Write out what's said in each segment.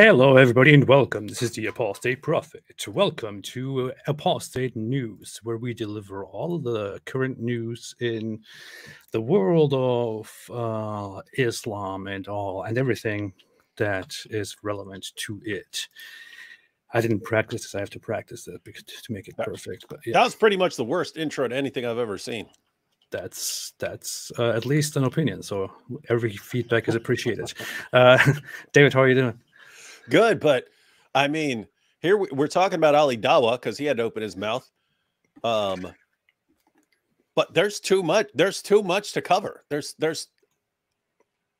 Hello, everybody, and welcome. This is the Apostate Prophet. Welcome to Apostate News, where we deliver all the current news in the world of Islam and all, and everything that is relevant to it. I didn't practice this. I have to practice that because to make it perfect. But yeah. That was pretty much the worst intro to anything I've ever seen. That's at least an opinion. So every feedback is appreciated. David, how are you doing? Good, but I mean, here we're talking about Ali Dawah because he had to open his mouth. But there's too much. There's too much to cover. There's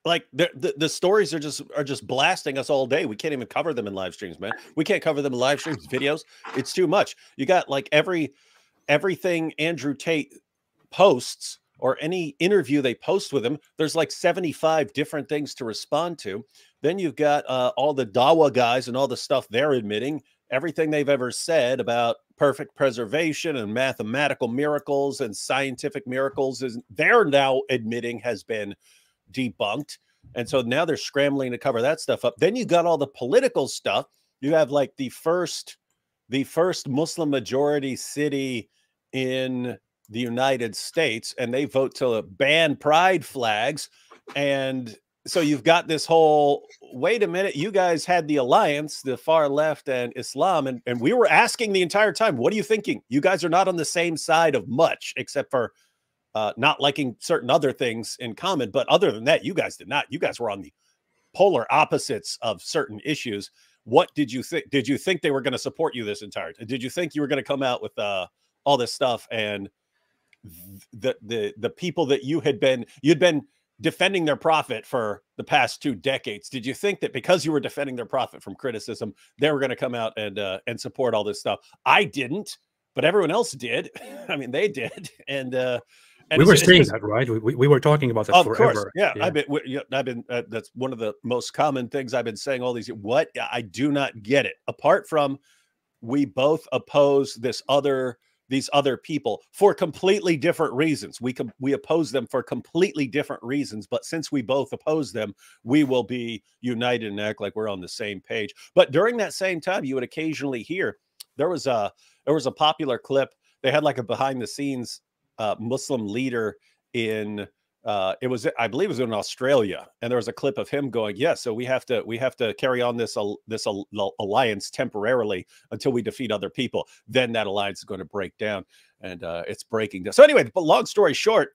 like the stories are just blasting us all day. We can't even cover them in live streams, man. We can't cover them in live streams, videos. It's too much. You got like everything Andrew Tate posts or any interview they post with him. There's like 75 different things to respond to. Then you've got all the Dawah guys and all the stuff they're admitting, everything they've ever said about perfect preservation and mathematical miracles and scientific miracles is they're now admitting has been debunked. And so now they're scrambling to cover that stuff up. Then you got all the political stuff. You have like the first Muslim majority city in the United States, and they vote to ban pride flags. And so you've got this whole, wait a minute, you guys had the alliance, the far left and Islam, and we were asking the entire time, what are you thinking? You guys are not on the same side of much, except for not liking certain other things in common. But other than that, you guys did not. You guys were on the polar opposites of certain issues. What did you think? Did you think they were going to support you this entire time? Did you think you were going to come out with all this stuff and the people that you'd been defending their prophet for the past 2 decades. Did you think that because you were defending their prophet from criticism, they were going to come out and support all this stuff? I didn't, but everyone else did. I mean, they did. And we were saying that, right? We were talking about that of forever. Course. Yeah, yeah. I've been, that's one of the most common things I've been saying all these years. What? I do not get it. Apart from we both oppose these other people for completely different reasons. We oppose them for completely different reasons, but since we both oppose them, we will be united and act like we're on the same page. But during that same time, you would occasionally hear, there was a popular clip. They had like a behind the scenes Muslim leader in, I believe it was in Australia. And there was a clip of him going, yeah, so we have to carry on this alliance temporarily until we defeat other people. Then that alliance is going to break down, and it's breaking down. So anyway, but long story short,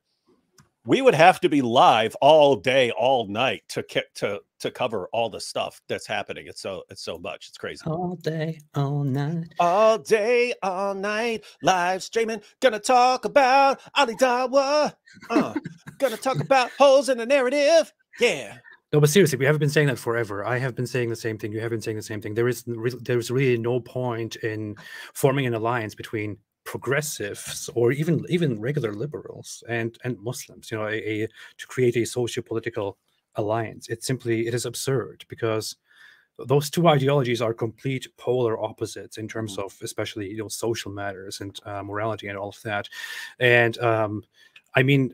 we would have to be live all day, all night to cover all the stuff that's happening. It's so much. It's crazy. All day, all night. All day, all night. Live streaming. Gonna talk about Ali Dawah. Gonna talk about holes in the narrative. Yeah. No, but seriously, we have been saying that forever. I have been saying the same thing. You have been saying the same thing. There is really no point in forming an alliance between progressives or even regular liberals and Muslims, you know, to create a socio-political alliance. It is absurd because those two ideologies are complete polar opposites in terms of, especially, you know, social matters and morality and all of that. And I mean,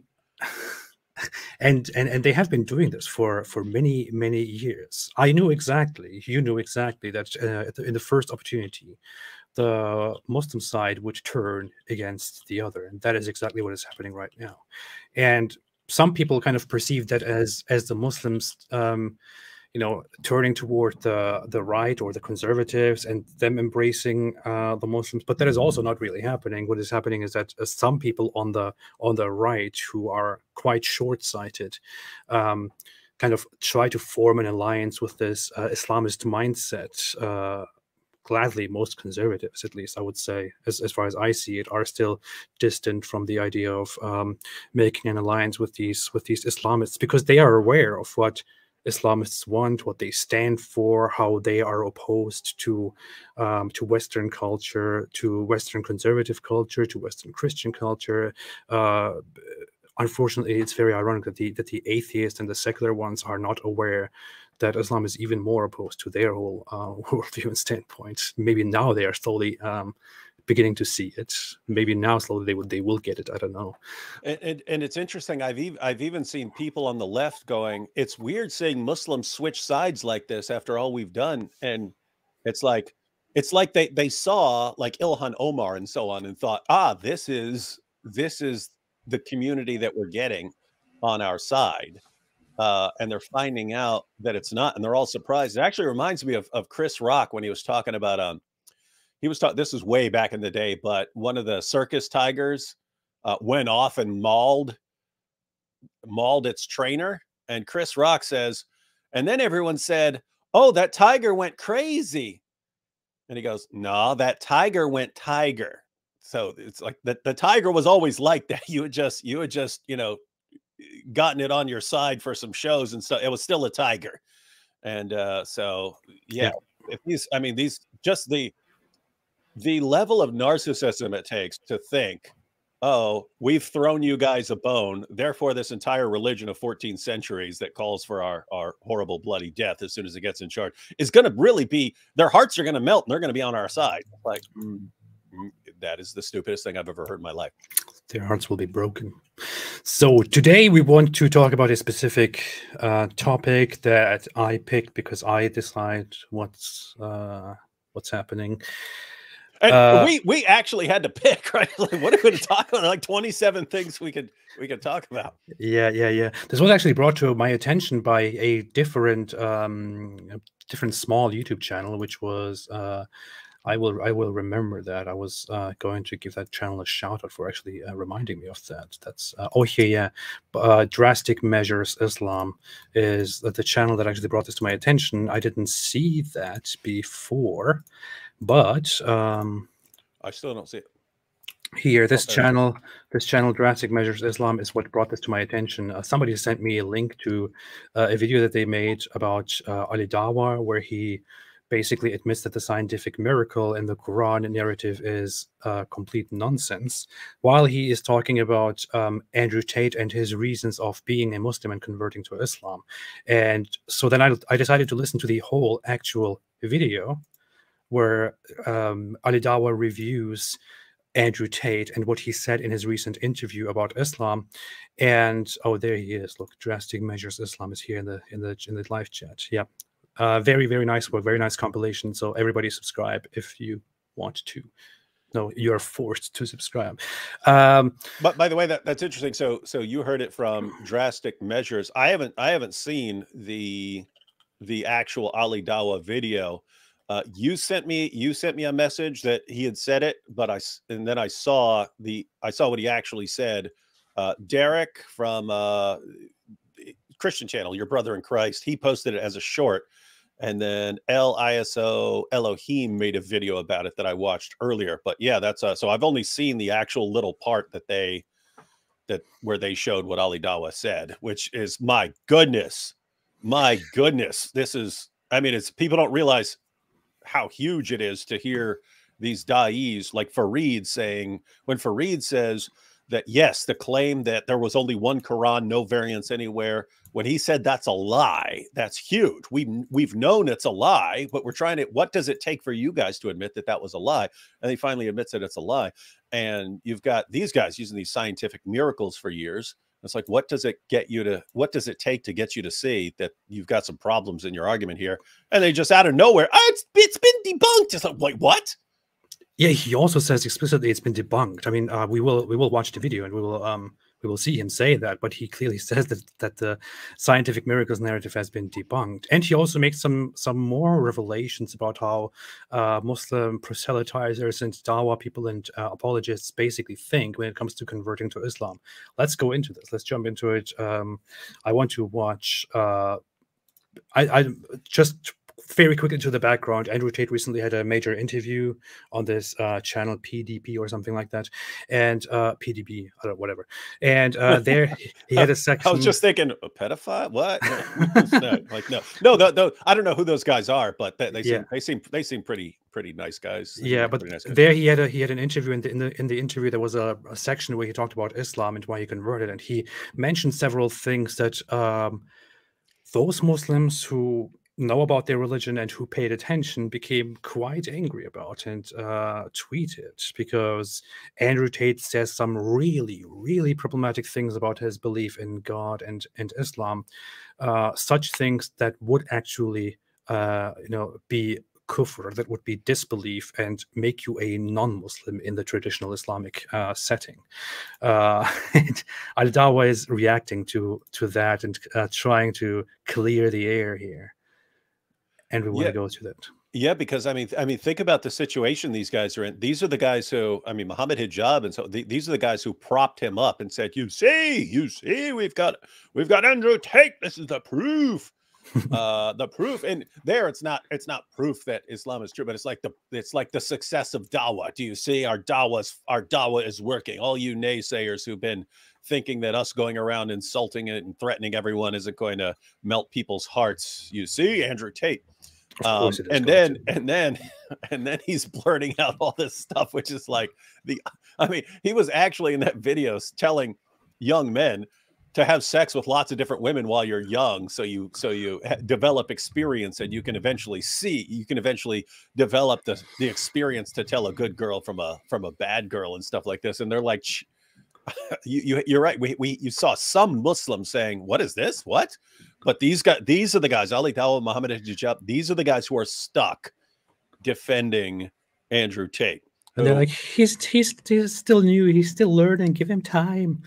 and they have been doing this for many years. I knew exactly, you knew exactly that in the first opportunity, the Muslim side would turn against the other, and that is exactly what is happening right now. And some people kind of perceive that as the Muslims, you know, turning toward the right or the conservatives, and them embracing the Muslims. But that is also not really happening. What is happening is that some people on the right, who are quite short-sighted, kind of try to form an alliance with this Islamist mindset. Gladly, most conservatives, at least I would say, as far as I see it, are still distant from the idea of making an alliance with these Islamists, because they are aware of what Islamists want, what they stand for, how they are opposed to Western culture, to Western conservative culture, to Western Christian culture. Unfortunately, it's very ironic that the atheists and the secular ones are not aware that Islam is even more opposed to their whole worldview and standpoint. Maybe now they are slowly beginning to see it. Maybe now slowly they will get it. I don't know. And it's interesting. I've even seen people on the left going, it's weird seeing Muslims switch sides like this after all we've done. And it's like they saw like Ilhan Omar and so on and thought, ah, this is the community that we're getting on our side. And they're finding out that it's not, and they're all surprised. It actually reminds me of Chris Rock when he was talking about, this is way back in the day, but one of the circus tigers went off and mauled its trainer. And Chris Rock says, and then everyone said, oh, that tiger went crazy. And he goes, no, that tiger went tiger. So it's like the tiger was always like that. You would just, you know, gotten it on your side for some shows and stuff. It was still a tiger. And so yeah, if these, I mean, these, just the level of narcissism it takes to think, oh, we've thrown you guys a bone, therefore this entire religion of 14 centuries that calls for our horrible bloody death as soon as it gets in charge is going to really be, their hearts are going to melt and they're going to be on our side. Like, that is the stupidest thing I've ever heard in my life. Their hearts will be broken. So today we want to talk about a specific topic that I picked because I decide what's happening. And we actually had to pick, right? Like, what are we going to talk about? Like 27 things we could talk about. Yeah. This was actually brought to my attention by a different small YouTube channel, which was. I will remember that. I was going to give that channel a shout out for actually reminding me of that. That's Drastic Measures Islam is the channel that actually brought this to my attention. I didn't see that before, but I still don't see it. Here, this channel, Drastic Measures Islam, is what brought this to my attention. Somebody sent me a link to a video that they made about Ali Dawah, where he basically admits that the scientific miracle and the Quran narrative is complete nonsense, while he is talking about Andrew Tate and his reasons of being a Muslim and converting to Islam. And so then I decided to listen to the whole actual video where Ali Dawah reviews Andrew Tate and what he said in his recent interview about Islam. And oh, there he is. Look, Drastic Measures Islam is here in the live chat. Yeah. Very, very nice work. Very nice compilation. So everybody subscribe if you want to. No, you're forced to subscribe. But by the way, that's interesting. So you heard it from Drastic Measures. I haven't seen the actual Ali Dawah video. You sent me a message that he had said it, but I saw what he actually said. Derek from Christian channel, Your Brother in Christ, he posted it as a short. And then L-I-S-O Elohim made a video about it that I watched earlier. But yeah, that's so I've only seen the actual little part where they showed what Ali Dawah said, which is, my goodness. This is, I mean, it's, people don't realize how huge it is to hear these da'is like Fareed saying, when Fareed says that, yes, the claim that there was only one Quran, no variants anywhere, when he said that's a lie, that's huge. We've known it's a lie, but we're trying to, what does it take for you guys to admit that that was a lie? And he finally admits that it's a lie. And you've got these guys using these scientific miracles for years. It's like, what does it take to get you to see that you've got some problems in your argument here? And they just out of nowhere, oh, it's been debunked. It's like, wait, what? Yeah, he also says explicitly it's been debunked. I mean, we will watch the video and we will see him say that, but he clearly says that the scientific miracles narrative has been debunked. And he also makes some more revelations about how Muslim proselytizers and Dawah people and apologists basically think when it comes to converting to Islam. Let's go into this. Let's jump into it. I want to watch. I just. Very quickly to the background, Andrew Tate recently had a major interview on this channel, PDP or something like that, and PDB, I don't know, whatever. And there he had a section. I was just thinking, a pedophile? What? No, like no. I don't know who those guys are, but they seem pretty nice guys. Yeah, but nice guys. There he had an interview, and in the interview there was a section where he talked about Islam and why he converted, and he mentioned several things that those Muslims who know about their religion and who paid attention became quite angry about and tweeted, because Andrew Tate says some really, really problematic things about his belief in God and Islam, such things that would actually, be kufr, that would be disbelief and make you a non-Muslim in the traditional Islamic setting. Ali Dawah is reacting to that and trying to clear the air here. And we want to go to that. Yeah, because I mean, think about the situation these guys are in. These are the guys who, I mean, Muhammad Hijab, and so these are the guys who propped him up and said, "You see, we've got Andrew Tate. This is the proof, the proof." And there, it's not proof that Islam is true, but it's like the success of Dawah. Do you see our Dawah is working? All you naysayers who've been thinking that us going around insulting it and threatening everyone isn't going to melt people's hearts. You see, Andrew Tate. And then he's blurting out all this stuff, which is like he was actually in that video telling young men to have sex with lots of different women while you're young. So you develop experience, and you can eventually develop the experience to tell a good girl from a bad girl and stuff like this. And they're like, You're right. You saw some Muslims saying, "What is this? What?" But these are the guys, Ali Dawah, Muhammad Hijab. These are the guys who are stuck defending Andrew Tate. And they're like, "He's still new. He's still learning. Give him time."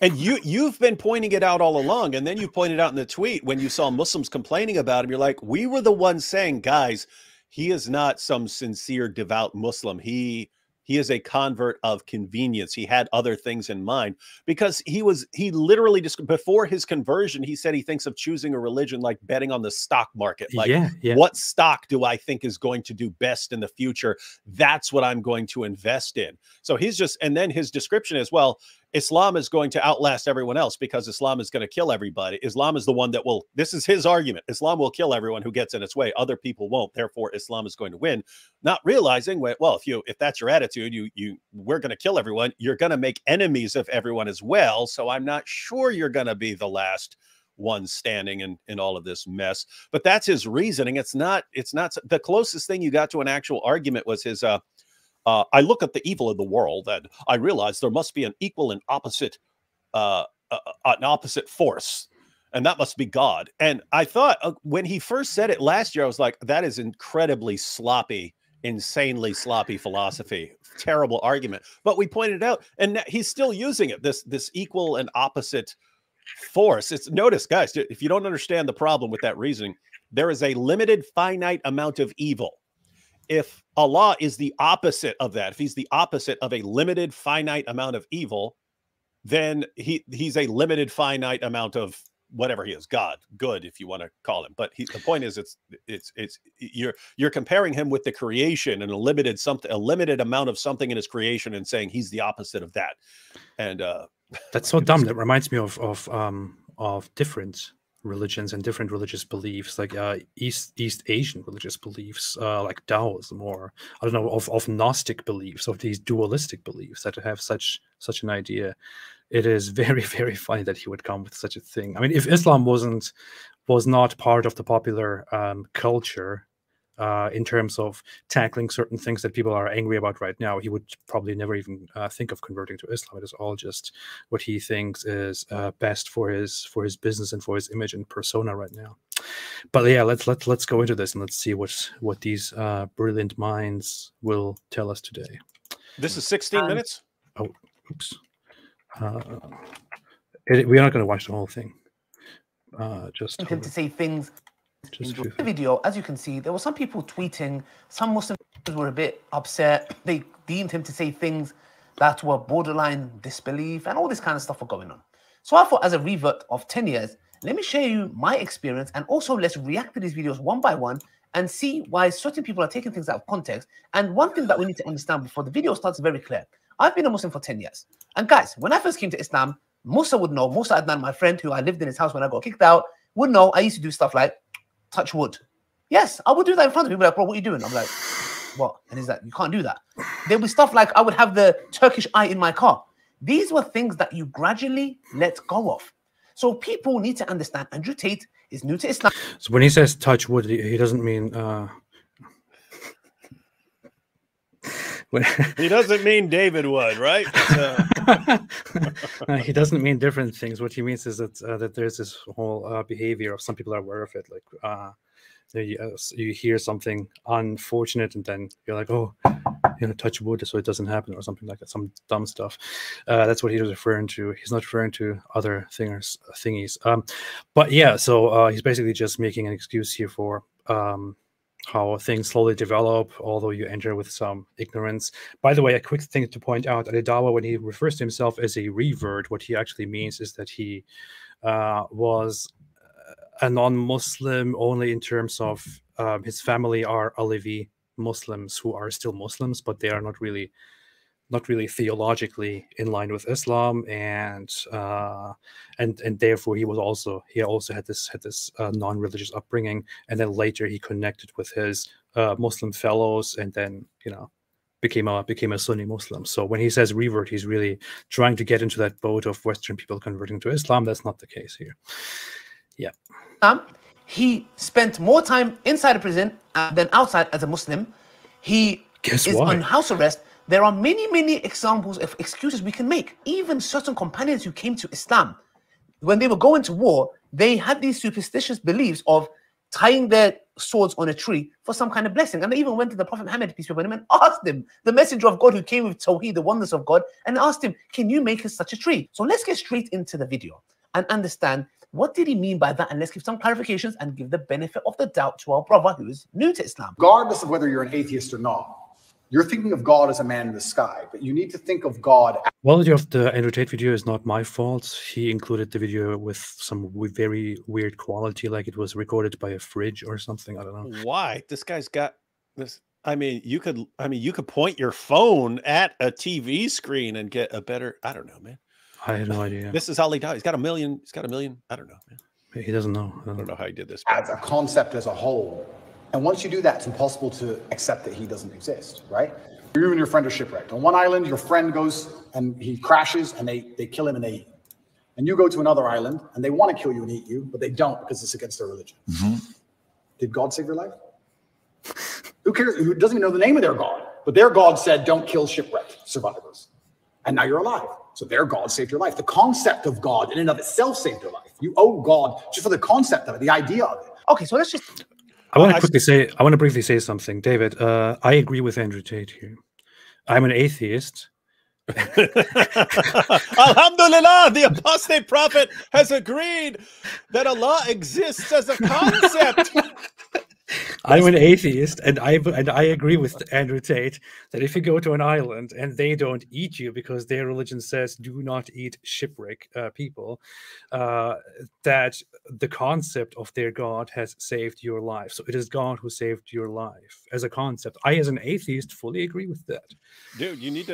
And you've been pointing it out all along, and then you pointed out in the tweet when you saw Muslims complaining about him. You're like, "We were the ones saying, guys, he is not some sincere, devout Muslim. He is a convert of convenience. He had other things in mind," because he literally just before his conversion, he said he thinks of choosing a religion like betting on the stock market. Like, what stock do I think is going to do best in the future? That's what I'm going to invest in. So he's just, and then his description is, well, Islam is going to outlast everyone else because Islam is going to kill everybody. Islam is the one that will, this is his argument. Islam will kill everyone who gets in its way. Other people won't. Therefore, Islam is going to win. Not realizing, well, if that's your attitude, we're going to kill everyone. You're going to make enemies of everyone as well. So I'm not sure you're going to be the last one standing in all of this mess. But that's his reasoning. It's not the closest thing you got to an actual argument was his, I look at the evil in the world and I realize there must be an equal and opposite, an opposite force, and that must be God. And I thought when he first said it last year, I was like, that is incredibly sloppy, insanely sloppy philosophy, terrible argument. But we pointed it out, and he's still using it. This equal and opposite force. It's notice, guys, if you don't understand the problem with that reasoning, there is a limited, finite amount of evil. If Allah is the opposite of that, if he's the opposite of a limited, finite amount of evil, then he's a limited, finite amount of whatever he is, God, good, if you want to call him. But the point is, you're comparing him with the creation and a limited amount of something in his creation, and saying he's the opposite of that. And that's so dumb. That reminds me of different religions and different religious beliefs, like East Asian religious beliefs, like Taoism, or I don't know, of Gnostic beliefs, of these dualistic beliefs that have such an idea. It is very, very funny that he would come with such a thing. I mean, if Islam was not part of the popular culture in terms of tackling certain things that people are angry about right now, he would probably never even think of converting to Islam. It is all just what he thinks is best for his business and for his image and persona right now. But yeah, let's go into this and let's see what these brilliant minds will tell us today. This is 16 minutes. Oh, oops. We're not going to watch the whole thing. Just to say things. Just in the video, as you can see, there were some people tweeting. Some Muslims were a bit upset. They deemed him to say things that were borderline disbelief, and all this kind of stuff were going on. So I thought, as a revert of 10 years, let me share you my experience, and also let's react to these videos one by one and see why certain people are taking things out of context. And one thing that we need to understand before the video starts is very clear. I've been a Muslim for 10 years. And guys, when I first came to Islam, Musa would know, Musa Adnan, my friend who I lived in his house when I got kicked out, would know I used to do stuff like touch wood. Yes, I would do that in front of people. Like, bro, what are you doing? I'm like, what? And he's like, you can't do that. There'll be stuff like I would have the Turkish eye in my car. These were things that you gradually let go of. So people need to understand Andrew Tate is new to Islam. So when he says touch wood, he doesn't mean he doesn't mean David would, right? He doesn't mean different things. What he means is that that there's this whole behavior of some people are aware of it, like you hear something unfortunate and then you're like, oh, you know, touch wood so it doesn't happen, or something like that, some dumb stuff. That's what he was referring to. He's not referring to other thingies. But yeah, so he's basically just making an excuse here for how things slowly develop, although you enter with some ignorance. By the way, a quick thing to point out, Ali Dawah, when he refers to himself as a revert, what he actually means is that he was a non-Muslim only in terms of his family are Alevi Muslims who are still Muslims, but they are not really theologically in line with Islam, and therefore he also had this non-religious upbringing, and then later he connected with his Muslim fellows, and then, you know, became a Sunni Muslim. So when he says revert, he's really trying to get into that boat of Western people converting to Islam. That's not the case here. Yeah. He spent more time inside a prison than outside as a Muslim. He is on house arrest. There are many examples of excuses we can make. Even certain companions who came to Islam, when they were going to war, they had these superstitious beliefs of tying their swords on a tree for some kind of blessing. And they even went to the Prophet Muhammad, peace be upon him, and asked him, the messenger of God who came with Tawheed, the oneness of God, and asked him, can you make us such a tree? So let's get straight into the video and understand what did he mean by that, and let's give some clarifications and give the benefit of the doubt to our brother who is new to Islam. Regardless of whether you're an atheist or not, you're thinking of God as a man in the sky, but you need to think of God. Quality of the Andrew Tate video is not my fault. He included the video with some very weird quality, like it was recorded by a fridge or something. I don't know why this guy's got this. I mean, you could point your phone at a TV screen and get a better. I don't know, man. I have no idea. This is Ali Dawah. He's got a million. I don't know, man. He doesn't know. I don't know how he did this. As a concept as a whole. And once you do that, it's impossible to accept that he doesn't exist, right? You and your friend are shipwrecked. On one island, your friend goes and he crashes and they kill him and they eat him. And you go to another island and they want to kill you and eat you, but they don't because it's against their religion. Mm-hmm. Did God save your life? Who cares? Who doesn't even know the name of their God? But their God said, don't kill shipwrecked survivors. And now you're alive. So their God saved your life. The concept of God in and of itself saved your life. You owe God just for the concept of it, the idea of it. Okay, so let's just... I want to briefly say something, David. I agree with Andrew Tate here. I'm an atheist. Alhamdulillah, the apostate prophet has agreed that Allah exists as a concept. I'm an atheist, and I agree with Andrew Tate that if you go to an island and they don't eat you because their religion says do not eat shipwreck people, that the concept of their God has saved your life. So it is God who saved your life as a concept. I, as an atheist, fully agree with that. Dude, you need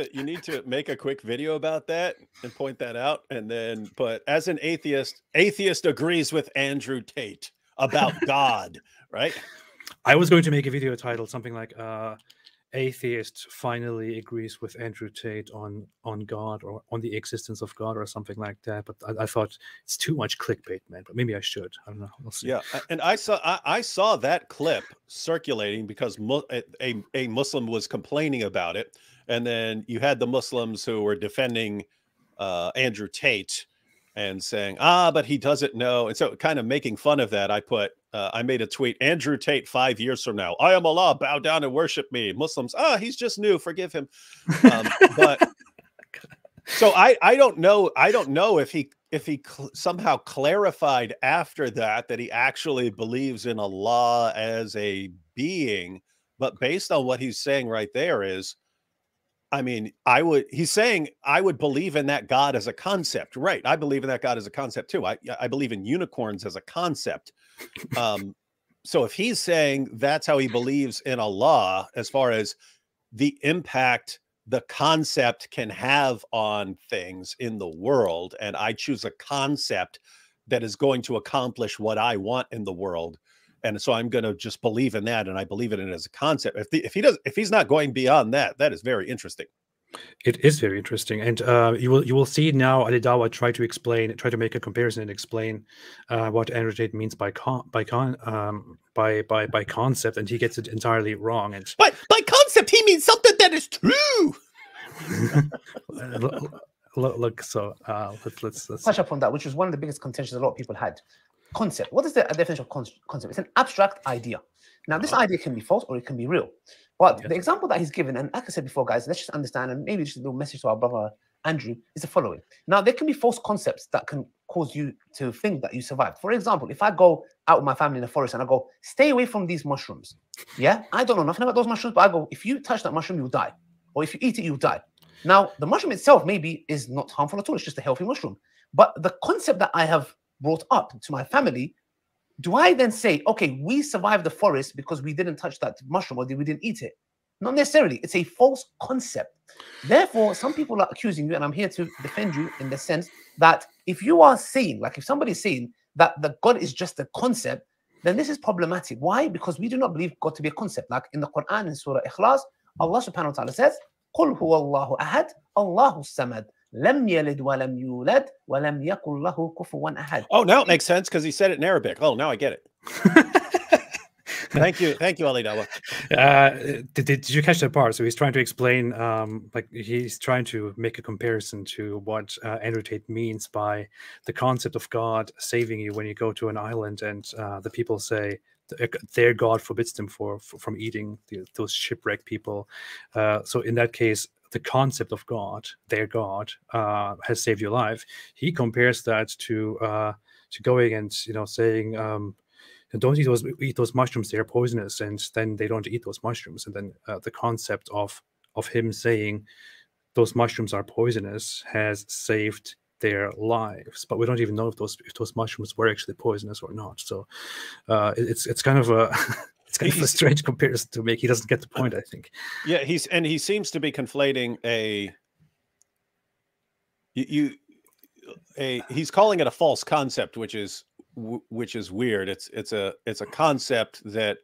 to make a quick video about that and point that out, and then. But as an atheist agrees with Andrew Tate about God, right? I was going to make a video titled something like "Atheist finally agrees with Andrew Tate on God, or on the existence of God," or something like that. But I thought it's too much clickbait, man. But maybe I should. I don't know. We'll see. Yeah, and I saw that clip circulating because a Muslim was complaining about it, and then you had the Muslims who were defending Andrew Tate and saying, ah, but he doesn't know. And so kind of making fun of that, I put, I made a tweet, Andrew Tate 5 years from now, I am Allah, bow down and worship me. Muslims, ah, he's just new, forgive him. But so I don't know if he somehow clarified after that he actually believes in Allah as a being, but based on what he's saying right there is, I mean, he's saying I would believe in that God as a concept, right? I believe in that God as a concept too. I believe in unicorns as a concept. So if he's saying that's how he believes in Allah, as far as the impact the concept can have on things in the world, and I choose a concept that is going to accomplish what I want in the world, and so I'm going to just believe in that, and I believe in it as a concept. If he's not going beyond that, that is very interesting. It is very interesting, and you will see now Ali Dawah try to make a comparison and explain what Andrew Tate means by concept, and he gets it entirely wrong. And by concept, he means something that is true. Look, so let's touch upon that, which was one of the biggest contentions a lot of people had. Concept. What is the definition of concept? It's an abstract idea. Now, this idea can be false or it can be real. But the example that he's given, and like I said before, guys, let's just understand, and maybe just a little message to our brother Andrew, is the following. Now, there can be false concepts that can cause you to think that you survived. For example, if I go out with my family in the forest and I go, stay away from these mushrooms. Yeah, I don't know nothing about those mushrooms, but I go, if you touch that mushroom, you'll die. Or if you eat it, you'll die. Now, the mushroom itself maybe is not harmful at all. It's just a healthy mushroom. But the concept that I have brought up to my family, do I then say, okay, we survived the forest because we didn't touch that mushroom or we didn't eat it? Not necessarily. It's a false concept. Therefore, some people are accusing you, and I'm here to defend you in the sense that if you are saying, like if somebody's saying that the God is just a concept, then this is problematic. Why? Because we do not believe God to be a concept. Like in the Quran, in Surah Ikhlas, Allah subhanahu wa ta'ala says, قُلْ هُوَ اللَّهُ أَحَدْ اللَّهُ السَّمَدْ لم يلد ولم يولد ولم يكن له كفوا أحد. Oh, now it makes sense because he said it in Arabic. Oh, now I get it. Thank you, Ali Dawah. Did you catch that part? So he's trying to explain, like he's trying to make a comparison to what Andrew Tate means by the concept of God saving you when you go to an island, and the people say their God forbids them from eating those shipwrecked people. So in that case, the concept of God, their God, has saved your life. He compares that to going and, you know, saying, don't eat those mushrooms, they're poisonous, and then they don't eat those mushrooms. And then the concept of him saying those mushrooms are poisonous has saved their lives, but we don't even know if those mushrooms were actually poisonous or not. So it's kind of a it's kind of a strange comparison to make. He doesn't get the point, I think. Yeah, he seems to be conflating he's calling it a false concept, which is weird. It's a concept that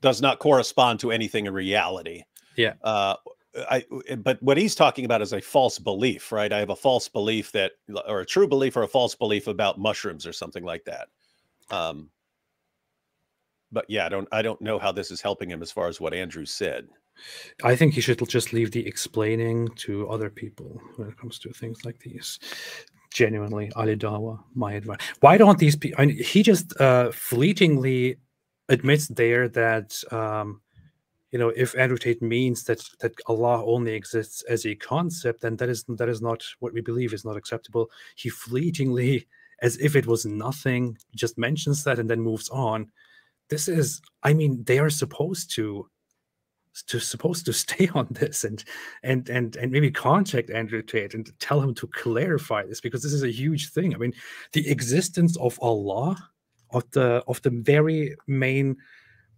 does not correspond to anything in reality. Yeah. But what he's talking about is a false belief, right? I have a false belief that, or a true belief or a false belief about mushrooms or something like that. But yeah, I don't know how this is helping him as far as what Andrew said. I think he should just leave the explaining to other people when it comes to things like these. Genuinely, Ali Dawah, my advice. Why don't these people? He just fleetingly admits there that. You know, if Andrew Tate means that Allah only exists as a concept, then that is not what we believe is not acceptable. He fleetingly, as if it was nothing, just mentions that and then moves on. This is, I mean, they are supposed to stay on this and maybe contact Andrew Tate and tell him to clarify this, because this is a huge thing. I mean, the existence of Allah, of the very main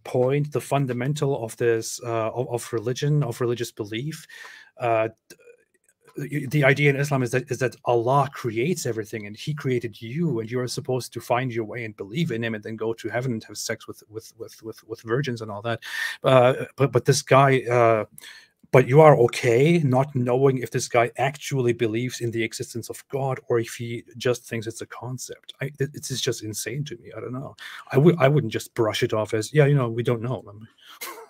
point, the fundamental of this of religion, of religious belief, the idea in Islam is that Allah creates everything, and He created you, and you are supposed to find your way and believe in Him, and then go to heaven and have sex with virgins and all that. But this guy, but you are okay not knowing if this guy actually believes in the existence of God or if he just thinks it's a concept. It is just insane to me. I don't know. I wouldn't just brush it off as, yeah, you know, we don't know.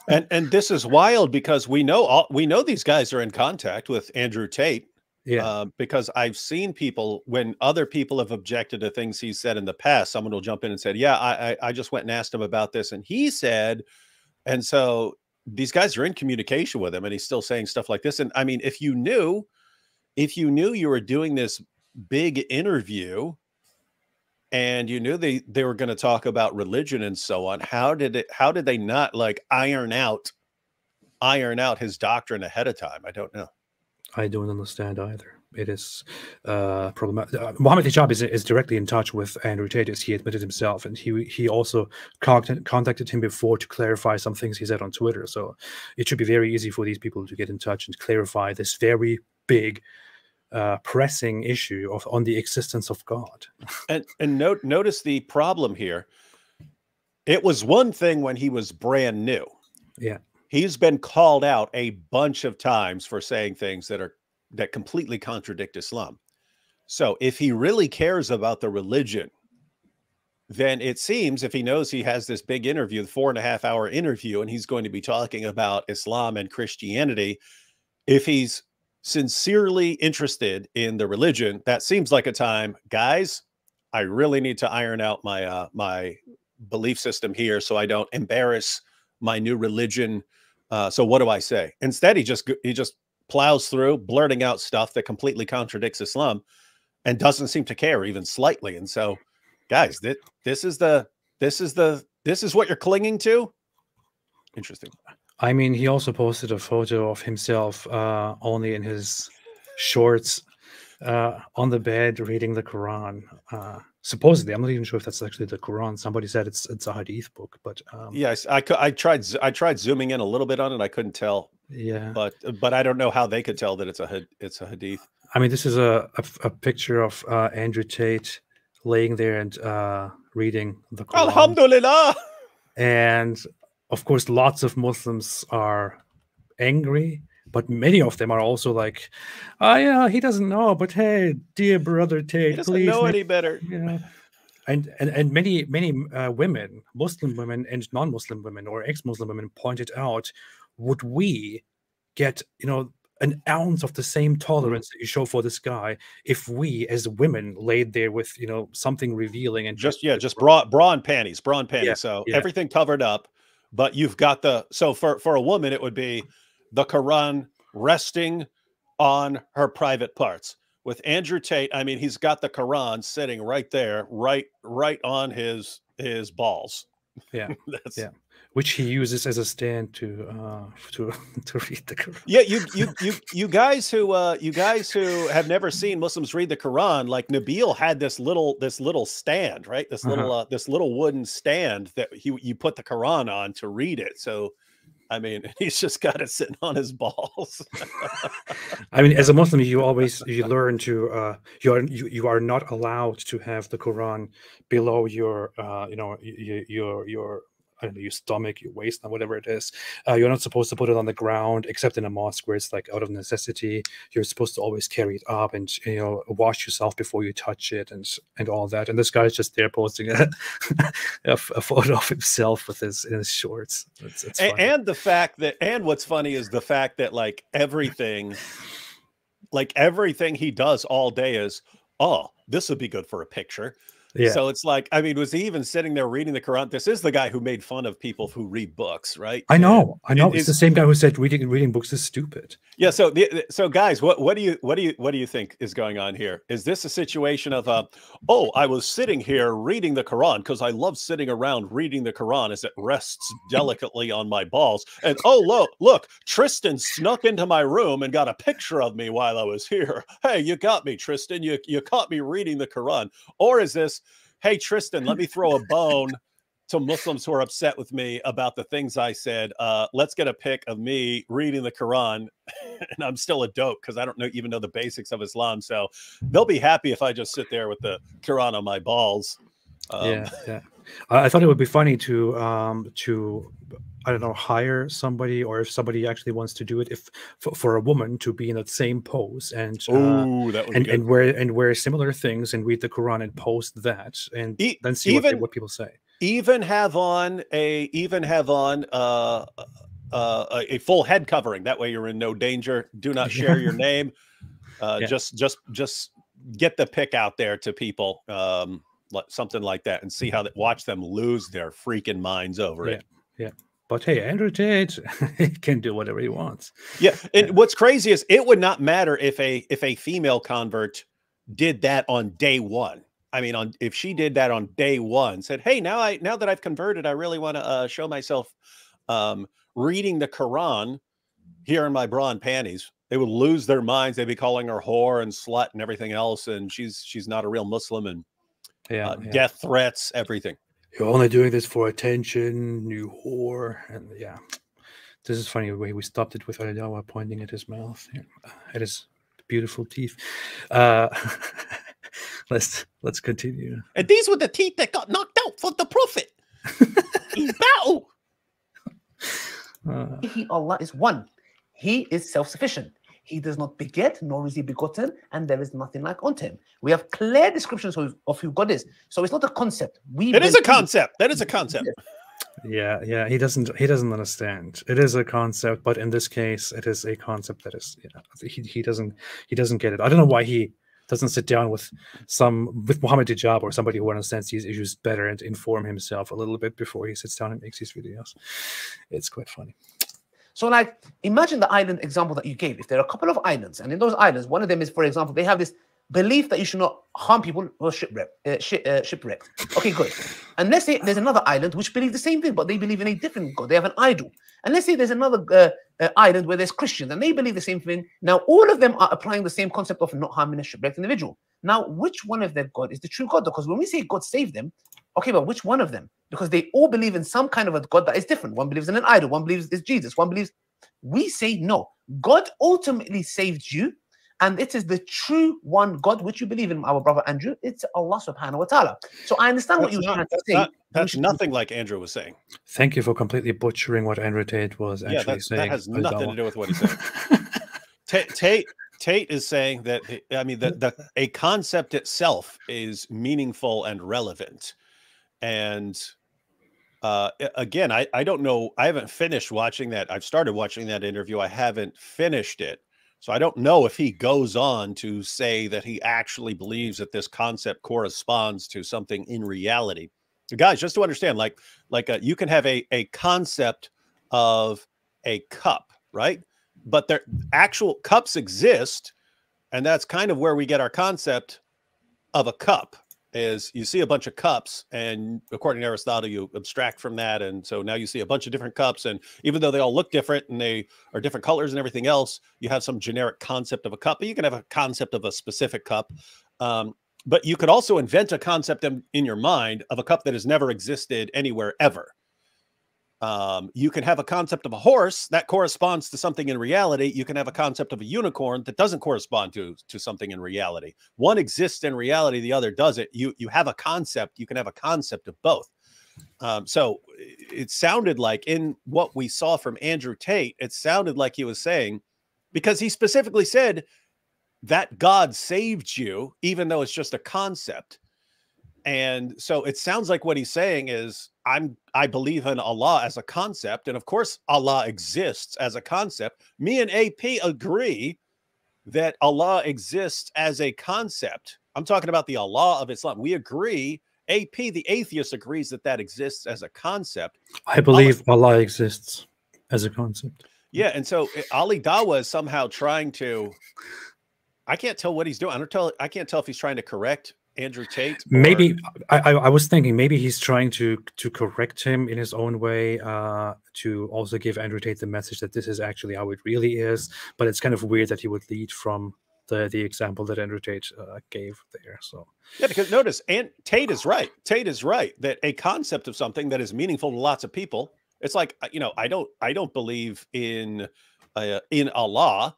and this is wild, because we know these guys are in contact with Andrew Tate. Yeah. Because I've seen people, when other people have objected to things he said in the past, someone will jump in and say, yeah, I just went and asked him about this, and he said, and so these guys are in communication with him, and he's still saying stuff like this. And I mean, if you knew you were doing this big interview and you knew they were going to talk about religion and so on, how did they not like iron out his doctrine ahead of time? I don't know. I don't understand either. It is problematic. Muhammad Hijab is directly in touch with Andrew Tate, as he admitted himself, and he also contacted him before to clarify some things he said on Twitter. So it should be very easy for these people to get in touch and clarify this very big, pressing issue on the existence of God. And notice the problem here. It was one thing when he was brand new. Yeah. He's been called out a bunch of times for saying things that are that completely contradict Islam. So if he really cares about the religion, then it seems, if he knows he has this big interview, the 4.5-hour interview, and he's going to be talking about Islam and Christianity, if he's sincerely interested in the religion, that seems like a time, guys, I really need to iron out my my belief system here so I don't embarrass my new religion. So what do I say? Instead, he just plows through, blurting out stuff that completely contradicts Islam and doesn't seem to care even slightly. And so, guys, this is what you're clinging to. Interesting. I mean, he also posted a photo of himself only in his shorts on the bed reading the Quran. Supposedly, I'm not even sure if that's actually the Quran. Somebody said it's a hadith book, but yes, I tried zooming in a little bit on it. I couldn't tell. Yeah, but I don't know how they could tell that it's a hadith. I mean, this is a picture of Andrew Tate laying there and reading the Quran. Alhamdulillah. And of course, lots of Muslims are angry, but many of them are also like, "Oh yeah, he doesn't know, but hey, dear brother Tate, he doesn't know any better." You know? And many women, Muslim women and non-Muslim women or ex-Muslim women, pointed out, would we get, you know, an ounce of the same tolerance that you show for this guy if we as women laid there with, you know, something revealing and just bra and panties. Yeah, so everything covered up, but you've got the, so for a woman it would be the Quran resting on her private parts. With Andrew Tate, I mean, he's got the Quran sitting right there, right on his balls. Yeah. That's, yeah. Which he uses as a stand to read the Quran. Yeah, you guys who have never seen Muslims read the Quran, like Nabil had this little stand, right? This little this little wooden stand that you put the Quran on to read it. So, I mean, he's just got it sitting on his balls. I mean, as a Muslim, you learn to you are not allowed to have the Quran below your your I don't know, your stomach, your waist, or whatever it is. You're not supposed to put it on the ground, except in a mosque where it's like out of necessity. You're supposed to always carry it up and, you know, wash yourself before you touch it and all that. And this guy's just there posting a photo of himself with in his shorts. It's and the fact that, and what's funny is the fact that like everything, like everything he does all day is, oh, this would be good for a picture. Yeah. So it's like, I mean, was he even sitting there reading the Quran? This is the guy who made fun of people who read books, right? I know. It's the same guy who said reading books is stupid. Yeah. So, so guys, what do you think is going on here? Is this a situation of oh, I was sitting here reading the Quran because I love sitting around reading the Quran as it rests delicately on my balls, and oh, look, Tristan snuck into my room and got a picture of me while I was here. Hey, you got me, Tristan. You caught me reading the Quran. Or is this, hey, Tristan, let me throw a bone to Muslims who are upset with me about the things I said. Let's get a pic of me reading the Quran, and I'm still a dope because I don't know, even know the basics of Islam. So they'll be happy if I just sit there with the Quran on my balls. Yeah. I thought it would be funny to I don't know, hire somebody, or if somebody actually wants to do it, if for a woman to be in that same pose and wear similar things and read the Quran and post that, and then see what people say. Even have on a full head covering. That way you're in no danger. Do not share your name. Just get the pic out there to people. Something like that, and see how that, watch them lose their freaking minds over it. Yeah. But hey, Andrew Tate can do whatever he wants. Yeah. And what's crazy is it would not matter if a female convert did that on day one. I mean, if she did that on day one, said, hey, now that I've converted, I really want to show myself reading the Quran here in my bra and panties. They would lose their minds. They'd be calling her whore and slut and everything else. And she's not a real Muslim, and death threats, everything. You're only doing this for attention, you whore. And yeah, this is funny. We stopped it with Ali Dawah pointing at his mouth, at his beautiful teeth. Let's continue. And these were the teeth that got knocked out for the prophet in battle. He, Allah, is one. He is self-sufficient. He does not beget, nor is he begotten, and there is nothing like unto him. We have clear descriptions of who God is. So it's not a concept. It is a concept. That is a concept. Yeah, yeah. He doesn't understand. It is a concept, but in this case, it is a concept that is, you know, he doesn't get it. I don't know why he doesn't sit down with Muhammad Hijab or somebody who understands these issues better and inform himself a little bit before he sits down and makes these videos. It's quite funny. So, like, imagine the island example that you gave. If there are a couple of islands, and in those islands, one of them is, for example, they have this belief that you should not harm people or shipwreck. Okay, good. And let's say there's another island which believes the same thing, but they believe in a different God. They have an idol. And let's say there's another island where there's Christians, and they believe the same thing. Now, all of them are applying the same concept of not harming a shipwrecked individual. Now, which one of their God is the true God? Because when we say God saved them, okay, but which one of them? Because they all believe in some kind of a God that is different. One believes in an idol. One believes it's Jesus. One believes... We say, no, God ultimately saved you, and it is the true one God which you believe in, our brother Andrew. It's Allah subhanahu wa ta'ala. So I understand what you were trying to say. That's nothing like Andrew was saying. Thank you for completely butchering what Andrew Tate was actually saying. That has nothing to do with what he's saying. Tate is saying that, I mean, a concept itself is meaningful and relevant. And again, I don't know. I haven't finished watching that. I've started watching that interview. I haven't finished it. So I don't know if he goes on to say that he actually believes that this concept corresponds to something in reality. So guys, just to understand, like you can have a concept of a cup, right? But their actual cups exist. And that's kind of where we get our concept of a cup. Is you see a bunch of cups, and according to Aristotle, you abstract from that. And so now you see a bunch of different cups, and even though they all look different and they are different colors and everything else, you have some generic concept of a cup, but you can have a concept of a specific cup. But you could also invent a concept in your mind of a cup that has never existed anywhere ever. You can have a concept of a horse that corresponds to something in reality. You can have a concept of a unicorn that doesn't correspond to something in reality. One exists in reality, the other doesn't. You have a concept. You can have a concept of both. So it sounded like in what we saw from Andrew Tate, it sounded like he was saying, because he specifically said that God saved you, even though it's just a concept. And so it sounds like what he's saying is, I believe in Allah as a concept. And of course, Allah exists as a concept. Me and AP agree that Allah exists as a concept. I'm talking about the Allah of Islam. We agree. AP, the atheist, agrees that that exists as a concept. I believe Allah exists as a concept. Yeah. And so Ali Dawah is somehow trying to, I can't tell what he's doing. I can't tell if he's trying to correct Andrew Tate. Maybe I was thinking maybe he's trying to correct him in his own way, to also give Andrew Tate the message that this is actually how it really is. But it's kind of weird that he would lead from the example that Andrew Tate gave there. So yeah, because notice, and Tate is right. Tate is right that a concept of something that is meaningful to lots of people. It's like, you know, I don't believe in Allah,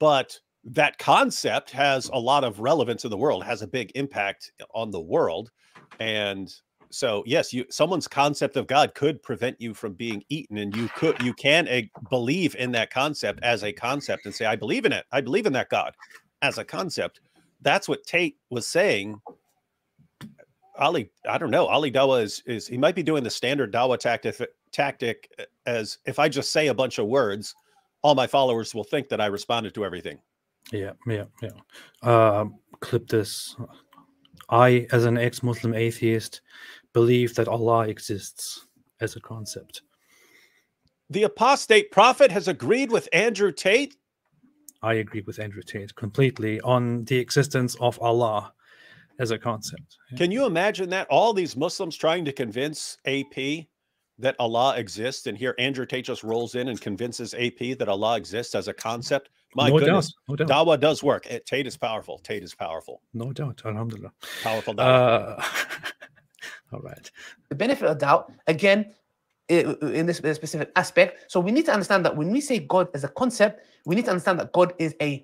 but that concept has a lot of relevance in the world, has a big impact on the world. And so, yes, someone's concept of God could prevent you from being eaten, and you can believe in that concept as a concept and say, I believe in it. I believe in that God as a concept. That's what Tate was saying. I don't know. Ali Dawah is he might be doing the standard Dawah tactic as, if I just say a bunch of words, all my followers will think that I responded to everything. Yeah. Clip this. I, as an ex-Muslim atheist, believe that Allah exists as a concept. The apostate prophet has agreed with Andrew Tate? I agree with Andrew Tate completely on the existence of Allah as a concept. Yeah. Can you imagine that? All these Muslims trying to convince AP that Allah exists, and here Andrew Tate just rolls in and convinces AP that Allah exists as a concept. My goodness, no doubt. Dawah does work. Tate is powerful. Tate is powerful. No doubt. Alhamdulillah. Powerful Dawah. All right. The benefit of doubt, again, in this specific aspect. So we need to understand that when we say God as a concept, we need to understand that God is it's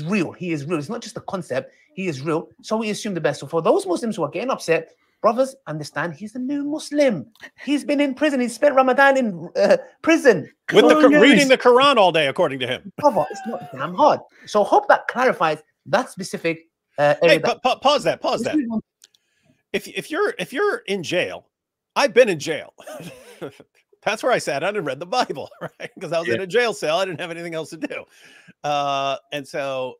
real. He is real. It's not just a concept. He is real. So we assume the best. So for those Muslims who are getting upset, Brothers, understand he's a new Muslim. He's been in prison. He spent Ramadan in prison. With reading the Quran all day, according to him. Brother, it's not damn hard. So hope that clarifies that specific area. Hey, pause that, pause that. If you're in jail, I've been in jail. That's where I sat down and read the Bible, right? Because I was in a jail cell. I didn't have anything else to do. And so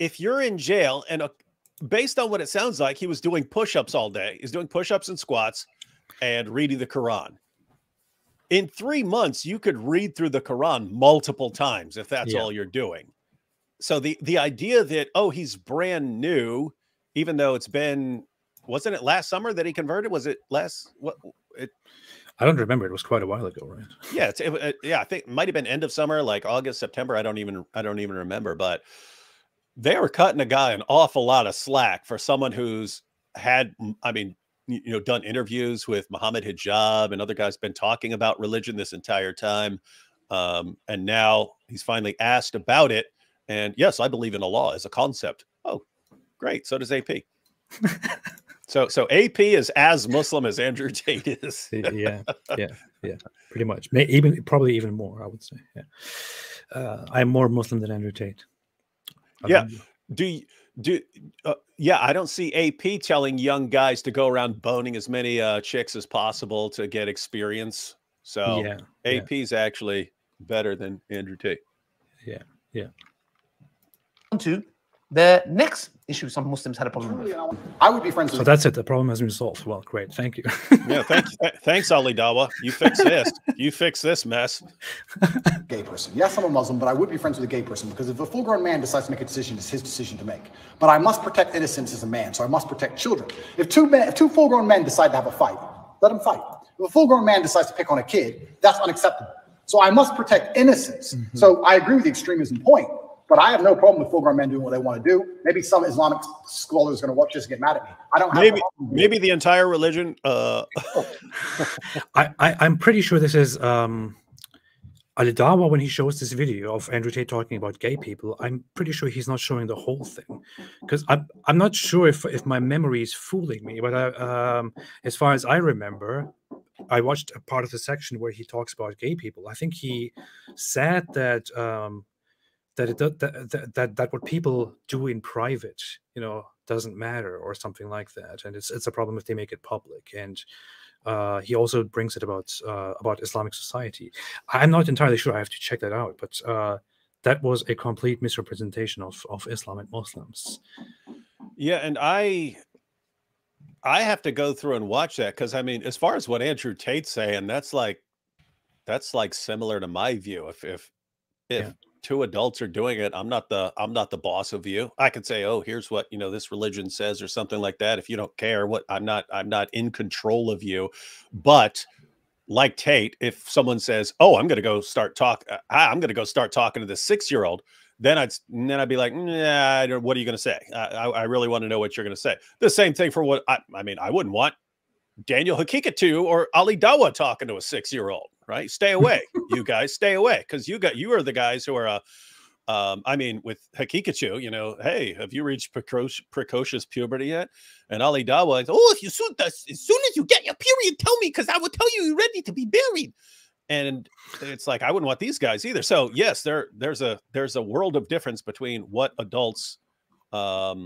if you're in jail, and based on what it sounds like, he was doing push-ups all day. He's doing push-ups and squats and reading the Quran. In 3 months, you could read through the Quran multiple times if that's all you're doing. So the idea that, oh, he's brand new, even though it's been, wasn't it last summer that he converted? Was it last, what? I don't remember. It was quite a while ago, right? Yeah, I think it might have been end of summer, like August, September. I don't even remember. But they were cutting a guy an awful lot of slack for someone who's had, I mean, you know, done interviews with Muhammad Hijab and other guys, been talking about religion this entire time, and now he's finally asked about it. And yes, I believe in Allah as a concept. Oh, great. So does AP. So AP is as Muslim as Andrew Tate is. yeah, pretty much. Probably even more, I would say. Yeah, I'm more Muslim than Andrew Tate. I don't see AP telling young guys to go around boning as many chicks as possible to get experience. So AP's actually better than Andrew Tate. Yeah. On to the next issue some Muslims had a problem with. I would be friends with so that's it. The problem has been solved. Well, great. Thank you. Yeah, thanks, Ali Dawah. You fix this. You fix this mess. Gay person. Yes, I'm a Muslim, but I would be friends with a gay person because if a full-grown man decides to make a decision, it's his decision to make. But I must protect innocence as a man, so I must protect children. If two full-grown men decide to have a fight, let them fight. If a full-grown man decides to pick on a kid, that's unacceptable. So I must protect innocence. Mm-hmm. So I agree with the extremism point. But I have no problem with full-grown men doing what they want to do. Maybe some Islamic scholars are going to watch this and get mad at me. I don't have maybe the entire religion. I'm pretty sure this is Ali Dawah when he shows this video of Andrew Tate talking about gay people. I'm pretty sure he's not showing the whole thing because I'm not sure if my memory is fooling me. But as far as I remember, I watched a part of the section where he talks about gay people. I think he said that. That what people do in private, you know, doesn't matter or something like that, and it's a problem if they make it public. And he also brings it about Islamic society. I'm not entirely sure. I have to check that out. But that was a complete misrepresentation of Islam and Muslims. Yeah, and I have to go through and watch that because I mean, as far as what Andrew Tate's saying, that's like similar to my view. If two adults are doing it, I'm not the boss of you. I could say, oh, here's what, you know, this religion says or something like that. If you don't care, I'm not in control of you. But like Tate, if someone says, oh, I'm going to go start talking to this 6-year-old, then I'd be like, nah, what are you going to say? I really want to know what you're going to say. The same thing for what I wouldn't want Daniel Haqiqatjou or Ali Dawah talking to a 6-year-old. Right, stay away, you guys. Stay away, because you are the guys who are. With Haqiqatjou, you know, hey, have you reached precocious puberty yet? And Ali Dawah, oh, if you as soon as you get your period, tell me, because I will tell you you're ready to be buried. And it's like I wouldn't want these guys either. So yes, there's a world of difference between what adults are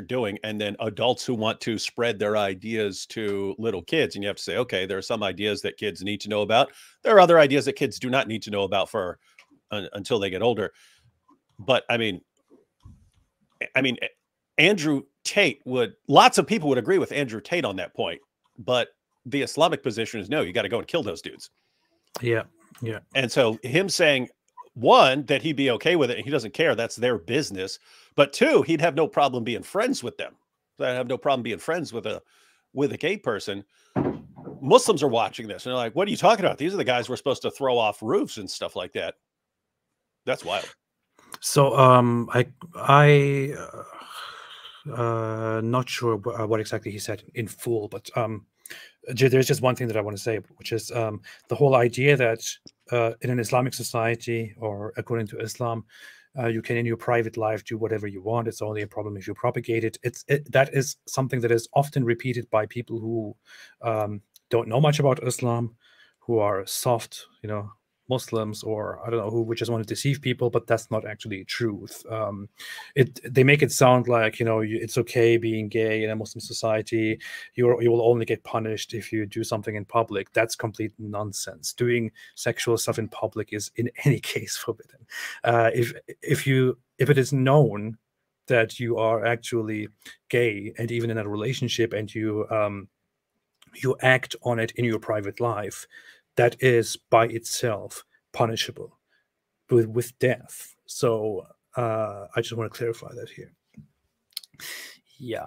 doing and then adults who want to spread their ideas to little kids. And you have to say, okay, there are some ideas that kids need to know about. There are other ideas that kids do not need to know about for until they get older. But I mean, Andrew Tate lots of people would agree with Andrew Tate on that point, but the Islamic position is no, you got to go and kill those dudes. Yeah. Yeah. And so him saying, one, that he'd be okay with it and he doesn't care, that's their business. But two, he'd have no problem being friends with them. I'd have no problem being friends with a gay person. Muslims are watching this and they're like, what are you talking about? These are the guys we're supposed to throw off roofs and stuff like that. That's wild. So I not sure what exactly he said in full, but there's just one thing that I want to say, which is the whole idea that in an Islamic society or according to Islam, You can, in your private life, do whatever you want. It's only a problem if you propagate it. That is something that is often repeated by people who don't know much about Islam, who are soft, you know, Muslims, or I don't know, who just want to deceive people. But that's not actually truth. They make it sound like, you know, it's okay being gay in a Muslim society. You will only get punished if you do something in public. That's complete nonsense. Doing sexual stuff in public is in any case forbidden. If it is known that you are actually gay and even in a relationship, and you act on it in your private life, that is by itself punishable with death. So I just want to clarify that here. Yeah,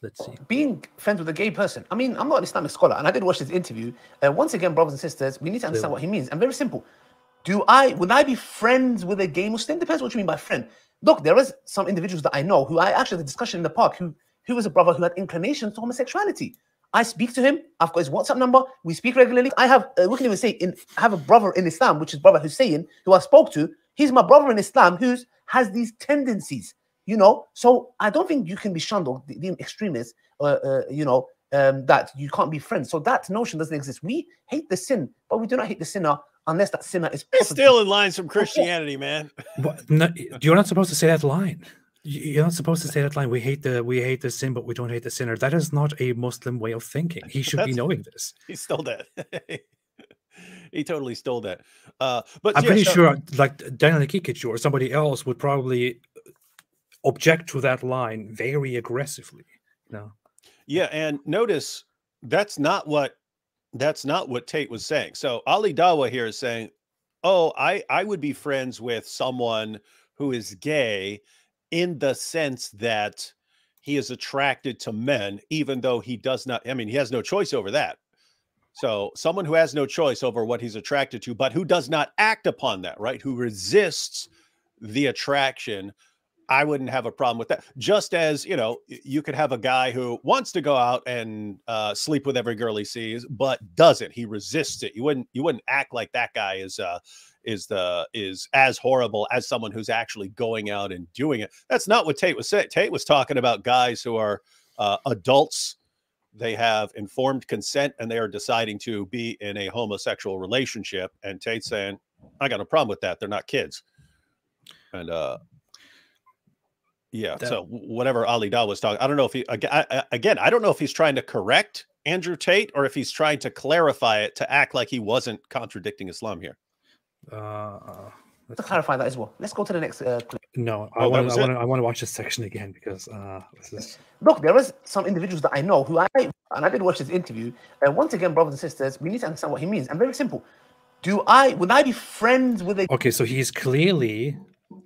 let's see. Being friends with a gay person. I mean, I'm not an Islamic scholar, and I did watch this interview. Once again, brothers and sisters, we need to understand what he means. And very simple. Would I be friends with a gay Muslim? Depends what you mean by friend. Look, there is some individuals that I know who I actually had a discussion in the park, who was a brother who had inclinations to homosexuality. I speak to him. I've got his WhatsApp number. We speak regularly. I have, we can even say, I have a brother in Islam, which is Brother Hussein, who I spoke to. He's my brother in Islam who has these tendencies, you know. So I don't think you can be shunned or deemed extremists, you know, that you can't be friends. So that notion doesn't exist. We hate the sin, but we do not hate the sinner unless that sinner is stealing lines from Christianity, man. But no, you're not supposed to say that line. You're not supposed to say that line. We hate the sin, but we don't hate the sinner. That is not a Muslim way of thinking. He should be knowing this. He stole that. He totally stole that. But I'm pretty sure, like Daniel Haqiqatjou or somebody else would probably object to that line very aggressively. No. Yeah, and notice that's not what Tate was saying. So Ali Dawah here is saying, "Oh, I would be friends with someone who is gay." In the sense that he is attracted to men, even though he does not, I mean, he has no choice over that. So someone who has no choice over what he's attracted to, but who does not act upon that, right? Who resists the attraction. I wouldn't have a problem with that. Just as, you know, you could have a guy who wants to go out and sleep with every girl he sees, but doesn't, he resists it. You wouldn't act like that guy is as horrible as someone who's actually going out and doing it. That's not what Tate was saying. Tate was talking about guys who are adults. They have informed consent and they are deciding to be in a homosexual relationship. And Tate's saying, I got no problem with that. They're not kids. And yeah, so whatever Ali Dawah was talking, I don't know if he, again, I don't know if he's trying to correct Andrew Tate or if he's trying to clarify it to act like he wasn't contradicting Islam here. To clarify that as well, let's go to the next clip. No, I want to watch this section again because this is... Look, there is some individuals that I know who I did watch this interview. Once again, brothers and sisters, we need to understand what he means. And very simple. Would I be friends with a... Okay, so he's clearly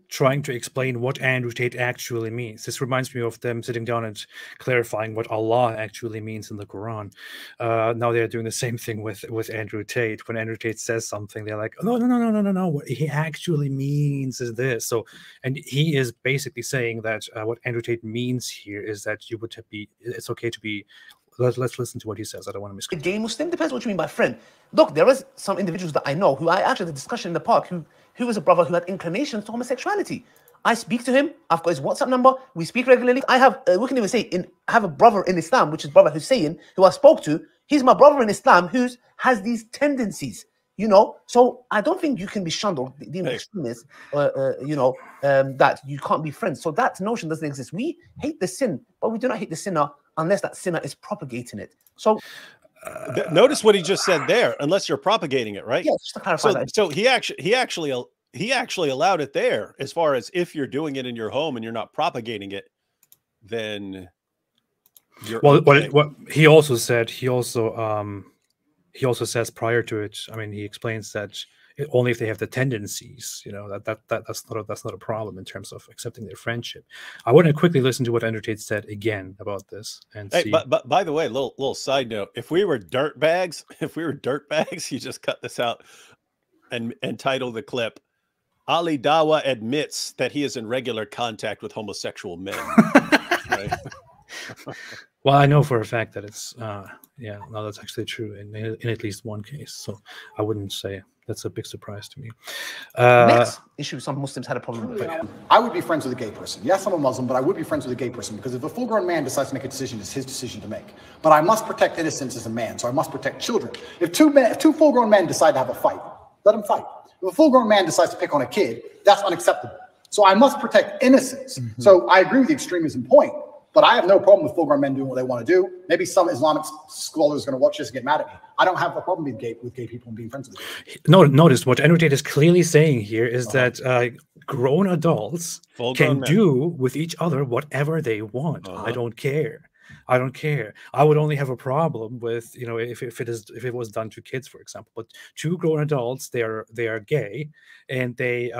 trying to explain what Andrew Tate actually means. This reminds me of them sitting down and clarifying what Allah actually means in the Quran. Now they're doing the same thing with Andrew Tate. When Andrew Tate says something, they're like, no, what he actually means is this. So, and he is basically saying that what Andrew Tate means here is that you would be, it's okay to be, let's listen to what he says. I don't want to misquote. Gay Muslim, depends what you mean by friend. Look, there is some individuals that I know who I actually had a discussion in the park who was a brother who had inclinations to homosexuality. I speak to him. I've got his WhatsApp number. We speak regularly. I have, we can even say, I have a brother in Islam, which is Brother Hussein, who I spoke to. He's my brother in Islam who has these tendencies, you know. So I don't think you can be shunned or deemed extremists, you know, that you can't be friends. So that notion doesn't exist. We hate the sin, but we do not hate the sinner unless that sinner is propagating it. So... notice what he just said there. Unless you're propagating it, right? Yeah, just to clarify that. So he actually allowed it there. As far as if you're doing it in your home and you're not propagating it, then you're okay. What he also said, he also says prior to it. I mean, he explains that only if they have the tendencies, you know, that's not a problem in terms of accepting their friendship. I want to quickly listen to what Andrew Tate said again about this. And hey, see. But by the way, little side note: if we were dirt bags, you just cut this out and title the clip. Ali Dawah admits that he is in regular contact with homosexual men. Well, I know for a fact that it's, yeah, no, that's actually true in at least one case. So I wouldn't say that's a big surprise to me. Next issue some Muslims had a problem with. Yeah. I would be friends with a gay person. Yes, I'm a Muslim, but I would be friends with a gay person because if a full-grown man decides to make a decision, it's his decision to make. But I must protect innocence as a man, so I must protect children. If two full-grown men decide to have a fight, let them fight. If a full-grown man decides to pick on a kid, that's unacceptable. So I must protect innocence. Mm-hmm. So I agree with the extremism point, but I have no problem with full-grown men doing what they want to do. Maybe some Islamic scholars are going to watch this and get mad at me. I don't have a problem with gay people and being friends with them. No, notice what Andrew Tate is clearly saying here is that grown adults can do with each other whatever they want. I don't care. I don't care. I would only have a problem with, you know, if it was done to kids, for example. But two grown adults, they are gay, and they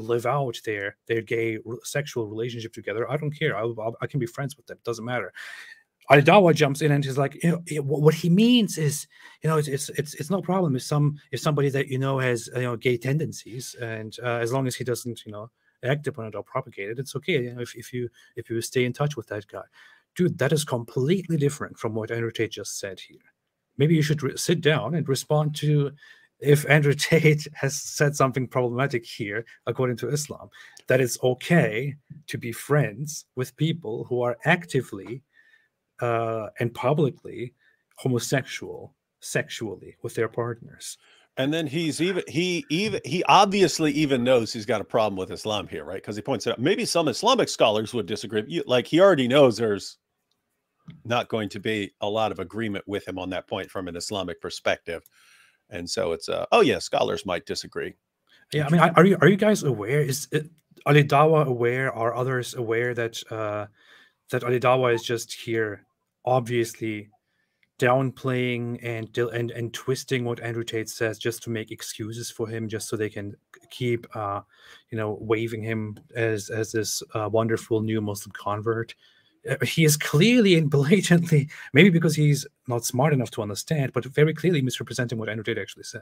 live out their gay sexual relationship together. I don't care. I can be friends with them. It doesn't matter. Ali Dawah jumps in and she's like, you know, what he means is, you know, it's no problem if somebody that you know has, you know, gay tendencies, and as long as he doesn't, you know, act upon it or propagate it, it's okay. You know, if you stay in touch with that guy. Dude, that is completely different from what Andrew Tate just said here. Maybe you should sit down and respond to if Andrew Tate has said something problematic here, according to Islam, that it's okay to be friends with people who are actively and publicly homosexual sexually with their partners. And then he obviously even knows he's got a problem with Islam here, right? Because he points it out. Maybe some Islamic scholars would disagree. Like, he already knows there's not going to be a lot of agreement with him on that point from an Islamic perspective, and so it's oh yeah, scholars might disagree. Yeah, I mean, are you guys aware? Is Ali Dawah aware? Are others aware that that Ali Dawah is just here, obviously downplaying and twisting what Andrew Tate says just to make excuses for him, just so they can keep you know, waving him as this wonderful new Muslim convert? He is clearly and blatantly, maybe because he's not smart enough to understand, but very clearly misrepresenting what Andrew Tate actually said,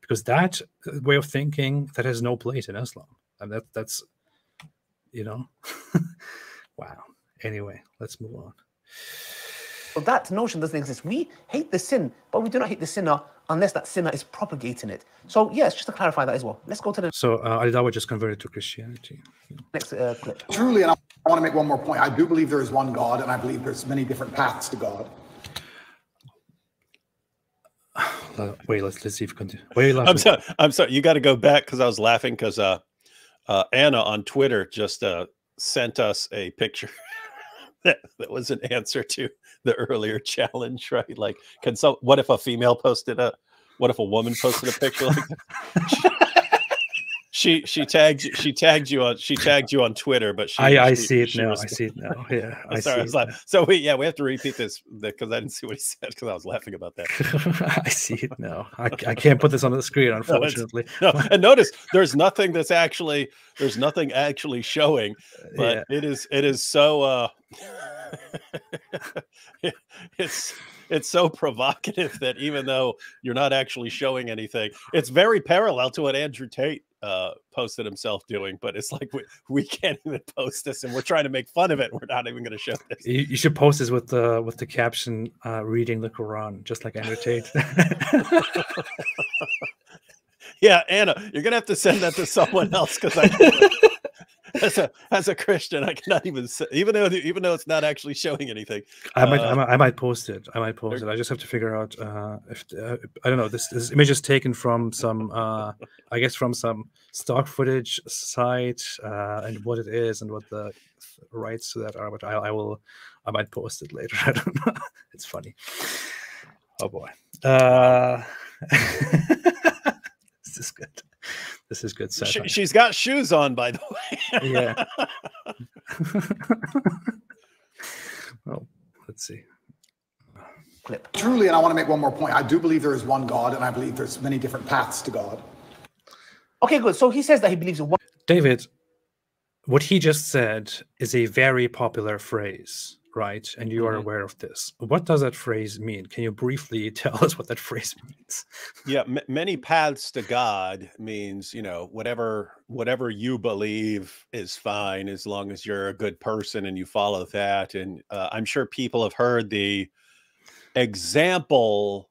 because that way of thinking, that has no place in Islam, and that's you know. Wow. Anyway, let's move on. Well, that notion doesn't exist. We hate the sin, but we do not hate the sinner unless that sinner is propagating it. So, yes, just to clarify that as well. Let's go to the... So, Ali Dawah just converted to Christianity. Next clip. Truly, and I want to make one more point. I do believe there is one God, and I believe there's many different paths to God. Wait, let's see if we can do... I'm sorry. You got to go back, because I was laughing, because Anna on Twitter just sent us a picture. That was an answer to the earlier challenge, right? Like, can some, what if a female posted a, what if a woman posted a picture like that? she tagged you on Twitter, but I see it now. Yeah, I was like, so we have to repeat this because I didn't see what he said because I was laughing about that. I see it now. I can't put this on the screen, unfortunately. No, and notice there's nothing that's actually showing, but yeah. it is so. It's so provocative that even though you're not actually showing anything, it's very parallel to what Andrew Tate posted himself doing, but it's like we can't even post this, and we're trying to make fun of it. We're not even going to show this. You should post this with the caption reading the Quran, just like Andrew Tate. Yeah, Anna, you're gonna have to send that to someone else, because as a Christian, I cannot even say, even though it's not actually showing anything. I might post it. I just have to figure out if I don't know. This image is taken from some I guess from some stock footage site, and what it is and what the rights to that are. But I might post it later. I don't know. It's funny. Oh boy. This is good. This is good. She's got shoes on, by the way. Yeah. Well, let's see. Clip. Truly, and I want to make one more point. I do believe there is one God, and I believe there's many different paths to God. Okay, good. So he says that he believes in one. David, what he just said is a very popular phrase right? And you are aware of this. What does that phrase mean? Can you briefly tell us what that phrase means? Yeah, many paths to God means, you know, whatever you believe is fine as long as you're a good person and you follow that. And I'm sure people have heard the example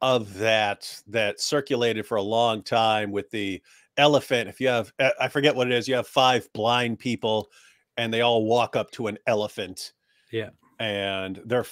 of that circulated for a long time with the elephant. If you have, I forget what it is, you have 5 blind people and they all walk up to an elephant. Yeah. And they're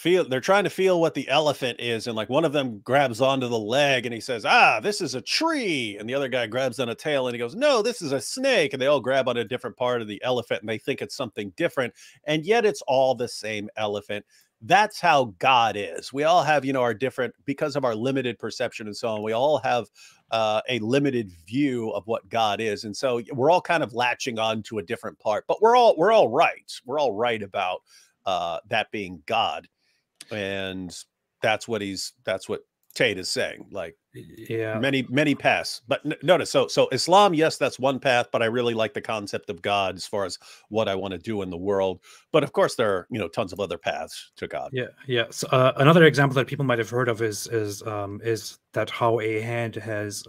trying to feel what the elephant is. And like one of them grabs onto the leg and he says, ah, this is a tree. And the other guy grabs on a tail and he goes, no, this is a snake. And they all grab on a different part of the elephant and they think it's something different. And yet it's all the same elephant. That's how God is. We all have, you know, our different, because of our limited perception and so on, we all have a limited view of what God is. And so we're all kind of latching on to a different part, but we're all right. We're all right about that being God. And that's what Tate is saying, like, yeah, many paths. But notice, so Islam, yes, that's one path, but I really like the concept of God as far as what I want to do in the world. But of course, there are, you know, tons of other paths to God. Yeah, yeah. So, another example that people might have heard of is that how a hand has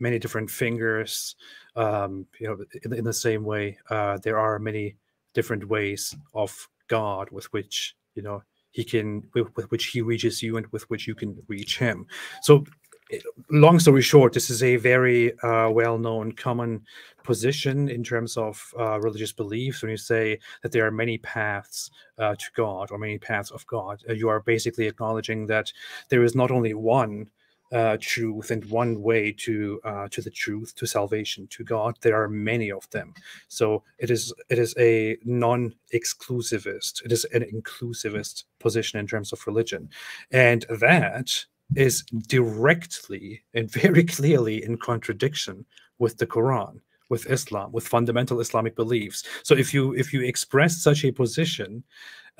many different fingers. You know, in the same way, there are many different ways of God with which, you know, he can, with which he reaches you and with which you can reach him. So long story short, this is a very well-known common position in terms of religious beliefs. When you say that there are many paths to God or many paths of God, you are basically acknowledging that there is not only one truth and one way to the truth, to salvation, to God. There are many of them. So it is a non-exclusivist, it is an inclusivist position in terms of religion. And that is directly and very clearly in contradiction with the Quran, with Islam, with fundamental Islamic beliefs. So if you express such a position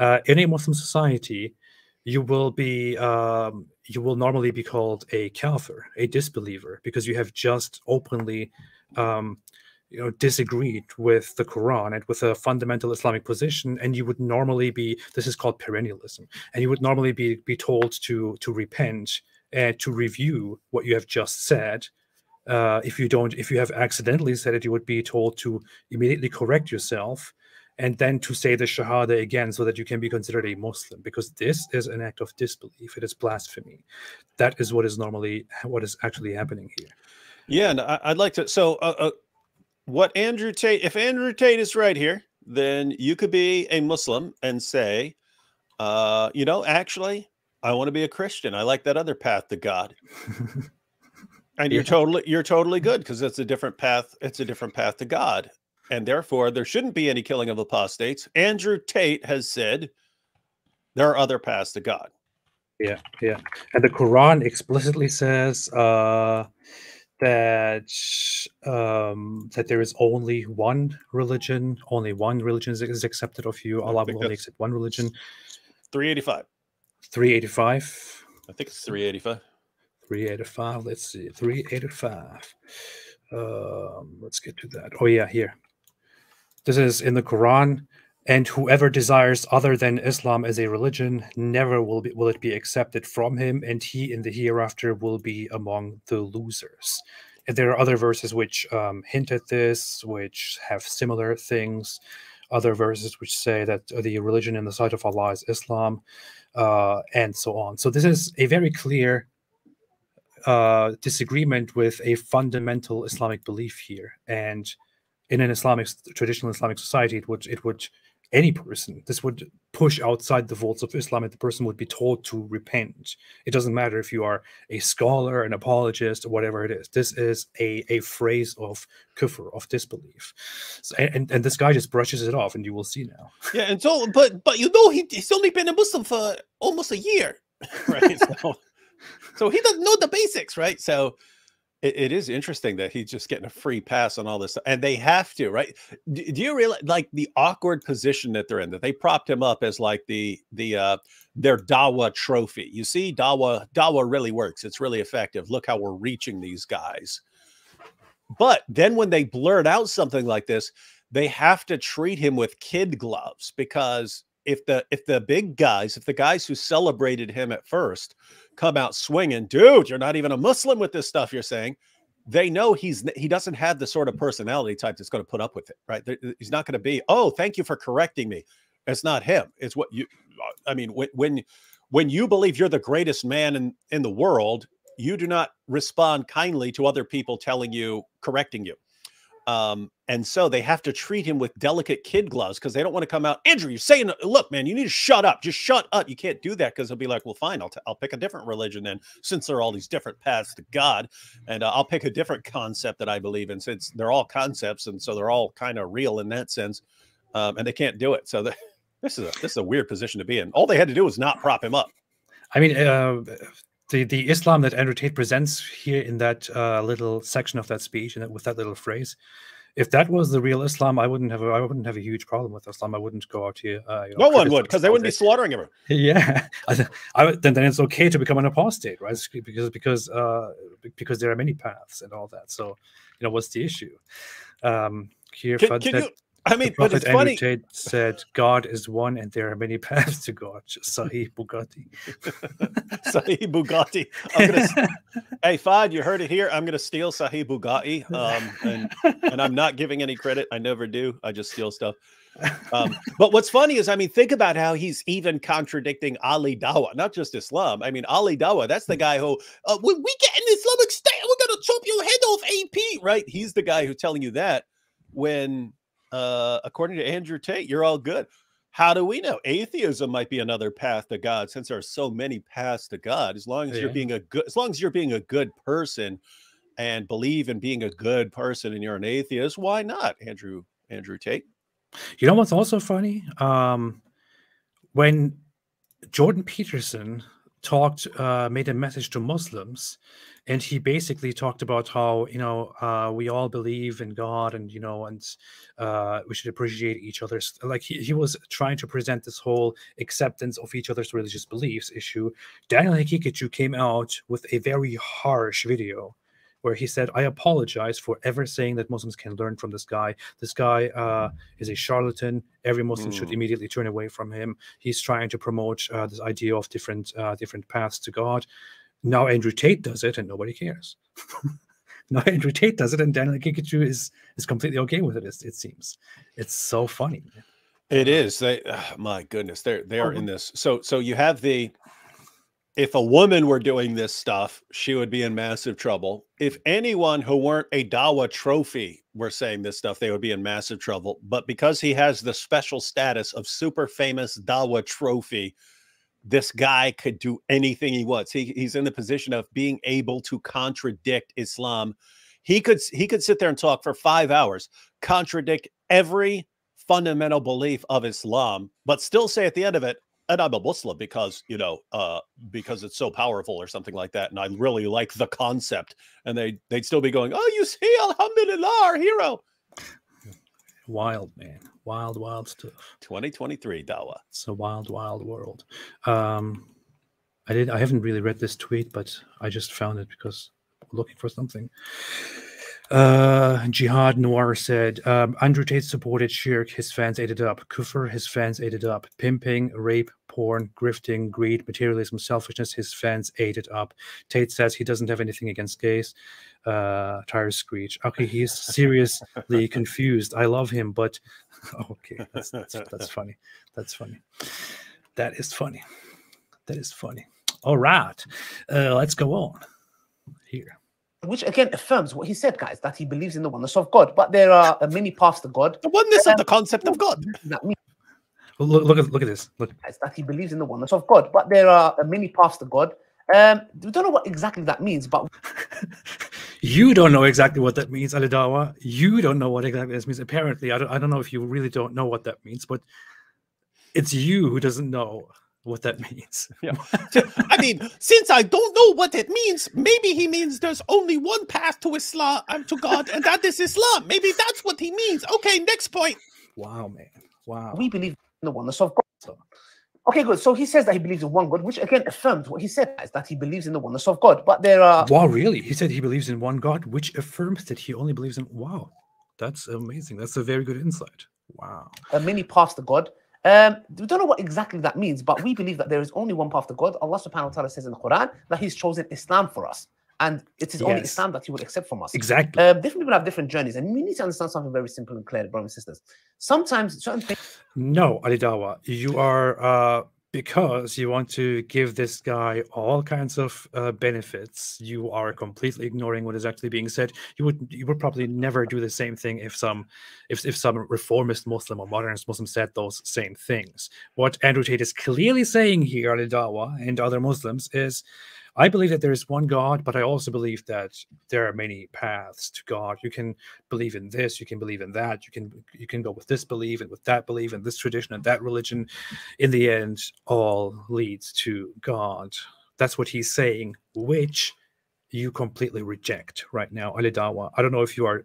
in a Muslim society, you will be you will normally be called a kafir, a disbeliever, because you have just openly you know, disagreed with the Quran and with a fundamental Islamic position, and you would normally be, this is called perennialism, and you would normally be told to repent and to review what you have just said. If you have accidentally said it, you would be told to immediately correct yourself and then to say the Shahada again so that you can be considered a Muslim, because this is an act of disbelief. It is blasphemy. That is what is actually happening here. Yeah, and I'd like to, so what Andrew Tate, if Andrew Tate is right here, then you could be a Muslim and say, you know, actually, I want to be a Christian. I like that other path to God. And yeah, you're totally good, because that's a different path. It's a different path to God. And therefore, there shouldn't be any killing of apostates. Andrew Tate has said there are other paths to God. Yeah, yeah. And the Quran explicitly says that there is only one religion. Only one religion is accepted of you. Allah will only accept one religion. 385. 385. I think it's 385. 385. Let's see. 385. Let's get to that. Oh, yeah, here. This is in the Quran, and whoever desires other than Islam as a religion, never will it be accepted from him, and he in the hereafter will be among the losers. And there are other verses which hint at this, which have similar things. Other verses which say that the religion in the sight of Allah is Islam, and so on. So this is a very clear disagreement with a fundamental Islamic belief here, and in an Islamic, traditional Islamic society, it would any person, this would push outside the vaults of Islam, and the person would be told to repent. It doesn't matter if you are a scholar, an apologist, or whatever it is. This is a phrase of kufr, of disbelief. So, and this guy just brushes it off, and you will see now. Yeah, and so, but you know, he's only been a Muslim for almost a year, right? So he doesn't know the basics, right? So it is interesting that he's just getting a free pass on all this stuff. And they have to, right? Do you realize, like, the awkward position that they're in, that they propped him up as like their Dawah trophy? You see, Dawah really works. It's really effective. Look how we're reaching these guys. But then when they blurt out something like this, they have to treat him with kid gloves, because if the big guys, if the guys who celebrated him at first come out swinging, dude, you're not even a Muslim with this stuff you're saying, they know he doesn't have the sort of personality type that's going to put up with it, right? He's not going to be, oh, thank you for correcting me. It's not him. It's what you, I mean, when you believe you're the greatest man in the world, you do not respond kindly to other people telling you, correcting you. And so they have to treat him with delicate kid gloves because they don't want to come out, Andrew, you're saying, look, man, you need to shut up. Just shut up. You can't do that, because he'll be like, well, fine, I'll pick a different religion then, since there are all these different paths to God, and I'll pick a different concept that I believe in, since they're all concepts, and so they're all kind of real in that sense, and they can't do it. So this is a weird position to be in. All they had to do was not prop him up. I mean, the Islam that Andrew Tate presents here in that little section of that speech, and with that little phrase, if that was the real Islam, I wouldn't have a huge problem with Islam. I wouldn't go out here. No one would, because they wouldn't be slaughtering everyone. Yeah, then it's okay to become an apostate, right? Because there are many paths and all that. So, you know, what's the issue here? I mean, the Prophet Andrew Tate said, God is one and there are many paths to God. Sahih Bukhari. Sahih Bukhari. Hey, Fahd, you heard it here. I'm going to steal Sahih Bukhari. And I'm not giving any credit. I never do. I just steal stuff. But what's funny is, I mean, think about how he's even contradicting Ali Dawah, not just Islam. I mean, Ali Dawah, that's the guy who, when we get an Islamic state, we're going to chop your head off, AP, right? He's the guy who's telling you that when... according to Andrew Tate, you're all good. How do we know? Atheism might be another path to God, since there are so many paths to God. As long as you're being a good, as long as you're being a good person and believe in being a good person, and you're an atheist, why not, Andrew Tate? You know what's also funny? When Jordan Peterson talked, made a message to Muslims, and he basically talked about how, you know, we all believe in God, and, you know, and we should appreciate each other's, like, he was trying to present this whole acceptance of each other's religious beliefs issue. Daniel Haqiqatjou came out with a very harsh video where he said, I apologize for ever saying that Muslims can learn from this guy. This guy is a charlatan. Every Muslim should immediately turn away from him. He's trying to promote this idea of different paths to God. Now Andrew Tate does it and nobody cares. Now Andrew Tate does it and Daniel Haqiqatjou is completely okay with it, it seems. It's so funny. It is. They, my goodness, they are in this. So you have the... If a woman were doing this stuff, she would be in massive trouble. If anyone who weren't a Dawah trophy were saying this stuff, they would be in massive trouble. But because he has the special status of super famous Dawah trophy, this guy could do anything he wants. He's in the position of being able to contradict Islam. He could sit there and talk for 5 hours, contradict every fundamental belief of Islam, but still say at the end of it, and I'm a Muslim because, you know, because it's so powerful or something like that, and I really like the concept. And they'd still be going, oh, you see, alhamdulillah, our hero. Wild, man. Wild, wild stuff. 2023 Dawah. It's a wild, wild world. I haven't really read this tweet, but I just found it because I'm looking for something. Jihad Noir said, Andrew Tate supported shirk, his fans ate it up. Kufr, his fans ate it up. Pimping, rape, porn, grifting, greed, materialism, selfishness, his fans ate it up. Tate says he doesn't have anything against gays. Tire Screech. Okay, he's seriously confused. I love him, but okay, that's funny. That's funny. That is funny. That is funny. All right, let's go on here. Which again affirms what he said, guys, that he believes in the oneness of God. But there are many paths to God. The oneness of the concept of God. That means, look at this. Look, guys, that he believes in the oneness of God. But there are many paths to God. We don't know what exactly that means, but you don't know exactly what that means, Ali Dawah. You don't know what exactly this means. Apparently, I don't know if you really don't know what that means, but it's you who doesn't know what that means. Yeah. I mean, since I don't know what it means, maybe he means there's only one path to Islam and to God, and that is Islam. Maybe that's what he means. Okay, next point. Wow, man. Wow. We believe in the oneness of God. So, okay, good. So he says that he believes in one God, which again affirms what he said, is that he believes in the oneness of God. But there are... Wow, really? He said he believes in one God, which affirms that he only believes in... Wow. That's amazing. That's a very good insight. Wow. Many paths to God. We don't know what exactly that means, but we believe that there is only one path to God. Allah subhanahu wa ta'ala says in the Quran that he's chosen Islam for us. And it is only Islam that he will accept from us. Exactly. Different people have different journeys. And we need to understand something very simple and clear, brothers and sisters. Sometimes certain things... No, Ali Dawah, you are... because you want to give this guy all kinds of benefits, you are completely ignoring what is actually being said. You would probably never do the same thing if some reformist Muslim or modernist Muslim said those same things. What Andrew Tate is clearly saying here, Ali Dawah and other Muslims, is I believe that there is one God, but I also believe that there are many paths to God. You can believe in this, you can believe in that, you can go with this belief and with that belief and this tradition and that religion. In the end, all leads to God. That's what he's saying, which you completely reject right now, Ali Dawah. I don't know if you are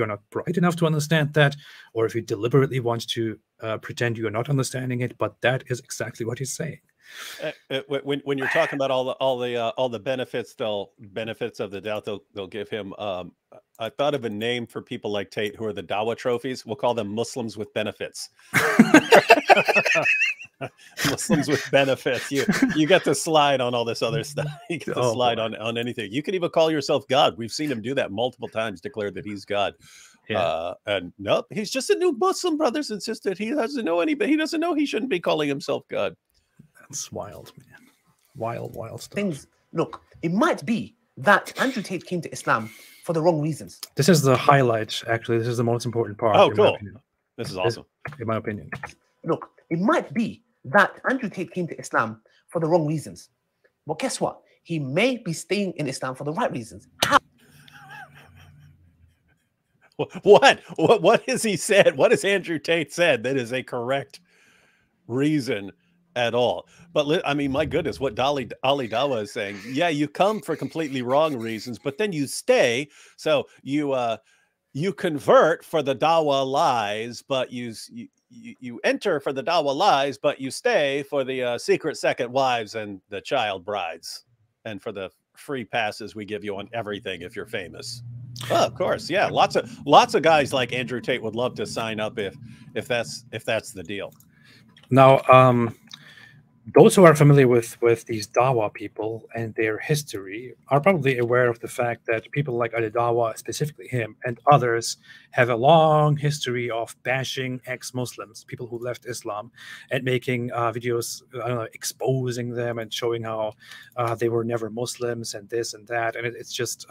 not bright enough to understand that, or if you deliberately want to pretend you are not understanding it, but that is exactly what he's saying. When you're talking about all the benefits, benefits of the doubt they'll give him, I thought of a name for people like Tate who are the Dawah trophies. We'll call them Muslims with benefits. Muslims with benefits. You get to slide on all this other stuff. You get to slide on anything. You can even call yourself God. We've seen him do that multiple times. Declare that he's God. Yeah. And nope, he's just a new Muslim, brothers and sisters. He doesn't know anybody. He doesn't know he shouldn't be calling himself God. It's wild, man. Wild, wild stuff. Things, look, it might be that Andrew Tate came to Islam for the wrong reasons. This is the highlight, actually. This is the most important part. Oh, cool. This is awesome. In my opinion. Look, it might be that Andrew Tate came to Islam for the wrong reasons. Well, guess what? He may be staying in Islam for the right reasons. How? What has he said? What has Andrew Tate said that is a correct reason at all? But I mean, my goodness, what Ali Dawah is saying, yeah, you come for completely wrong reasons, but then you stay. So you convert for the Dawah lies, but you enter for the Dawah lies, but you stay for the secret second wives and the child brides and for the free passes we give you on everything if you're famous. Oh, of course. Yeah, lots of guys like Andrew Tate would love to sign up if that's the deal. Now, those who are familiar with these Dawah people and their history are probably aware of the fact that people like Ali Dawah, specifically him, and others have a long history of bashing ex-Muslims, people who left Islam, and making videos, I don't know, exposing them and showing how they were never Muslims and this and that. And it's just...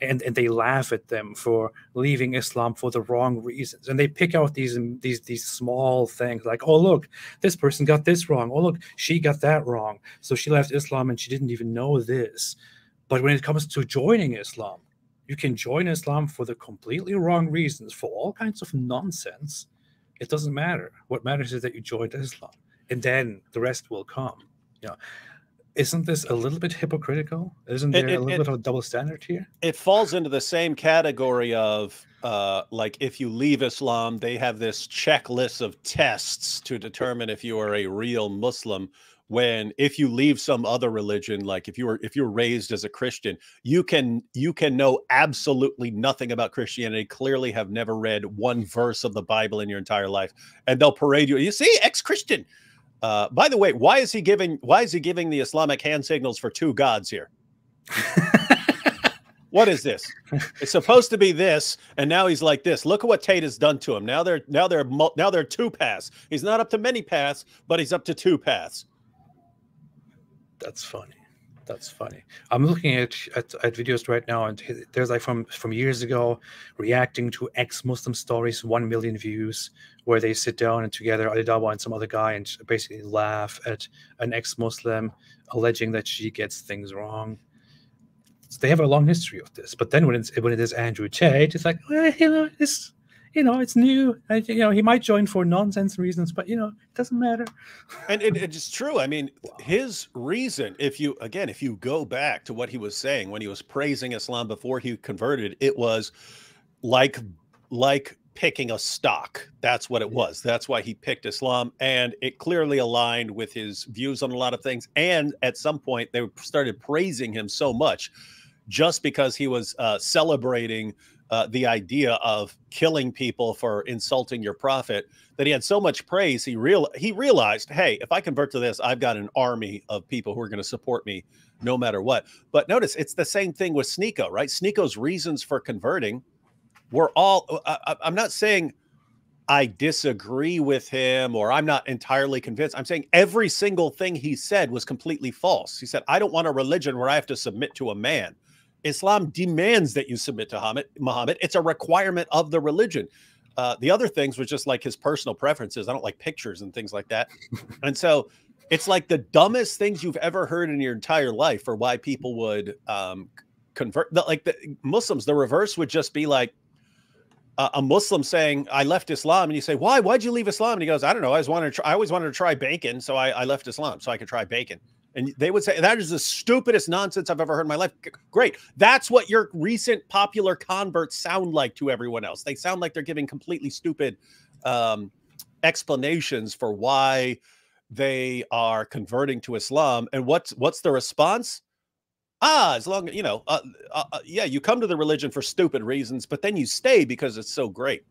And they laugh at them for leaving Islam for the wrong reasons, and they pick out these small things like, oh look, this person got this wrong, oh look, she got that wrong, so she left Islam and she didn't even know this. But when it comes to joining Islam, you can join Islam for the completely wrong reasons, for all kinds of nonsense. It doesn't matter. What matters is that you joined Islam, and then the rest will come. You know, isn't this a little bit hypocritical? Isn't there a little bit of a double standard here? It falls into the same category of, like, if you leave Islam, they have this checklist of tests to determine if you are a real Muslim. When if you leave some other religion, like if you're raised as a Christian, you can know absolutely nothing about Christianity, clearly have never read one verse of the Bible in your entire life, and they'll parade you. You see, ex-Christian. By the way, why is he giving the Islamic hand signals for two gods here? What is this? It's supposed to be this, and now he's like this. Look at what Tate has done to him. Now they're two paths. He's not up to many paths, but he's up to two paths. That's funny. That's funny. I'm looking at videos right now, and there's like from years ago, reacting to ex-Muslim stories, 1 million views, where they sit down and together, Ali Dawah and some other guy, and basically laugh at an ex-Muslim, alleging that she gets things wrong. So they have a long history of this. But then when it is Andrew Tate, it's like, well, you know, this, you know, it's new. And, you know, he might join for nonsense reasons, but, you know, it doesn't matter. And it's true. I mean, wow. His reason, if you go back to what he was saying when he was praising Islam before he converted, it was like picking a stock. That's what it was. That's why he picked Islam. And it clearly aligned with his views on a lot of things. And at some point, they started praising him so much just because he was celebrating the idea of killing people for insulting your prophet, that he had so much praise, he realized, hey, if I convert to this, I've got an army of people who are going to support me no matter what. But notice, it's the same thing with Sneako, right? Sneako's reasons for converting were all, I'm not saying I disagree with him or I'm not entirely convinced. I'm saying every single thing he said was completely false. He said, I don't want a religion where I have to submit to a man. Islam demands that you submit to Muhammad. It's a requirement of the religion. The other things was just like his personal preferences. I don't like pictures and things like that. And so it's like the dumbest things you've ever heard in your entire life for why people would convert. Like the Muslims, the reverse would just be like a Muslim saying, I left Islam. And you say, why? Why'd you leave Islam? And he goes, I don't know. I always wanted to try bacon. So I left Islam so I could try bacon. And they would say, that is the stupidest nonsense I've ever heard in my life. Great. That's what your recent popular converts sound like to everyone else. They sound like they're giving completely stupid explanations for why they are converting to Islam. And what's the response? As long as, you know, yeah, you come to the religion for stupid reasons, but then you stay because it's so great.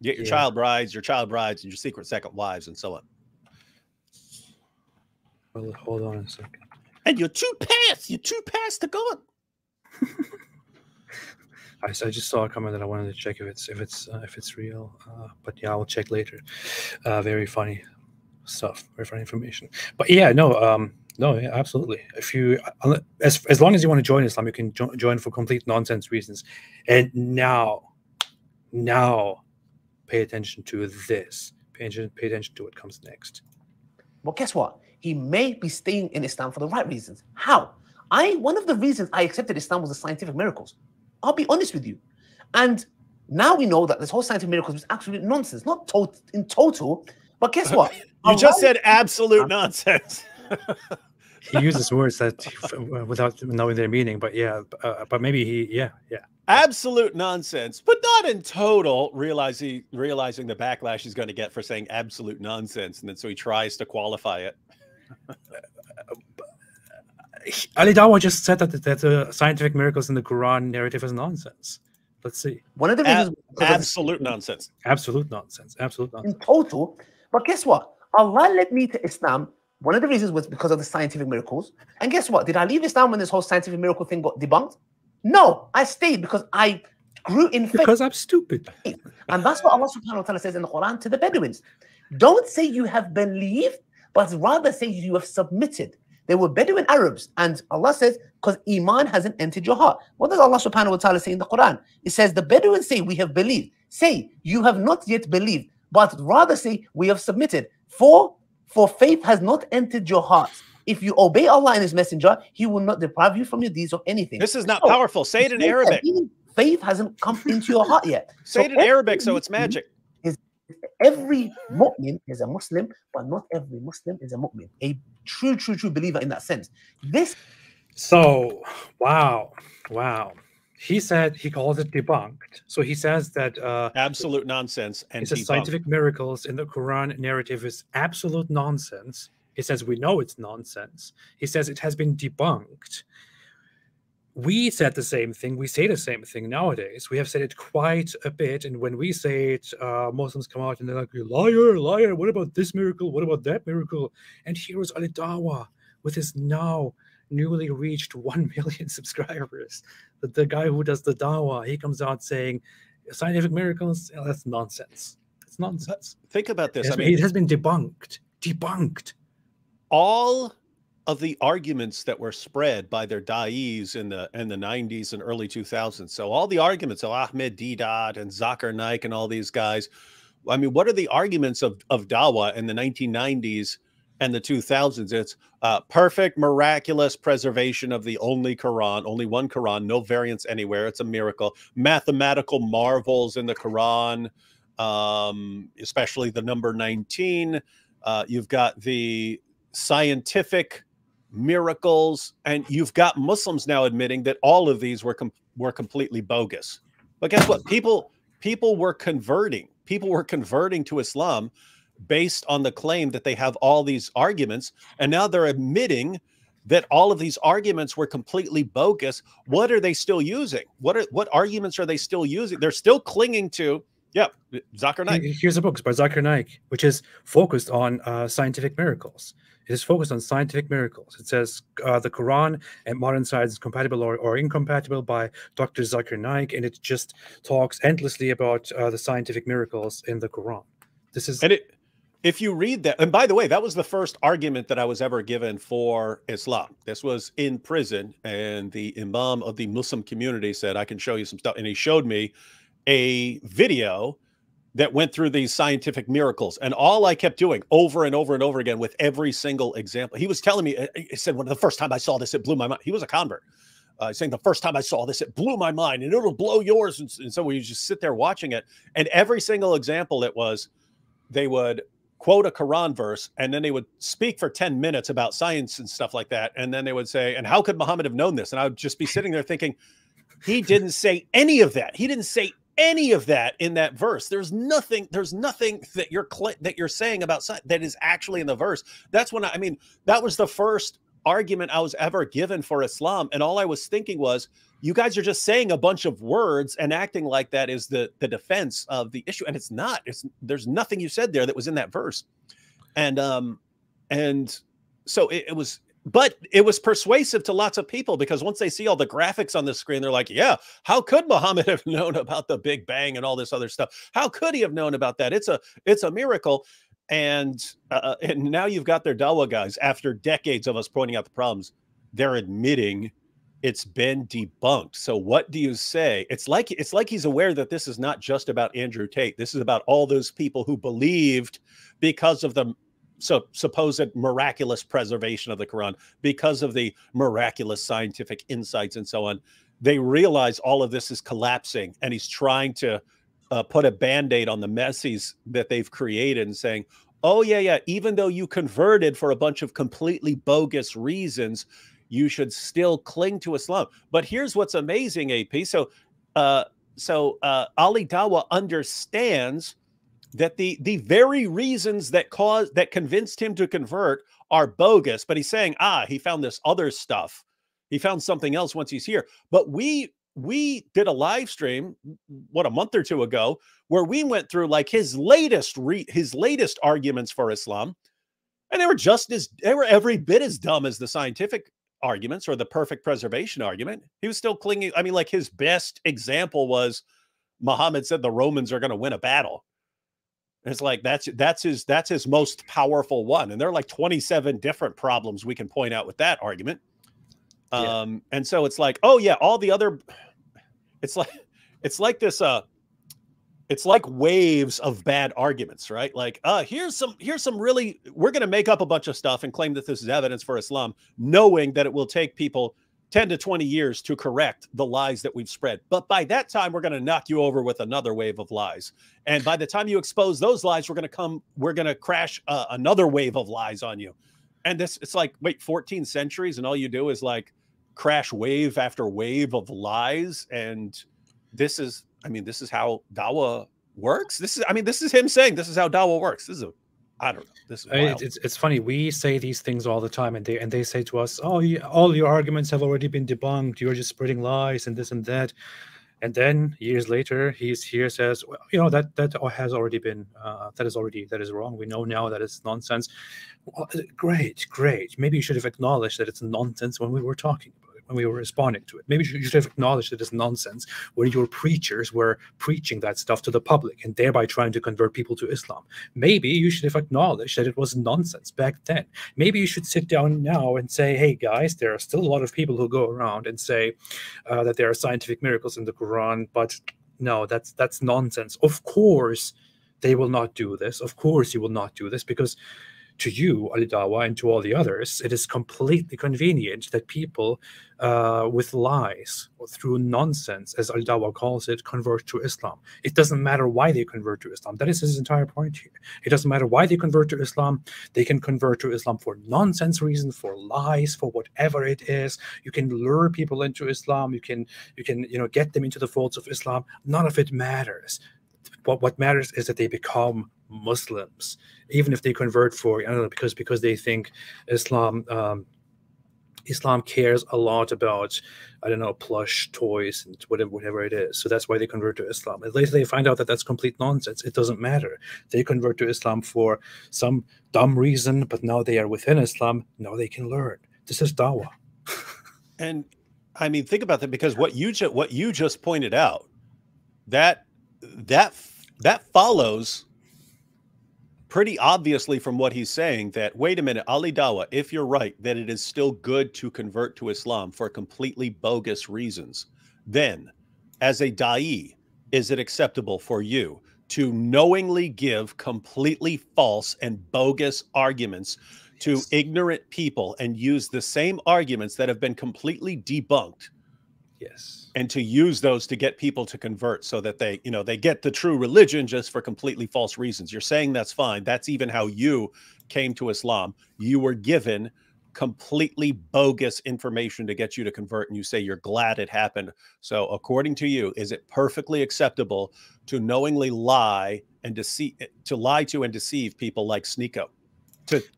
You get your child brides and your secret second wives and so on. Hold on a second. And you're too past to God. I just saw a comment that I wanted to check if it's real, but yeah, I'll check later. Very funny stuff, very funny information. But yeah, no, absolutely. If you, as long as you want to join Islam, you can join for complete nonsense reasons. And now, pay attention to this. Pay attention to what comes next. Well, guess what? He may be staying in Islam for the right reasons. How? One of the reasons I accepted Islam was the scientific miracles. I'll be honest with you. And now we know that this whole scientific miracles was absolute nonsense. Not in total, but guess what? You just said absolute nonsense. He uses words that without knowing their meaning, but yeah, but maybe he, yeah. Absolute nonsense, but not in total, realizing the backlash he's going to get for saying absolute nonsense. And then so he tries to qualify it. Ali Dawah just said that scientific miracles in the Quran narrative is nonsense. Let's see. One of the reasons absolute nonsense. Absolute nonsense. Absolute nonsense. In total, but guess what? Allah led me to Islam. One of the reasons was because of the scientific miracles. And guess what? Did I leave Islam when this whole scientific miracle thing got debunked? No, I stayed because I grew in faith. Because I'm stupid. And that's what Allah subhanahu wa ta'ala says in the Quran to the Bedouins. Don't say you have believed, but rather say you have submitted. They were Bedouin Arabs. And Allah says, because Iman hasn't entered your heart. What does Allah subhanahu wa ta'ala say in the Quran? It says, the Bedouins say, we have believed. Say, you have not yet believed, but rather say, we have submitted. For faith has not entered your heart. If you obey Allah and His Messenger, He will not deprive you from your deeds of anything. This is not powerful. Say it in Arabic. Faith hasn't come into your heart yet. Say it in Arabic so it's magic. Every mu'min is a Muslim, but not every Muslim is a mu'min. A true believer in that sense. This. So, wow. He said he calls it debunked. So he says that absolute nonsense. And he says scientific miracles in the Quran narrative is absolute nonsense. He says we know it's nonsense. He says it has been debunked. We said the same thing. We say the same thing nowadays. We have said it quite a bit. And when we say it, Muslims come out and they're like, liar. What about this miracle? What about that miracle? And here is Ali Dawah with his now newly reached 1 million subscribers. The guy who does the Dawah, he comes out saying, scientific miracles, that's nonsense. It's nonsense. Think about this. I mean, it has been debunked. Debunked. All of the arguments that were spread by their da'is in the 90s and early 2000s. So all the arguments of Ahmed Didat and Zakir Naik and all these guys. I mean, what are the arguments of Dawah in the 1990s and the 2000s? It's perfect, miraculous preservation of the only Quran, only one Quran, no variants anywhere. It's a miracle. Mathematical marvels in the Quran, especially the number 19. You've got the scientific miracles, and you've got Muslims now admitting that all of these were completely bogus. But guess what? People were converting. People were converting to Islam based on the claim that they have all these arguments, and now they're admitting that all of these arguments were completely bogus, what are they still using? What arguments are they still using? They're still clinging to, yeah, Zakir Naik. Here's a book by Zakir Naik, which is focused on scientific miracles. It is focused on scientific miracles. It says the Quran and modern science is compatible or incompatible by Dr. Zakir Naik, and it just talks endlessly about the scientific miracles in the Quran. This is... If you read that, and by the way, that was the first argument that I was ever given for Islam. This was in prison, and the imam of the Muslim community said, I can show you some stuff. And he showed me a video that went through these scientific miracles. And all I kept doing over and over and over again with every single example, he was telling me, he said, well, the first time I saw this, it blew my mind. He was a convert. Saying the first time I saw this, it blew my mind, and it'll blow yours. And so we just sit there watching it. And every single example, it was, they would quote a Quran verse, and then they would speak for 10 minutes about science and stuff like that. And then they would say, and how could Muhammad have known this? And I would just be sitting there thinking, he didn't say any of that. He didn't say any of that in that verse. There's nothing that you're saying about science that is actually in the verse. That's when, I mean, that was the first argument I was ever given for Islam. And all I was thinking was, you guys are just saying a bunch of words and acting like that is the defense of the issue. And it's not. There's nothing you said there that was in that verse. And so it was, but it was persuasive to lots of people, because once they see all the graphics on the screen, they're like, yeah, how could Muhammad have known about the Big Bang and all this other stuff? How could he have known about that? It's a miracle. And now you've got their Dawah guys, after decades of us pointing out the problems, they're admitting it's been debunked. So what do you say? It's like he's aware that this is not just about Andrew Tate. This is about all those people who believed because of the supposed miraculous preservation of the Quran, because of the miraculous scientific insights and so on. They realize all of this is collapsing, and he's trying to put a Band-Aid on the messes that they've created and saying, oh, yeah, even though you converted for a bunch of completely bogus reasons, you should still cling to Islam. But here's what's amazing, AP. So Ali Dawah understands that the very reasons that convinced him to convert are bogus. But he's saying, he found this other stuff. He found something else once he's here. But we did a live stream, a month or two ago, where we went through like his latest arguments for Islam, and they were every bit as dumb as the scientific arguments or the perfect preservation argument. He was still clinging. I mean, like, his best example was Muhammad said the Romans are going to win a battle. And it's like, that's his most powerful one, and there are like 27 different problems we can point out with that argument. Yeah. And so it's like, oh yeah, all the other, it's like this, it's like waves of bad arguments, right? Like, here's some really, we're going to make up a bunch of stuff and claim that this is evidence for Islam, knowing that it will take people 10 to 20 years to correct the lies that we've spread. But by that time, we're going to knock you over with another wave of lies. And by the time you expose those lies, we're going to crash another wave of lies on you. And this, it's like, wait, 14 centuries, and all you do is like crash wave after wave of lies. And this is, I mean, this is how Dawah works. This is him saying this is how Dawah works. This is I don't know. This is wild. It's funny. We say these things all the time, and they say to us, "Oh, all your arguments have already been debunked. You're just spreading lies and this and that." And then years later, he's here, says, well, you know, that is wrong. We know now that it's nonsense. Well, great. Maybe you should have acknowledged that it's nonsense when we were talking about it, when we were responding to it. Maybe you should have acknowledged that it's nonsense when your preachers were preaching that stuff to the public and thereby trying to convert people to Islam. Maybe you should have acknowledged that it was nonsense back then. Maybe you should sit down now and say, hey, guys, there are still a lot of people who go around and say that there are scientific miracles in the Quran, but no, that's nonsense. Of course they will not do this. Of course you will not do this, because to you, Ali Dawah, and to all the others, it is completely convenient that people with lies or through nonsense, as Ali Dawah calls it, convert to Islam. It doesn't matter why they convert to Islam. That is his entire point here. It doesn't matter why they convert to Islam. They can convert to Islam for nonsense reasons, for lies, for whatever it is. You can lure people into Islam. You can get them into the folds of Islam. None of it matters. What matters is that they become Muslims, even if they convert for, I don't know, because they think Islam Islam cares a lot about, I don't know, plush toys and whatever it is. So that's why they convert to Islam. And later they find out that that's complete nonsense. It doesn't matter. They convert to Islam for some dumb reason, but now they are within Islam. Now they can learn. This is dawah. And I mean, think about that, because what you just pointed out, that follows pretty obviously from what he's saying, that, wait a minute, Ali Dawah, if you're right, that it is still good to convert to Islam for completely bogus reasons, then as a da'i, is it acceptable for you to knowingly give completely false and bogus arguments to ignorant people and use the same arguments that have been completely debunked? Yes. And to use those to get people to convert so that they, you know, they get the true religion just for completely false reasons. You're saying that's fine. That's even how you came to Islam. You were given completely bogus information to get you to convert, and you say you're glad it happened. So according to you, is it perfectly acceptable to knowingly lie and deceive, to lie to and deceive people like Sneako?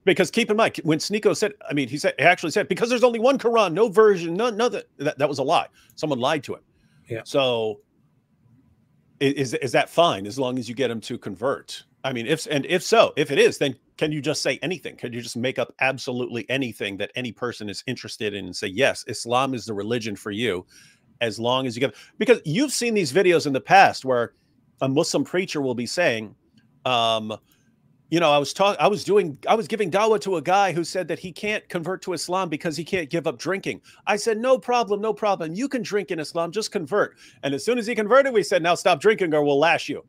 Because keep in mind, when Sneako said, I mean, he actually said, because there's only one Quran, no version, none, that was a lie. Someone lied to him. Yeah. So is that fine as long as you get him to convert? I mean, if it is, then can you just say anything? Can you just make up absolutely anything that any person is interested in and say, yes, Islam is the religion for you, as long as you get, because you've seen these videos in the past where a Muslim preacher will be saying, you know, I was giving dawah to a guy who said that he can't convert to Islam because he can't give up drinking. I said, no problem, no problem. You can drink in Islam, just convert. And as soon as he converted, we said, now stop drinking or we'll lash you.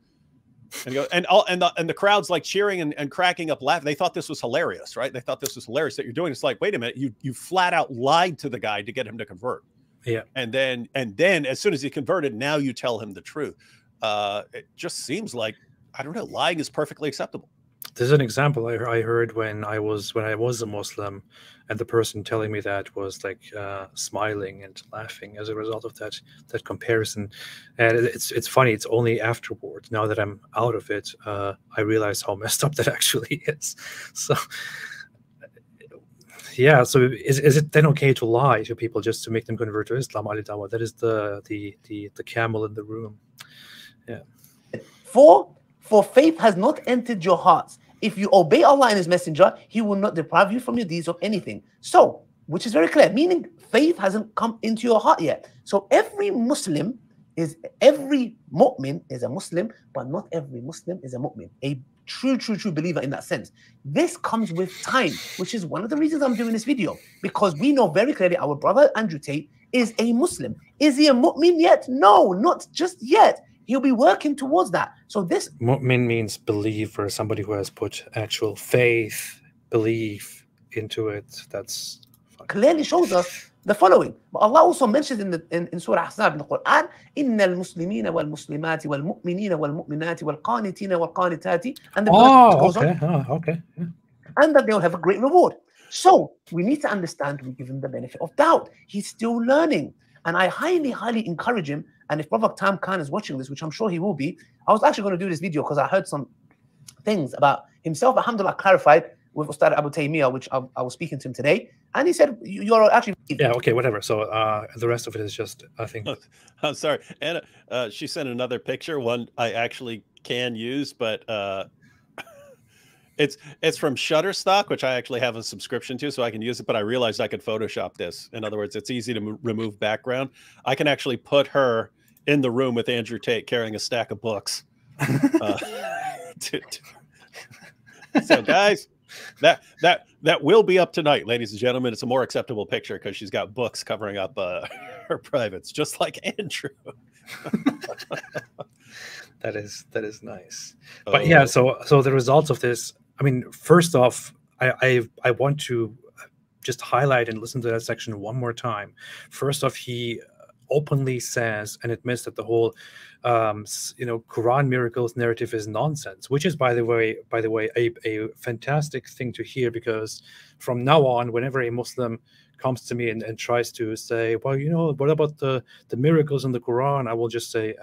And go, and the crowd's like cheering and cracking up laughing. They thought this was hilarious, right? They thought this was hilarious that you're doing. It's like, wait a minute, you flat out lied to the guy to get him to convert. Yeah. And then as soon as he converted, now you tell him the truth. It just seems like, I don't know, lying is perfectly acceptable. There's an example I heard when I was a Muslim, and the person telling me that was like smiling and laughing as a result of that comparison. And it's funny. It's only afterward, now that I'm out of it, I realize how messed up that actually is. So yeah. So is it then okay to lie to people just to make them convert to Islam? Ali Dawah, that is the camel in the room. Yeah. For faith has not entered your hearts. If you obey Allah and His Messenger, He will not deprive you from your deeds of anything. So, which is very clear, meaning faith hasn't come into your heart yet. So every mu'min is a Muslim, but not every Muslim is a mu'min. A true believer in that sense. This comes with time, which is one of the reasons I'm doing this video, because we know very clearly our brother Andrew Tate is a Muslim. Is he a mu'min yet? No, not just yet. He'll be working towards that. So this mu'min means believer, somebody who has put actual faith, belief into it. That's fine. Clearly shows us the following. But Allah also mentions in Surah Ahzab in the Quran, "Inna al-Muslimina wal-Muslimati wal-Mu'minina wal-Mu'minati wal-Qanitina wal-Qanitati," and the goes on. And that they will have a great reward. So we need to understand. We give him the benefit of doubt. He's still learning. And I highly, highly encourage him. And if Brother Tam Khan is watching this, which I'm sure he will be, I was actually going to do this video because I heard some things about himself. Alhamdulillah, clarified with Ustad Abu Taymiyyah, which I was speaking to him today. And he said, you're actually... Yeah, okay, whatever. So the rest of it is just, I think... I'm sorry. Anna, she sent another picture, one I actually can use, but... It's from Shutterstock, which I actually have a subscription to, so I can use it, but I realized I could Photoshop this. In other words, it's easy to remove background. I can actually put her in the room with Andrew Tate carrying a stack of books. So guys, that will be up tonight, ladies and gentlemen. It's a more acceptable picture because she's got books covering up her privates, just like Andrew. That is nice. Oh. But yeah, so the results of this, I mean, first off, I want to just highlight and listen to that section one more time. First off, he openly says and admits that the whole Quran miracles narrative is nonsense, which is by the way a fantastic thing to hear, because from now on, whenever a Muslim comes to me and tries to say, well, you know, what about the miracles in the Quran? I will just say,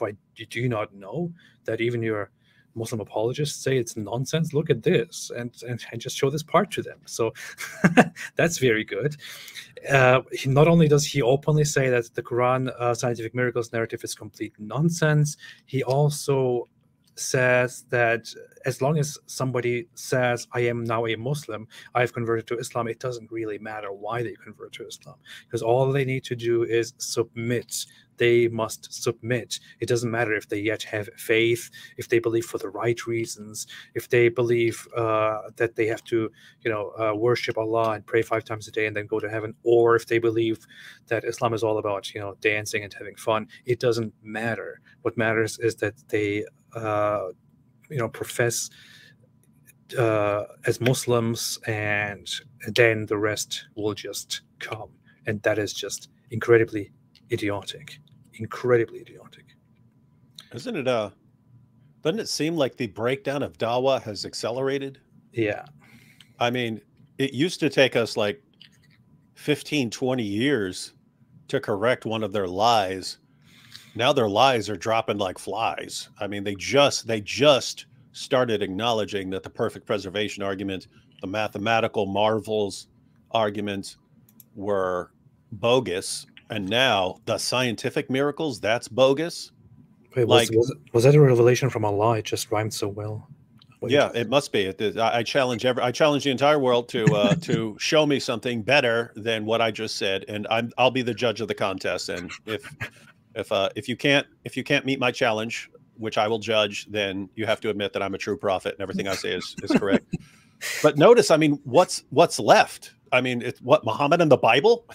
do you not know that even your Muslim apologists say it's nonsense, look at this, and just show this part to them. So that's very good. He, not only does he openly say that the Quran scientific miracles narrative is complete nonsense, he also says that as long as somebody says, I am now a Muslim, I've converted to Islam, it doesn't really matter why they convert to Islam, because all they need to do is submit. They must submit. It doesn't matter if they yet have faith, if they believe for the right reasons, if they believe that they have to, worship Allah and pray 5 times a day and then go to heaven, or if they believe that Islam is all about, dancing and having fun. It doesn't matter. What matters is that they, profess as Muslims, and then the rest will just come. And that is just incredibly idiotic. Incredibly idiotic. Isn't it doesn't it seem like the breakdown of Dawah has accelerated? Yeah. I mean, it used to take us like 15, 20 years to correct one of their lies. Now their lies are dropping like flies. I mean, they just started acknowledging that the perfect preservation argument, the mathematical marvels arguments were bogus. And now the scientific miracles, that's bogus. Wait, was that a revelation from Allah? It just rhymed so well. What, yeah, it must be. I challenge the entire world to to show me something better than what I just said, and I'll be the judge of the contest. And if you can't meet my challenge, which I will judge, then you have to admit that I'm a true prophet and everything I say is correct. But notice, I mean, what's left? I mean, it's what, Muhammad and the Bible?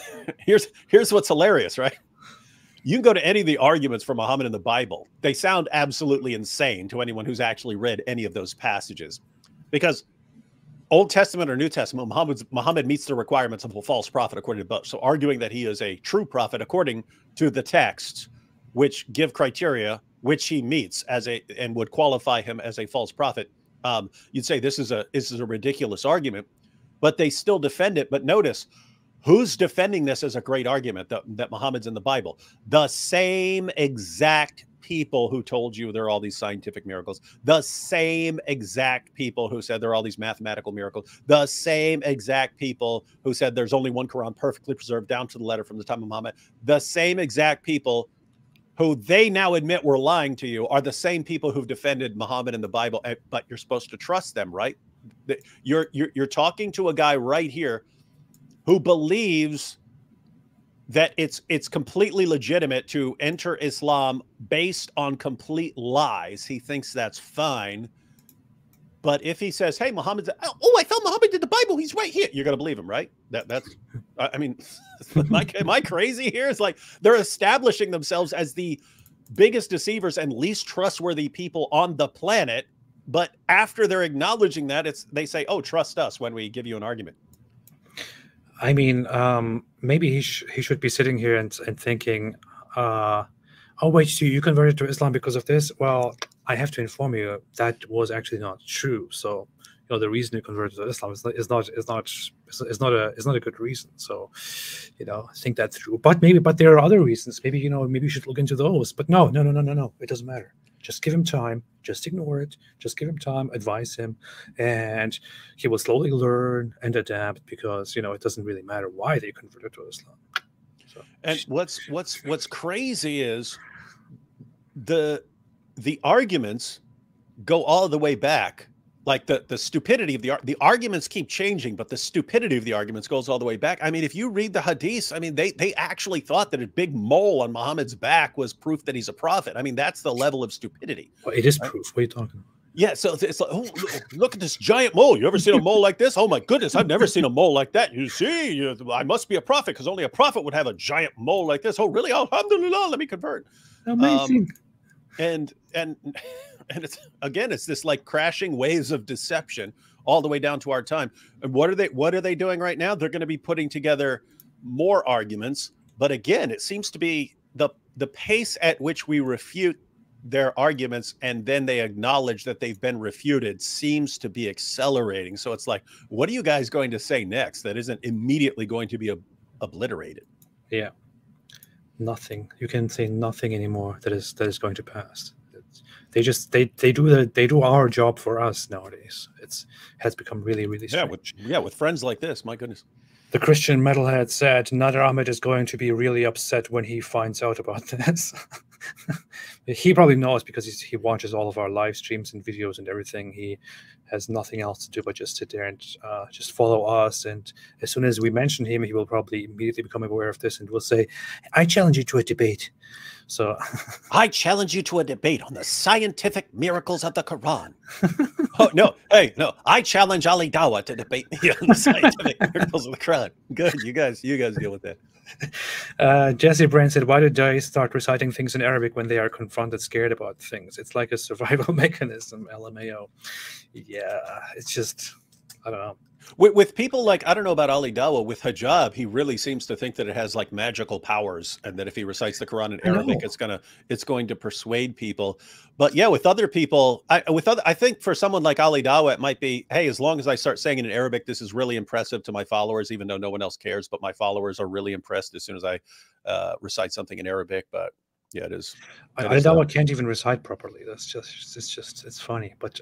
Here's what's hilarious, right? You can go to any of the arguments for Muhammad and the Bible. They sound absolutely insane to anyone who's actually read any of those passages, because Old Testament or New Testament, Muhammad meets the requirements of a false prophet according to both. So arguing that he is a true prophet according to the texts, which give criteria which he meets and would qualify him as a false prophet, you'd say this is a ridiculous argument, but they still defend it. But notice who's defending this as a great argument that Muhammad's in the Bible. The same exact people who told you there are all these scientific miracles, the same exact people who said there are all these mathematical miracles, the same exact people who said there's only one Quran perfectly preserved down to the letter from the time of Muhammad, the same exact people who they now admit were lying to you are the same people who've defended Muhammad and the Bible. But you're supposed to trust them, right? You're talking to a guy right here who believes that it's completely legitimate to enter Islam based on complete lies. He thinks that's fine. But if he says, hey, Muhammad, oh, I found Muhammad in the Bible, he's right here, you're going to believe him, right? That's, I mean, am I crazy here? It's like they're establishing themselves as the biggest deceivers and least trustworthy people on the planet. But after they're acknowledging that, they say, oh, trust us when we give you an argument. I mean, maybe he should be sitting here and thinking, oh, wait, so you converted to Islam because of this? Well, I have to inform you that was actually not true. So, the reason you converted to Islam is not a good reason. So, think that through. But there are other reasons. Maybe, maybe you should look into those. But no. It doesn't matter. Just give him time. Just ignore it. Just give him time. Advise him, and he will slowly learn and adapt, because it doesn't really matter why they converted to Islam. So. And what's crazy is the arguments go all the way back. Like the stupidity of the arguments keep changing, but the stupidity of the arguments goes all the way back. I mean, if you read the hadiths, I mean, they actually thought that a big mole on Muhammad's back was proof that he's a prophet. I mean, that's the level of stupidity. Well, it is proof. What are you talking about? Yeah, so it's like, oh, look at this giant mole. You ever seen a mole like this? Oh, my goodness, I've never seen a mole like that. You see, I must be a prophet, because only a prophet would have a giant mole like this. Oh, really? Alhamdulillah, let me convert. Amazing. And it's, again, it's this like crashing waves of deception all the way down to our time. And what are they doing right now? They're going to be putting together more arguments. But again, it seems to be the pace at which we refute their arguments and then they acknowledge that they've been refuted seems to be accelerating. So it's like, what are you guys going to say next that isn't immediately going to be obliterated? Yeah. Nothing. You can say nothing anymore that is going to pass. They do our job for us nowadays. It has become really, really strange. Yeah, with friends like this, my goodness. The Christian metalhead said, Nader Ahmed is going to be really upset when he finds out about this. He probably knows because he watches all of our live streams and videos and everything. He has nothing else to do but just sit there and just follow us. And as soon as we mention him, he will probably immediately become aware of this and will say, I challenge you to a debate. So I challenge you to a debate on the scientific miracles of the Quran. Oh, no. Hey, no. I challenge Ali Dawah to debate me on the scientific miracles of the Quran. Good. You guys deal with that. Jesse Brain said, why did I start reciting things in Arabic when they are confronted, scared about things? It's like a survival mechanism, LMAO. Yeah, it's just, I don't know. With people like, I don't know about Ali Dawah, with Hijab, he really seems to think that it has like magical powers and that if he recites the Quran in Arabic, it's going to persuade people. But yeah, with other people, I think for someone like Ali Dawah, it might be, hey, as long as I start saying it in Arabic, this is really impressive to my followers, even though no one else cares, but my followers are really impressed as soon as I recite something in Arabic. But yeah, it is. Ali Dawah can't even recite properly. That's just, it's funny. But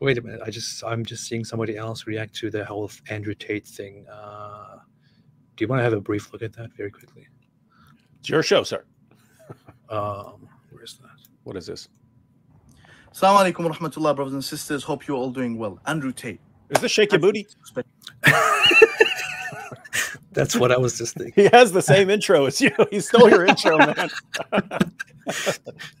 Wait a minute. I'm just seeing somebody else react to the whole Andrew Tate thing. Do you want to have a brief look at that very quickly? It's your show, sir. Where is that? What is this? Assalamu alaikum wa rahmatullah, brothers and sisters. Hope you're all doing well. Andrew Tate. Is this Shaky Booty? That's what I was just thinking. He has the same intro as you. He stole your intro, man.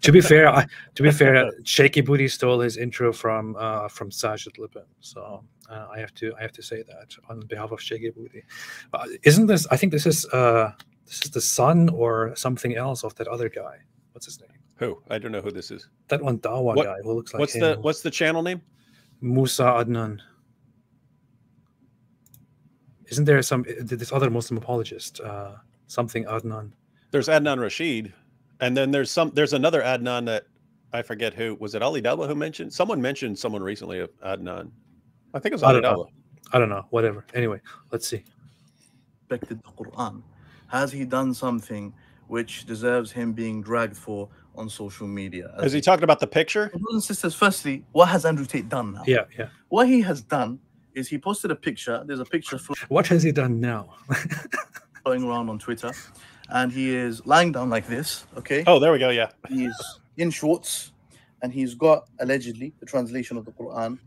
To be fair, Shaky Booty stole his intro from Sajid Lippin. So I have to say that on behalf of Shaky Booty. Isn't this? I think this is the son or something else of that other guy. What's his name? Who? I don't know who this is. That one Dawah guy who looks like him. What's the channel name? Musa Adnan. Isn't there this other Muslim apologist, something Adnan? There's Adnan Rashid, and then there's another Adnan that I forget who. Was it Ali Dawah who mentioned? Someone mentioned someone recently of Adnan. I think it was Ali Dawah. I don't know. Whatever. Anyway, let's see. Respected the Quran. Has he done something which deserves him being dragged for on social media? Has he talked about the picture? Brothers and sisters, firstly, what has Andrew Tate done now? Yeah, yeah. What he has done is he posted a picture. There's a picture. What has he done now? Going around on Twitter. And he is lying down like this, okay? Oh, there we go, yeah. He's in shorts. And he's got, allegedly, the translation of the Quran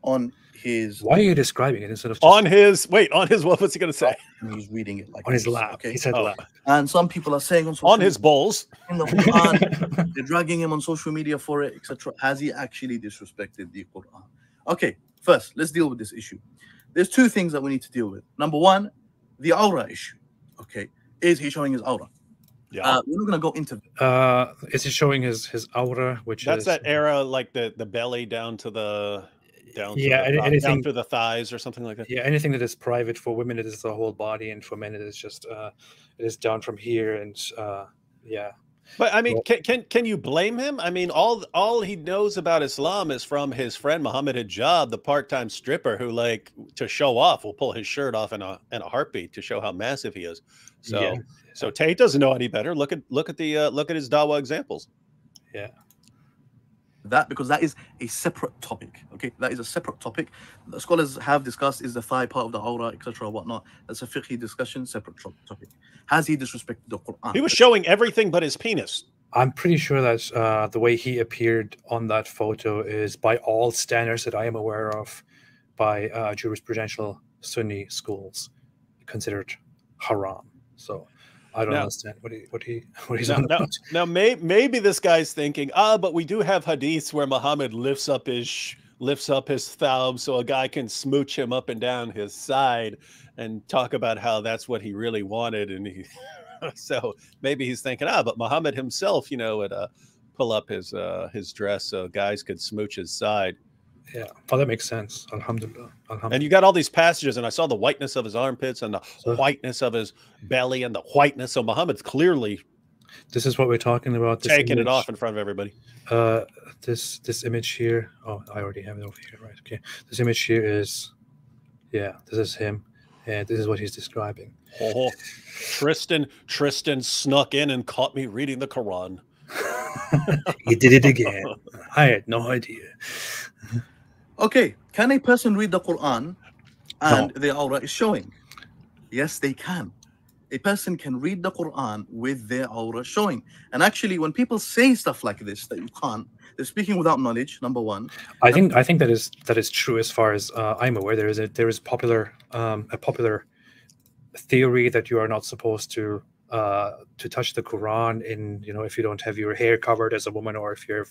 on his... Why are you describing it instead of... Just... On his... Wait, on his... What was he going to say? And he's reading it like on his lap. Okay? He said lap. And some people are saying... On his balls. In the Quran, they're dragging him on social media for it, etc. Has he actually disrespected the Quran? Okay. First, let's deal with this issue. There's two things that we need to deal with. Number one, the aura issue. Okay, is he showing his aura? Yeah, we're not going to go into that. Is he showing his aura? Which that's is, that era, like the belly down to the thighs or something like that. Yeah, anything that is private for women, it is the whole body, and for men, it is just it is down from here and yeah. But I mean, can you blame him? I mean, all he knows about Islam is from his friend Muhammad Hijab, the part-time stripper who, like, to show off, will pull his shirt off in a heartbeat to show how massive he is. So, yeah. So Tate doesn't know any better. Look at his Dawah examples. Yeah, because that is a separate topic. Okay, that is a separate topic. The scholars have discussed is the thigh part of the aura, etc., whatnot. That's a fiqhi discussion, separate topic. Has he disrespected the Quran? He was showing everything but his penis. I'm pretty sure that the way he appeared on that photo is, by all standards that I am aware of, by jurisprudential Sunni schools, considered haram. So I don't understand what he's on about. Now, maybe this guy's thinking, but we do have hadiths where Muhammad lifts up his thawb so a guy can smooch him up and down his side and talk about how that's what he really wanted. And he, so maybe he's thinking, but Muhammad himself, you know, would pull up his dress so guys could smooch his side. Yeah. Oh, that makes sense. Alhamdulillah. Alhamdulillah. And you got all these passages, and I saw the whiteness of his armpits and the whiteness of his belly and the whiteness. So Muhammad's clearly... This is what we're talking about. This taking image. It off in front of everybody. This image here... Oh, I already have it over here. Right, okay. This image here is... Yeah, this is him. This is what he's describing. Oh, Tristan snuck in and caught me reading the Quran. He did it again. I had no idea. Okay, can a person read the Quran and the aura is showing? Yes, they can. A person can read the Quran with their aura showing. And actually, when people say stuff like this, that you can't, they're speaking without knowledge, number one. I think that is true as far as I'm aware. There is a popular theory that you are not supposed to touch the Quran in, you know, if you don't have your hair covered as a woman, or if you're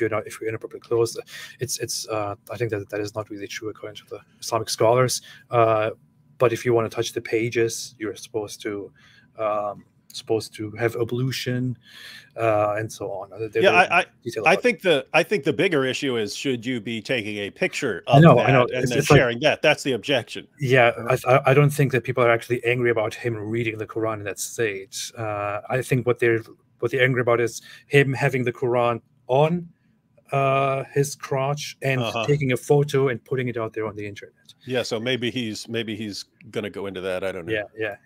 in appropriate clothes. I think that is not really true according to the Islamic scholars. But if you want to touch the pages, you're supposed to have ablution and so on. They're I think the bigger issue is, should you be taking a picture of that and it's sharing like, that? That's the objection. Yeah, I don't think that people are actually angry about him reading the Quran in that state. I think what they're angry about is him having the Quran on his crotch and taking a photo and putting it out there on the internet. Yeah, so maybe he's gonna go into that. I don't know. Yeah.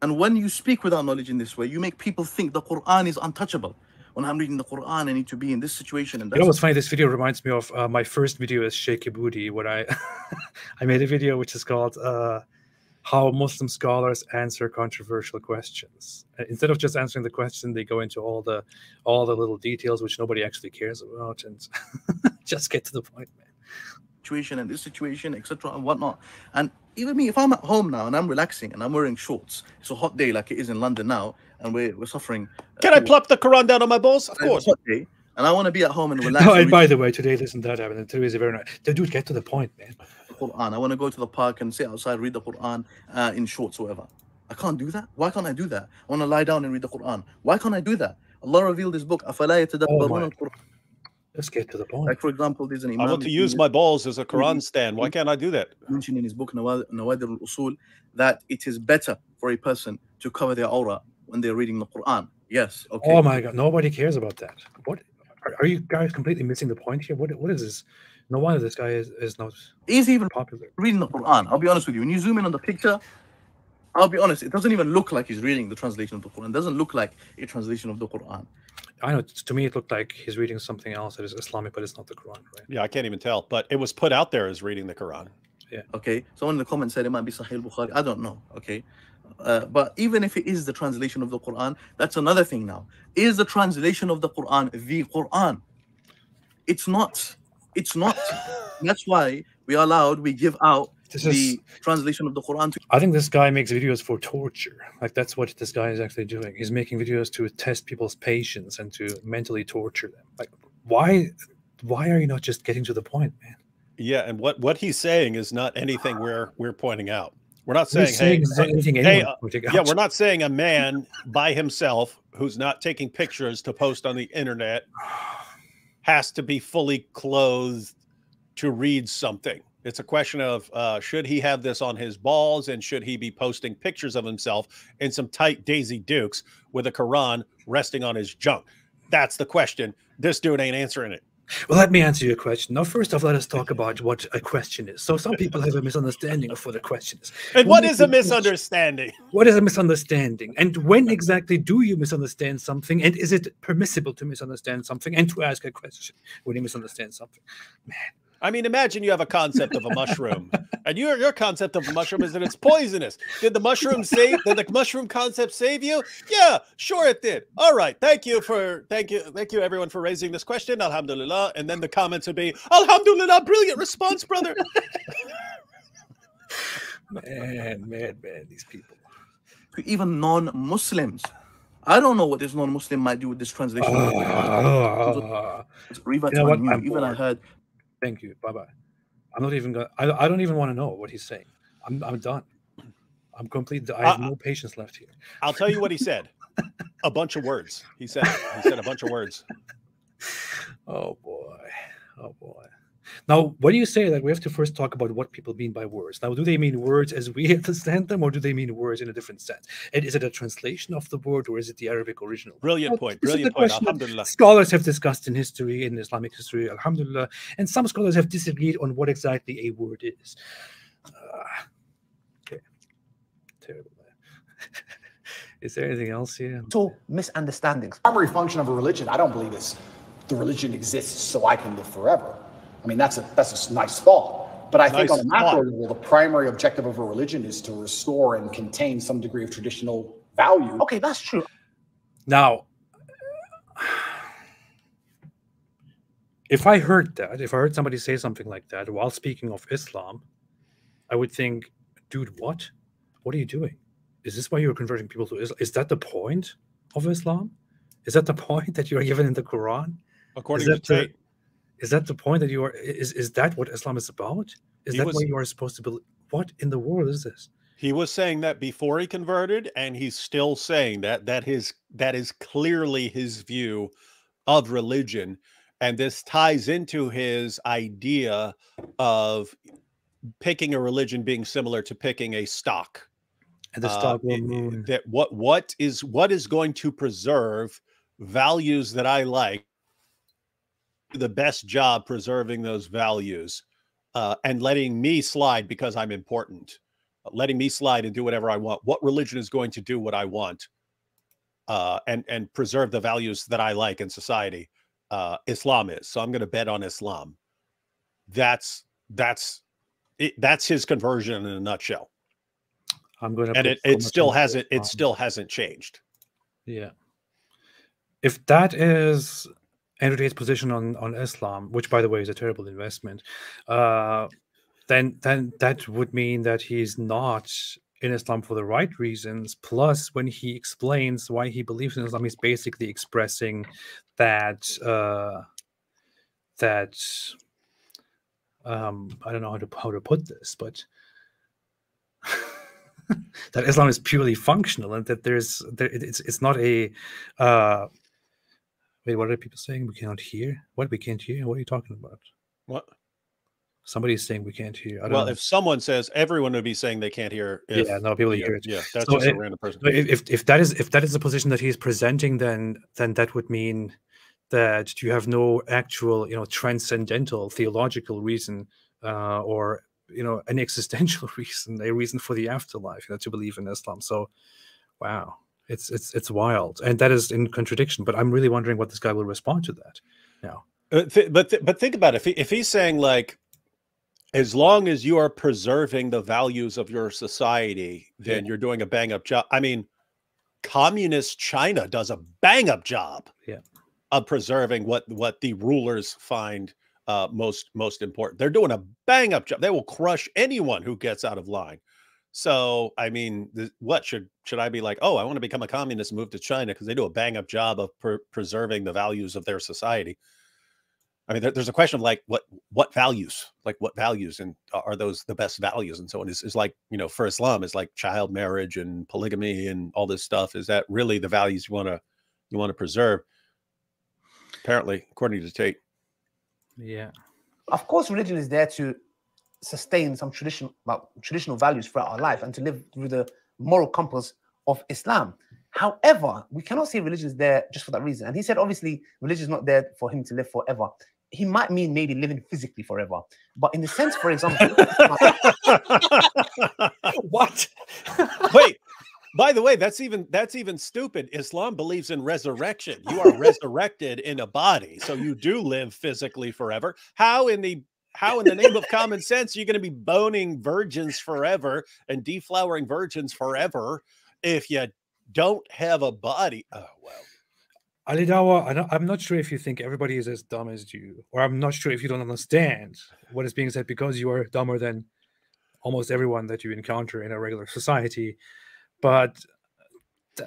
And when you speak without knowledge in this way, you make people think the Quran is untouchable. When I'm reading the Quran, I need to be in this situation. And you know what's funny? This video reminds me of my first video as Shaky Booty, when I made a video which is called How Muslim Scholars Answer Controversial Questions. Instead of just answering the question, they go into all the little details which nobody actually cares about, and just get to the point, man. And this situation, etc., and whatnot. And even me, if I'm at home now and I'm relaxing and I'm wearing shorts, it's a hot day like it is in London now, and we're suffering. Can I plop the Quran down on my balls? Of course. Okay. And I want to be at home and relax. No, and by the way, today, listen to that happened. And today is a very nice. Dude, get to the point, man. Quran. I want to go to the park and sit outside, read the Quran in shorts or whatever. I can't do that. Why can't I do that? I want to lie down and read the Quran. Why can't I do that? Allah revealed His book. Let's get to the point. Like, for example, there's an imam. I want to use my balls as a Quran stand. Why can't I do that? Mentioned in his book, Nawadir al-Usul, that it is better for a person to cover their aura when they're reading the Quran. Yes. Okay. Oh, my God. Nobody cares about that. What? Are you guys completely missing the point here? What is this? No wonder this guy is not even popular. Reading the Quran. I'll be honest with you. When you zoom in on the picture, I'll be honest, it doesn't even look like he's reading the translation of the Quran. It doesn't look like a translation of the Quran. I know, to me, it looked like he's reading something else that is Islamic, but it's not the Quran, right? Yeah, I can't even tell. But it was put out there as reading the Quran. Yeah. Okay. Someone in the comments said it might be Sahih Bukhari. I don't know. Okay. But even if it is the translation of the Quran, that's another thing now. Is the translation of the Quran? It's not. It's not. That's why we are allowed, we give out the translation of the Quran. I think this guy makes videos for torture. Like, that's what this guy is actually doing. He's making videos to test people's patience and to mentally torture them. Like, why are you not just getting to the point, man? Yeah, and what he's saying is not anything we're pointing out. We're not saying, we're not saying a man by himself who's not taking pictures to post on the internet has to be fully clothed to read something. It's a question of should he have this on his balls, and should he be posting pictures of himself in some tight Daisy Dukes with a Quran resting on his junk? That's the question. This dude ain't answering it. Well, let me answer your question. Now, first off, let us talk about what a question is. So some people have a misunderstanding of what a question is. And what is a misunderstanding? What is a misunderstanding? And when exactly do you misunderstand something? And is it permissible to misunderstand something and to ask a question when you misunderstand something? Man. I mean, imagine you have a concept of a mushroom, and your concept of a mushroom is that it's poisonous. Did the mushroom concept save you? Yeah, sure it did. All right, thank you everyone for raising this question. Alhamdulillah. And then the comments would be, Alhamdulillah, brilliant response, brother. Man, these people. Even non-Muslims. I don't know what this non-Muslim might do with this translation. I heard. Thank you. Bye bye. I'm not even going. I don't even want to know what he's saying. I'm done. I'm complete. I have no patience left here. I'll tell you what he said. A bunch of words. He said a bunch of words. Oh boy. Oh boy. Now, what do you say that we have to first talk about what people mean by words? Now, do they mean words as we understand them, or do they mean words in a different sense? And is it a translation of the word, or is it the Arabic original? Brilliant point. Brilliant point. Alhamdulillah. Scholars have discussed in history, in Islamic history, alhamdulillah, and some scholars have disagreed on what exactly a word is. Okay. terrible there. Is there anything else here? So misunderstandings. Primary function of a religion, I don't believe it's the religion exists so I can live forever. I mean, that's a nice thought. But I think on a macro level, the primary objective of a religion is to restore and contain some degree of traditional value. Okay, that's true. Now, if I heard that, if I heard somebody say something like that while speaking of Islam, I would think, dude, what? What are you doing? Is this why you're converting people to Islam? Is that the point of Islam? Is that the point that you are given in the Quran? According to Tate. Is that the point that you are, is that what Islam is about? Is that what you are supposed to believe? What in the world is this? He was saying that before he converted, and he's still saying that that is clearly his view of religion. And this ties into his idea of picking a religion being similar to picking a stock. And the stock will move. That what is going to preserve values that I like, the best job preserving those values and letting me slide because I'm important, letting me slide and do whatever I want. What religion is going to do what I want and preserve the values that I like in society? Islam is. So I'm going to bet on Islam. That's his conversion in a nutshell. I'm going to, and it still hasn't changed. Yeah. If that is Andrew Tate's position on Islam, which by the way is a terrible investment, then that would mean that he's not in Islam for the right reasons. Plus, when he explains why he believes in Islam, he's basically expressing that I don't know how to put this, but that Islam is purely functional, and that it's not a wait, what are people saying? We cannot hear. What, we can't hear? What are you talking about? What? Somebody's saying we can't hear. I don't know. If someone says, everyone would be saying they can't hear. If, yeah, no, people hear it. Yeah, that's so just a random person. If that is the position that he's presenting, then that would mean that you have no actual, transcendental theological reason, or an existential reason, a reason for the afterlife, to believe in Islam. So, wow, it's wild, and that is in contradiction. But I'm really wondering what this guy will respond to that now. But think about it. If he's saying like, as long as you are preserving the values of your society, then you're doing a bang-up job. I mean, communist China does a bang-up job of preserving what the rulers find most important. They're doing a bang-up job. They will crush anyone who gets out of line. So, I mean, what should I be like, oh, I want to become a communist and move to China because they do a bang-up job of preserving the values of their society? I mean, there's a question of like, what values, and are those the best values, and so on. Is like, for Islam, is like child marriage and polygamy and all this stuff. Is that really the values you want to preserve? Apparently, according to Tate. Yeah, of course, religion is there to sustain some traditional values throughout our life and to live through the moral compass of Islam. However, we cannot say religion is there just for that reason. And he said, obviously, religion is not there for him to live forever. He might mean maybe living physically forever, but in the sense, for example, what? Wait. By the way, that's even stupid. Islam believes in resurrection. You are resurrected in a body, so you do live physically forever. How in the name of common sense are you going to be boning virgins forever and deflowering virgins forever if you don't have a body? Oh well. Ali Dawah, I'm not sure if you think everybody is as dumb as you, or I'm not sure if you don't understand what is being said, because you are dumber than almost everyone that you encounter in a regular society. But I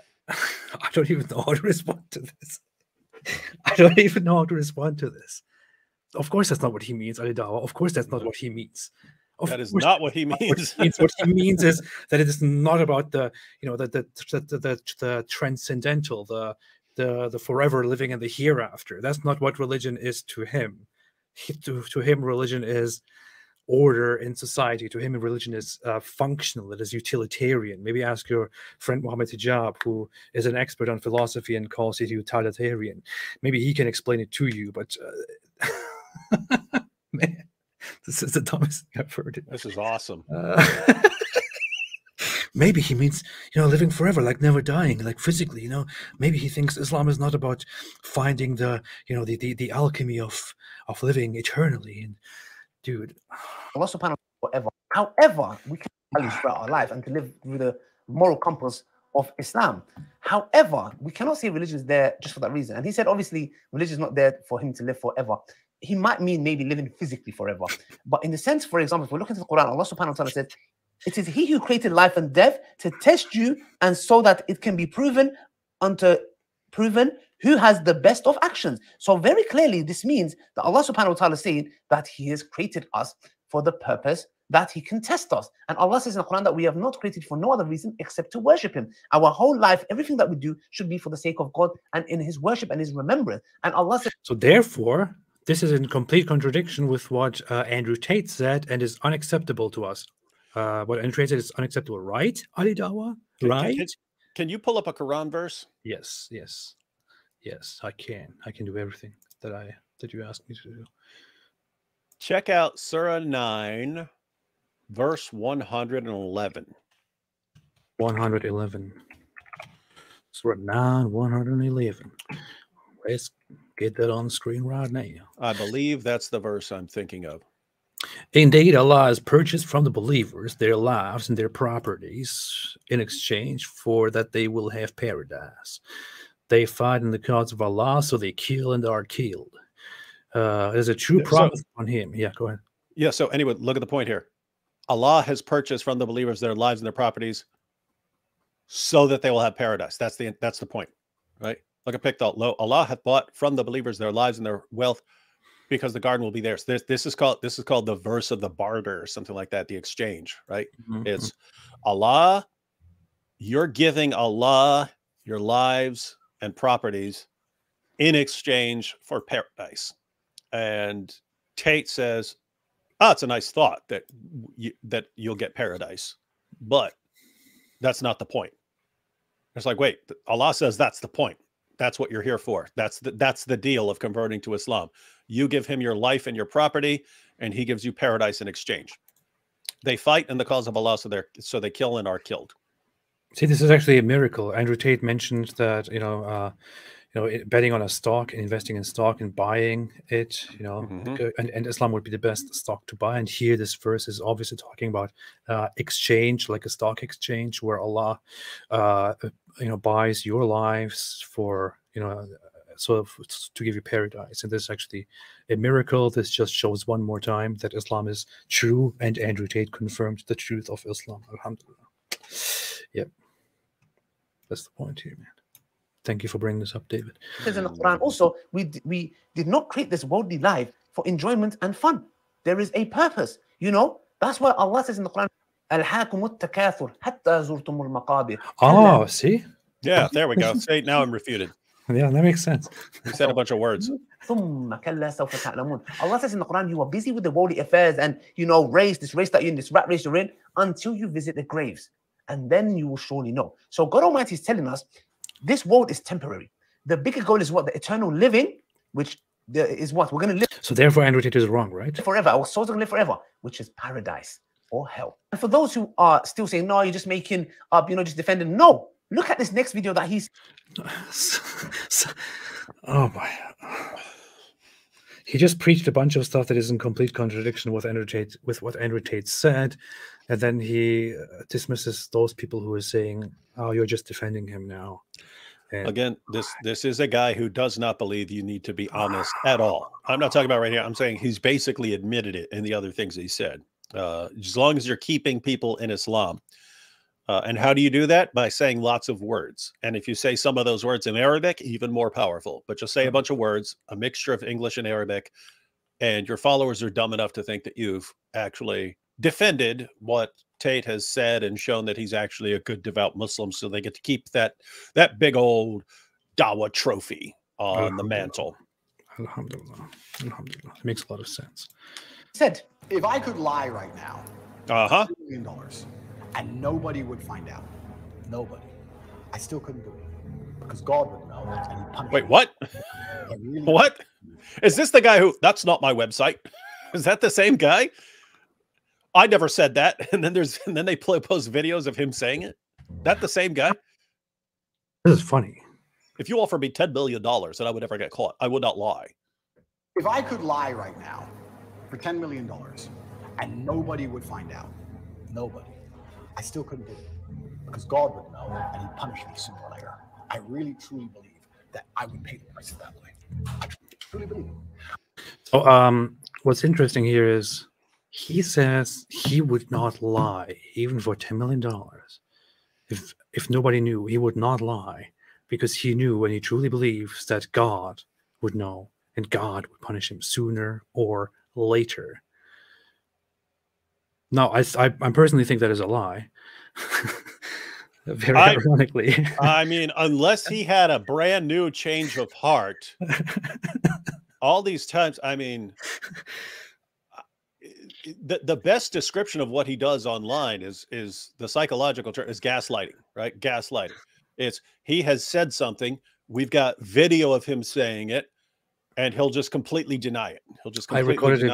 don't even know how to respond to this. I don't even know how to respond to this. Of course, that's not what he means, Ali Dawah. Of course, that's not what he means. That is not what he means. What he means is that it is not about the transcendental, the forever living in the hereafter. That's not what religion is to him. To him, religion is order in society. To him, religion is functional. It is utilitarian. Maybe ask your friend Muhammad Hijab, who is an expert on philosophy and calls it utilitarian. Maybe he can explain it to you. But man, this is the dumbest thing I've heard. This is awesome. Maybe he means, you know, living forever, like never dying, like physically, you know. Maybe he thinks Islam is not about finding the, you know, the alchemy of living eternally. And dude, Allah subhanahu wa ta'ala, however, we can value throughout our life and to live with the moral compass of Islam. However, we cannot say religion is there just for that reason. And he said, obviously, religion is not there for him to live forever. He might mean maybe living physically forever. But in the sense, for example, if we're looking at the Quran, Allah subhanahu wa ta'ala said, it is he who created life and death to test you and so that it can be proven unto proven who has the best of actions. So very clearly, this means that Allah subhanahu wa ta'ala is saying that he has created us for the purpose that he can test us. And Allah says in the Quran that we have not created for no other reason except to worship him. Our whole life, everything that we do should be for the sake of God and in his worship and his remembrance. And Allah says... So therefore... this is in complete contradiction with what Andrew Tate said and is unacceptable to us. What Andrew Tate said is unacceptable, right, Ali Dawah? Right? Can you pull up a Quran verse? Yes, yes. Yes, I can. I can do everything that you asked me to do. Check out Surah 9, verse 111. 111. Surah 9, 111. Let's get that on the screen right now. I believe that's the verse I'm thinking of. Indeed, Allah has purchased from the believers their lives and their properties in exchange for that they will have paradise. They fight in the cause of Allah, so they kill and are killed. There's a true promise on him. Yeah, go ahead. Yeah, so anyway, look at the point here. Allah has purchased from the believers their lives and their properties so that they will have paradise. That's the point, right? Look at Pictol. Lo, Allah hath bought from the believers their lives and their wealth, because the garden will be theirs. This is called the verse of the barter, or something like that. The exchange, right? Mm-hmm. It's Allah. You're giving Allah your lives and properties in exchange for paradise. And Tate says, "Ah, it's a nice thought that you'll get paradise, but that's not the point." It's like, wait, Allah says that's the point. That's what you're here for. That's the deal of converting to Islam. You give him your life and your property, and he gives you paradise in exchange. They fight in the cause of Allah, so they kill and are killed. See, this is actually a miracle. Andrew Tate mentioned that, betting on a stock, investing in stock and buying it, you know, and Islam would be the best stock to buy. And here this verse is obviously talking about exchange, like a stock exchange, where Allah, buys your lives for, to give you paradise. And this is actually a miracle. This just shows one more time that Islam is true. And Andrew Tate confirmed the truth of Islam. Alhamdulillah. Yep. That's the point here, man. Thank you for bringing this up, David. In the Quran also, we did not create this worldly life for enjoyment and fun. There is a purpose, you know. That's why Allah says in the Quran, "Al-hakumut takathur hatta zurtumul maqabir." Oh, see? Yeah, there we go. See, now I'm refuted. Yeah, that makes sense. We said a bunch of words. Allah says in the Quran, you are busy with the worldly affairs and, you know, this race that you're in, this rat race you're in, until you visit the graves. And then you will surely know. So God Almighty is telling us, this world is temporary. The bigger goal is what? The eternal living, which is what? We're going to live. So therefore, Andrew Tate is wrong, right? Forever. Our souls are going to live forever, which is paradise or hell. And for those who are still saying, no, you're just making up, just defending. No, look at this next video that he's... oh, my... He just preached a bunch of stuff that is in complete contradiction with what Andrew Tate said, and then he dismisses those people who are saying, "Oh, you're just defending him now." And again, this is a guy who does not believe you need to be honest at all. I'm not talking about right here. I'm saying he's basically admitted it in the other things he said. As long as you're keeping people in Islam, and how do you do that? By saying lots of words. And if you say some of those words in Arabic, even more powerful. But you'll say a bunch of words, a mixture of English and Arabic, and your followers are dumb enough to think that you've actually defended what Tate has said and shown that he's actually a good devout Muslim, so they get to keep that big old Dawah trophy on the mantle. Alhamdulillah. Alhamdulillah. It makes a lot of sense. Said, if I could lie right now, $1 million, and nobody would find out. Nobody. I still couldn't do it because God would know. And wait, what? Really what? Is this the guy who? That's not my website. Is that the same guy? I never said that. And then they post videos of him saying it. That the same guy. This is funny. If you offered me $10 million and I would never get caught, I would not lie. If I could lie right now for $10 million and nobody would find out, nobody, I still couldn't do it because God would know and he'd punish me sooner or later. I really, truly believe that I would pay the price that way. I truly believe it. So what's interesting here is he says he would not lie even for $10 million. If nobody knew, he would not lie because he knew and he truly believes that God would know and God would punish him sooner or later. Now, I personally think that is a lie. Very ironically. I mean, unless he had a brand new change of heart, all these times, I mean, the best description of what he does online is the psychological term is gaslighting, right? Gaslighting. It's he has said something. We've got video of him saying it. And he'll just completely deny it. He'll just completely deny it. I recorded a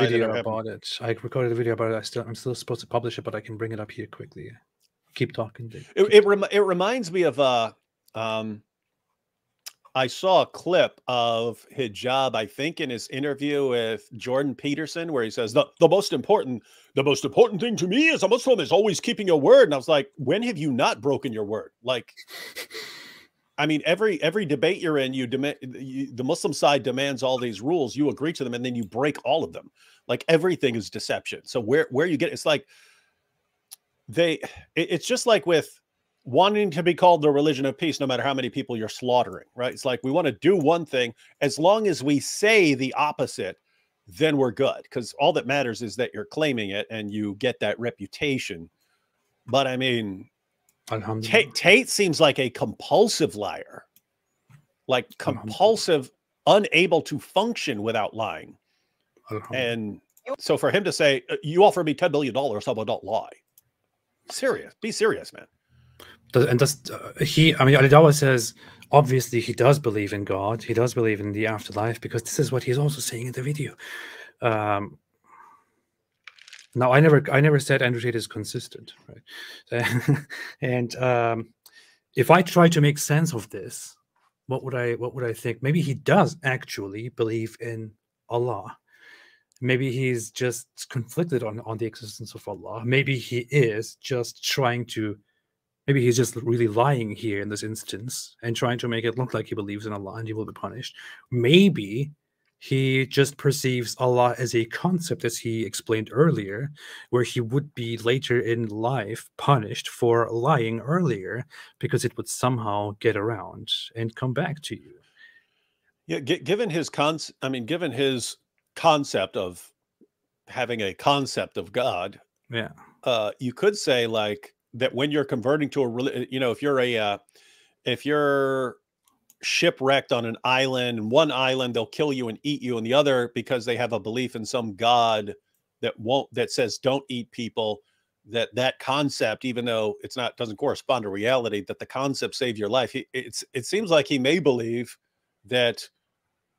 video about it. I'm still supposed to publish it, but I can bring it up here quickly. Keep talking, Dave. It reminds me of I saw a clip of Hijab, I think, in his interview with Jordan Peterson, where he says the most important thing to me as a Muslim is always keeping your word. And I was like, when have you not broken your word? Like. I mean, every debate you're in, the Muslim side demands all these rules. You agree to them, and then you break all of them. Like everything is deception. So where you get it's like it's just like with wanting to be called the religion of peace, no matter how many people you're slaughtering, right? It's like we want to do one thing as long as we say the opposite, then we're good because all that matters is that you're claiming it and you get that reputation. But I mean. Tate seems like a compulsive liar, like compulsive, unable to function without lying. And so for him to say, you offer me $10 billion, how about don't lie? Serious. Be serious, man. And that's, I mean, Ali Dawah says, obviously he does believe in God. He does believe in the afterlife because this is what he's also saying in the video. Now, I never said Andrew Tate is consistent, right? And if I try to make sense of this, what would I think? Maybe he does actually believe in Allah. Maybe he's just conflicted on the existence of Allah. Maybe he is just trying to, maybe he's just really lying here in this instance and trying to make it look like he believes in Allah and he will be punished. Maybe he just perceives Allah as a concept, as he explained earlier, where he would be later in life punished for lying earlier because it would somehow get around and come back to you. Yeah, given his concept of having a concept of God, yeah, you could say like that when you're converting to a religion, you know, if you're shipwrecked on an island, and one island they'll kill you and eat you, and the other, because they have a belief in some god that says don't eat people, that concept, even though it's not, doesn't correspond to reality, that the concept saved your life. It seems like he may believe that,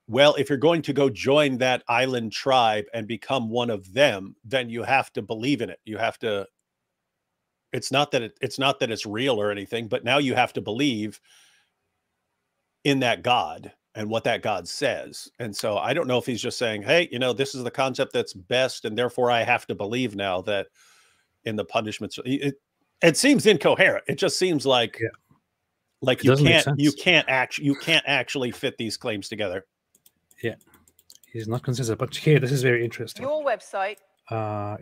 well, if you're going to go join that island tribe and become one of them, then you have to believe in it. You have to, it's not that it's real or anything, but now you have to believe in that God and what that God says. And so I don't know if he's just saying, hey, you know, this is the concept that's best, and therefore I have to believe now that in the punishments. It seems incoherent. It just seems like, yeah, like you can't actually fit these claims together. Yeah, he's not consistent. But here, this is very interesting. Your website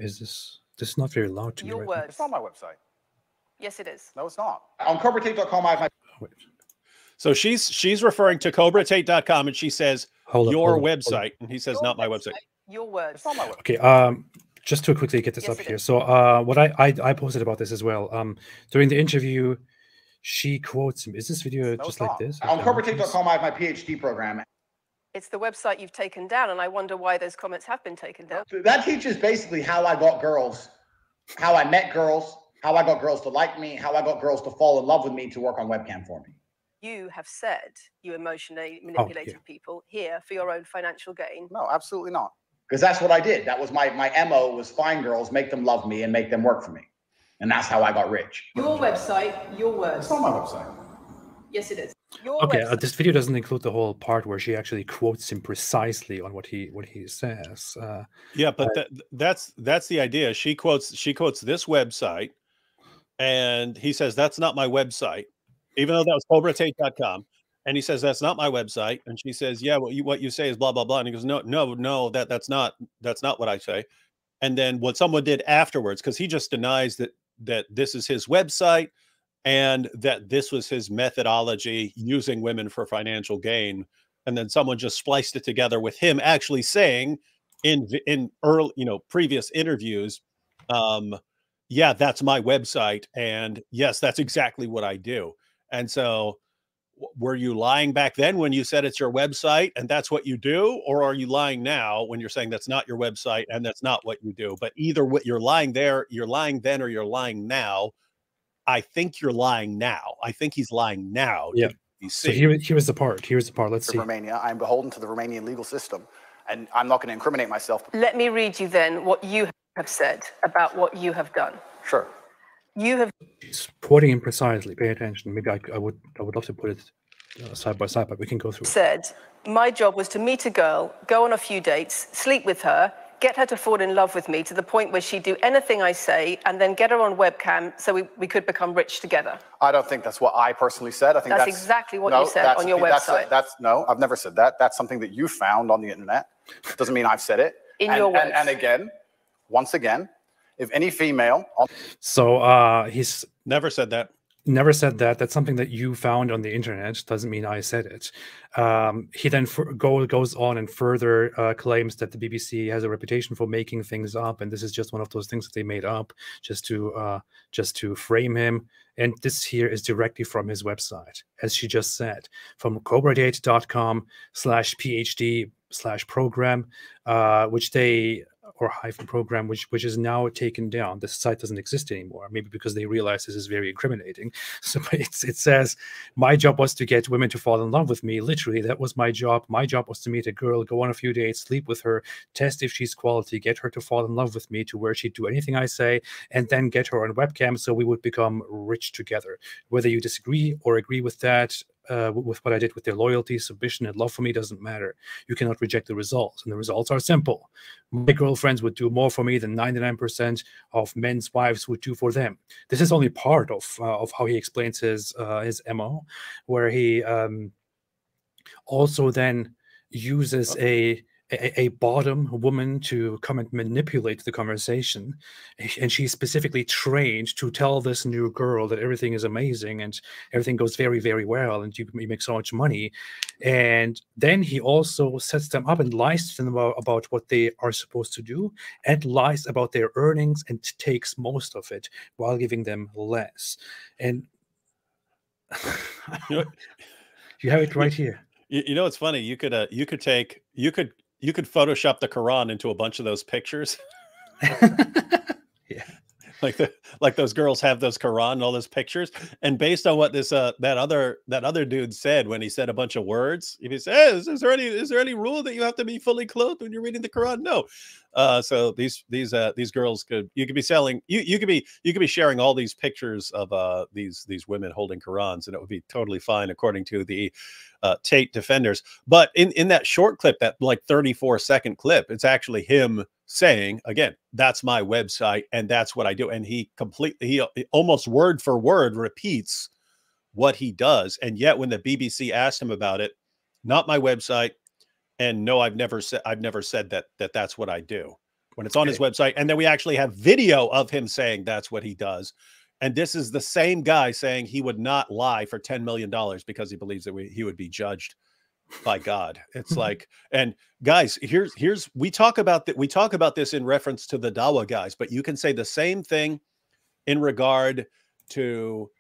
is this is not very loud to your me. Your words. It's not my website. Yes, it is. No, it's not. On CobraTate.com, I have my. Wait. So she's referring to CobraTate.com, and she says, your website. And he says, not my website. Your word. Okay. Just to quickly get this up here. So what I posted about this as well. During the interview, she quotes him. Is this video just like this? On CobraTate.com, I have my PhD program. It's the website you've taken down, and I wonder why those comments have been taken down. That teaches basically how I got girls, how I met girls, how I got girls to like me, how I got girls to fall in love with me to work on webcam for me. You have said you emotionally manipulated people here for your own financial gain. No, absolutely not. Because that's what I did. That was my MO, was find girls, make them love me and make them work for me. And that's how I got rich. Your website, your words. It's on my website. Yes, it is. Your okay, this video doesn't include the whole part where she actually quotes him precisely on what he says. Yeah, but that's the idea. She quotes this website, and he says that's not my website, even though that was CobraTate.com. And he says that's not my website, and she says, yeah, what you say is blah blah blah. And he goes, no, that's not what I say. And then what someone did afterwards, because he just denies that this is his website. And that this was his methodology, using women for financial gain. And then someone just spliced it together with him actually saying in early, previous interviews, yeah, that's my website. And yes, that's exactly what I do. And so were you lying back then when you said it's your website and that's what you do? Or are you lying now when you're saying that's not your website and that's not what you do? But either what you're lying there, you're lying then, or you're lying now. I think you're lying now. I think he's lying now. Yeah. So here's the part. Here's the part. Let's see. Romania. I'm beholden to the Romanian legal system, and I'm not going to incriminate myself. Let me read you then what you have said about what you have done. Sure. You have. She's quoting him precisely. Pay attention. Maybe I would love to put it side by side, but we can go through. Said my job was to meet a girl, go on a few dates, sleep with her, get her to fall in love with me to the point where she'd do anything I say, and then get her on webcam so we could become rich together. I don't think that's what I personally said. I think that's exactly what you said on your website. No, I've never said that. That's something that you found on the internet. Doesn't mean I've said it. In your words. And again, once again, if any female... So he's... Never said that. Never said that. That's something that you found on the internet. Doesn't mean I said it. He then goes on and further claims that the BBC has a reputation for making things up, and this is just one of those things that they made up just to frame him. And this here is directly from his website, as she just said, from CobraTate.com/PhD/program, which they... or hyphen program, which is now taken down. This site doesn't exist anymore, maybe because they realize this is very incriminating. So it says, my job was to get women to fall in love with me. Literally, that was my job. My job was to meet a girl, go on a few dates, sleep with her, test if she's quality, get her to fall in love with me to where she'd do anything I say, and then get her on webcam so we would become rich together. Whether you disagree or agree with that, with what I did with their loyalty, submission, and love for me, doesn't matter. You cannot reject the results, and the results are simple. My girlfriends would do more for me than 99% of men's wives would do for them. This is only part of how he explains his MO, where he also then uses a bottom woman to come and manipulate the conversation, and she's specifically trained to tell this new girl that everything is amazing and everything goes very, very well, and you make so much money. And then he also sets them up and lies to them about what they are supposed to do, and lies about their earnings and takes most of it while giving them less. And you have it right here. You know, it's funny. You could Photoshop the Quran into a bunch of those pictures. Yeah, like those girls have those Quran and all those pictures. And based on what this that other dude said when he said a bunch of words, if he says, "Is there any rule that you have to be fully clothed when you're reading the Quran?" No. So these girls could be selling you could be sharing all these pictures of these women holding Qurans, and it would be totally fine according to the Tate defenders. But in that short clip, that like 34-second clip, it's actually him saying again, "That's my website and that's what I do," and he almost word for word repeats what he does. And yet when the BBC asked him about it, "Not my website." And no, I've never said that that's what I do, when it's on his website. And then we actually have video of him saying that's what he does. And this is the same guy saying he would not lie for $10 million because he believes that he would be judged by God. It's like, and guys, here's, we talk about this in reference to the Dawah guys, but you can say the same thing in regard to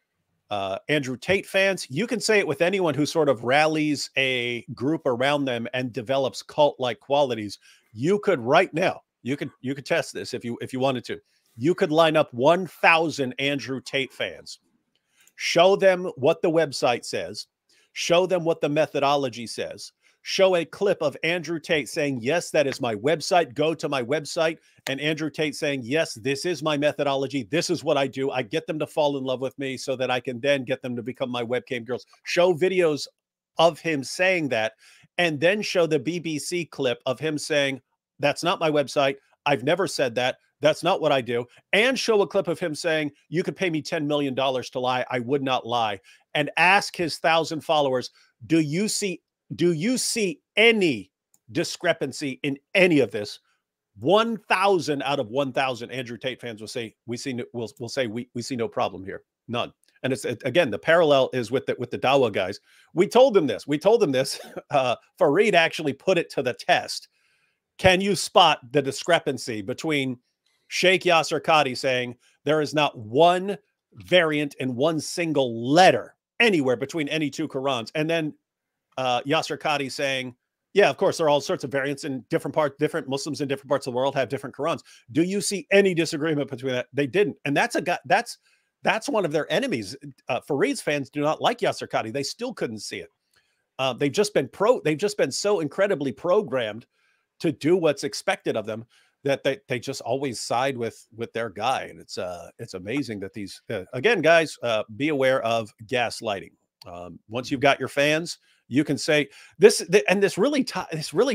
Andrew Tate fans. You can say it with anyone who sort of rallies a group around them and develops cult-like qualities. You could right now, you could test this if you wanted to. You could line up 1,000 Andrew Tate fans, show them what the website says, show them what the methodology says, show a clip of Andrew Tate saying, yes, that is my website. Go to my website. And Andrew Tate saying, yes, this is my methodology. This is what I do. I get them to fall in love with me so that I can then get them to become my webcam girls. Show videos of him saying that, and then show the BBC clip of him saying, that's not my website. I've never said that. That's not what I do. And show a clip of him saying, you could pay me $10 million to lie. I would not lie. And ask his 1,000 followers, do you see any discrepancy in any of this? 1,000 out of 1,000 Andrew Tate fans will say, we see no problem here. None. And it's, again, the parallel is with the Dawah guys. We told them this. Fareed actually put it to the test. Can you spot the discrepancy between Sheikh Yasser Qadi saying there is not one variant in one single letter anywhere between any two Qurans, and then Yasser Qadi saying, yeah, of course, there are all sorts of variants in different Muslims in different parts of the world have different Qurans. Do you see any disagreement between that? They didn't. And that's a guy, that's one of their enemies. Fareed's fans do not like Yasser Qadi. They still couldn't see it. They've just been so incredibly programmed to do what's expected of them that they just always side with their guy. And it's amazing that these, again, guys, be aware of gaslighting. Once you've got your fans, you can say this, and this really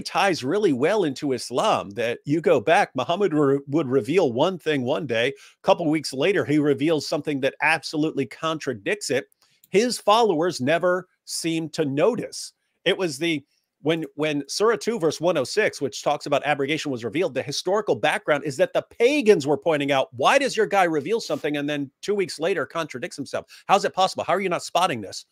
ties really well into Islam, that you go back, Muhammad would reveal one thing one day, a couple of weeks later, he reveals something that absolutely contradicts it. His followers never seem to notice. It was when Surah 2, verse 106, which talks about abrogation, was revealed, the historical background is that the pagans were pointing out, why does your guy reveal something and then 2 weeks later contradicts himself? How's it possible? How are you not spotting this?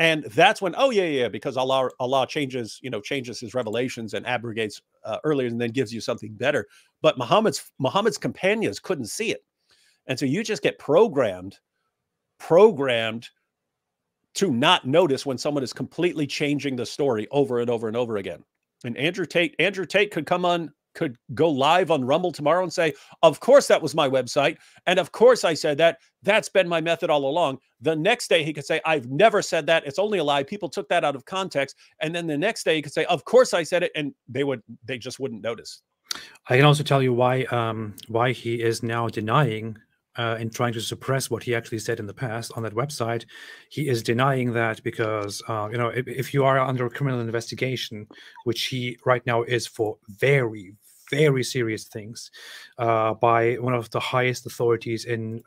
And that's when, oh, yeah, because Allah changes, changes his revelations and abrogates earlier and then gives you something better. But Muhammad's companions couldn't see it. And so you just get programmed to not notice when someone is completely changing the story over and over and over again. And Andrew Tate could go live on Rumble tomorrow and say, of course, that was my website. And of course I said that. That's been my method all along. The next day he could say, I've never said that. It's only a lie. People took that out of context. And then the next day he could say, of course I said it. And they just wouldn't notice. I can also tell you why he is now denying and trying to suppress what he actually said in the past on that website. He is denying that because, if you are under a criminal investigation, which he right now is for very, very serious things, by one of the highest authorities in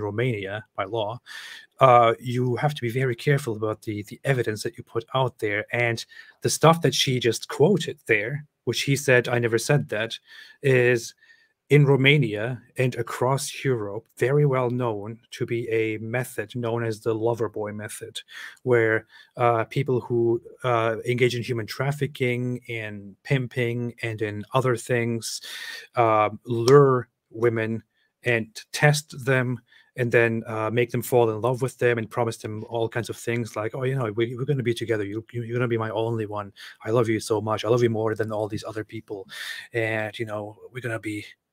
Romania by law, you have to be very careful about the evidence that you put out there. And the stuff that she just quoted there, which he said, I never said that, is in Romania and across Europe, very well known to be a method known as the Loverboy Method, where people who engage in human trafficking, in pimping, and in other things lure women and test them, and then make them fall in love with them and promise them all kinds of things like, oh, we're going to be together. You're going to be my only one. I love you so much. I love you more than all these other people. And,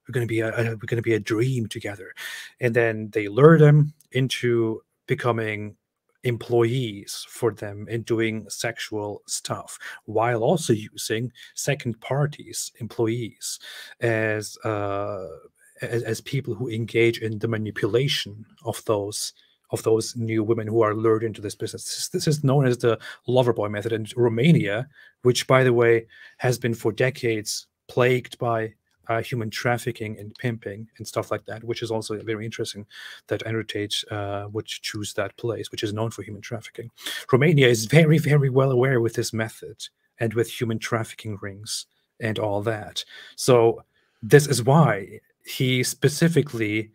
we're going to be a dream together. And then they lure them into becoming employees for them and doing sexual stuff, while also using second parties, employees, as people who engage in the manipulation of those new women who are lured into this business. This is known as the Loverboy Method in Romania, which, by the way, has been for decades plagued by human trafficking and pimping and stuff like that, which is also very interesting that Andrew Tate would choose that place, which is known for human trafficking. Romania is very, very well aware with this method and with human trafficking rings and all that. So this is why he specifically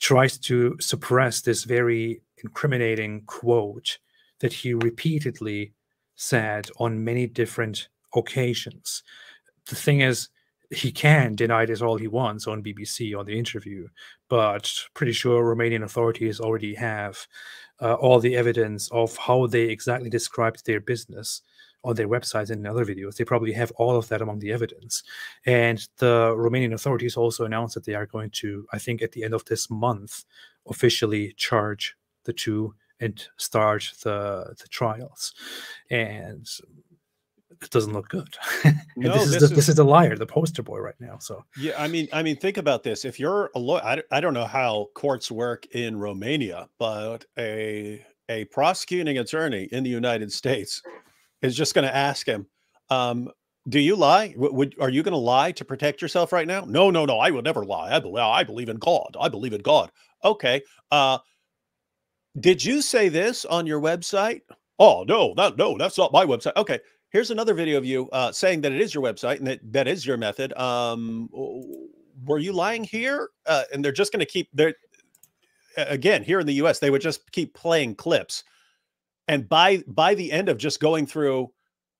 tries to suppress this very incriminating quote that he repeatedly said on many different occasions. The thing is, he can deny this all he wants on BBC, on the interview, but pretty sure Romanian authorities already have all the evidence of how they exactly described their business on their websites and in other videos. They probably have all of that among the evidence. And the Romanian authorities also announced that they are going to, I think at the end of this month, officially charge the two and start the trials. And this doesn't look good. No, this is a liar, the poster boy right now. So yeah, I mean, think about this. If you're a lawyer, I don't know how courts work in Romania, but a prosecuting attorney in the United States is just going to ask him, do you lie? Are you going to lie to protect yourself right now? No, no, no. I would never lie. I believe in God. I believe in God. Okay. Did you say this on your website? Oh, no, that's not my website. Okay. Here's another video of you saying that it is your website and that is your method. Were you lying here? And they're just going to keep there. Again, here in the US, they would just keep playing clips. And by the end of just going through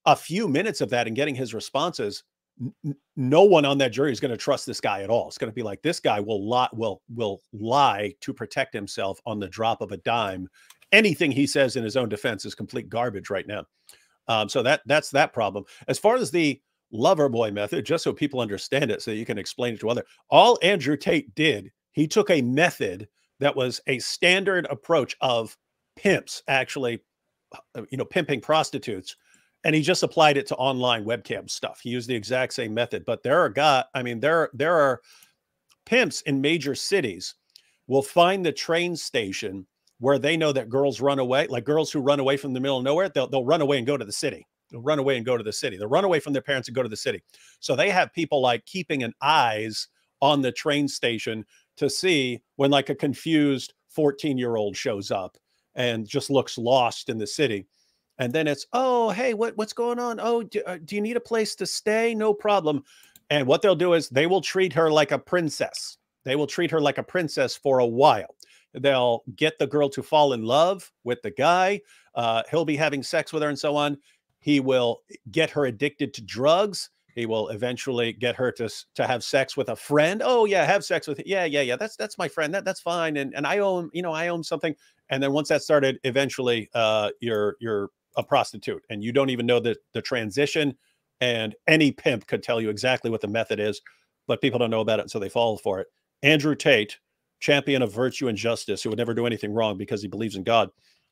a few minutes of that and getting his responses, no one on that jury is going to trust this guy at all. It's going to be like, this guy will lie to protect himself on the drop of a dime. Anything he says in his own defense is complete garbage right now. So that's that problem. As far as the Loverboy method, just so people understand it, so you can explain it to others, all Andrew Tate did, he took a method that was a standard approach of pimps actually, you know, pimping prostitutes, and he just applied it to online webcam stuff. He used the exact same method. But there are pimps in major cities will find the train station where they know that girls run away, like girls who run away from the middle of nowhere, they'll run away and go to the city. They'll run away and go to the city. They'll run away from their parents and go to the city. So they have people like keeping an eyes on the train station to see when like a confused 14-year-old shows up and just looks lost in the city. And then it's, oh, hey, what's going on? Oh, do you need a place to stay? No problem. And what they'll do is they will treat her like a princess. They will treat her like a princess for a while. They'll get the girl to fall in love with the guy. He'll be having sex with her and so on. He will get her addicted to drugs. He will eventually get her to have sex with a friend. Oh yeah, have sex with, yeah. That's my friend. That's fine. And I own something. And then once that started, eventually you're a prostitute and you don't even know the transition. And any pimp could tell you exactly what the method is, but people don't know about it, so they fall for it. Andrew Tate, champion of virtue and justice, who would never do anything wrong because he believes in God.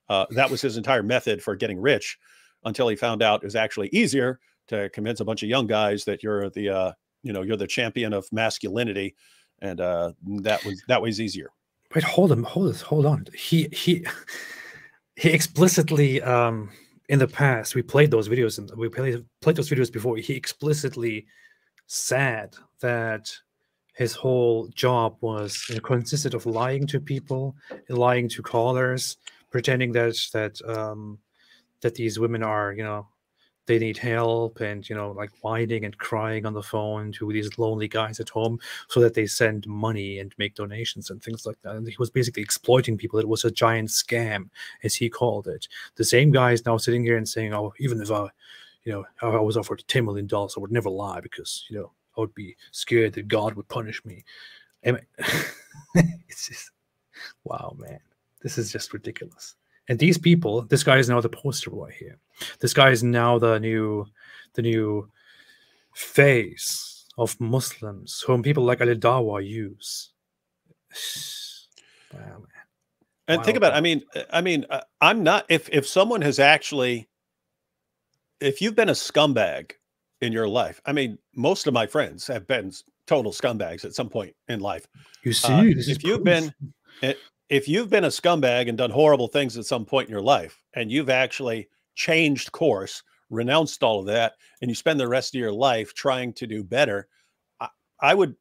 That was his entire method for getting rich, until he found out it was actually easier to convince a bunch of young guys that you're the, you know, you're the champion of masculinity, and that was easier. Wait, hold on. He explicitly, in the past, we played those videos, and we played those videos before. He explicitly said that his whole job was, you know, consisted of lying to people, lying to callers, pretending that these women are, you know, they need help, and, you know, like whining and crying on the phone to these lonely guys at home so that they send money and make donations and things like that. And he was basically exploiting people. It was a giant scam, as he called it. The same guy is now sitting here and saying, oh, even if I was offered $10 million, I would never lie because, you know, I would be scared that God would punish me. I mean, it's just, wow, man, this is just ridiculous. And these people, this guy is now the poster boy here. This guy is now the new face of Muslims, whom people like Ali Dawah use. Wow, man. And wow, think about, I mean, I'm not. If someone has actually, if you've been a scumbag in your life. I mean, most of my friends have been total scumbags at some point in life. You see, if you've been a scumbag and done horrible things at some point in your life, and you've actually changed course, renounced all of that, and you spend the rest of your life trying to do better, I would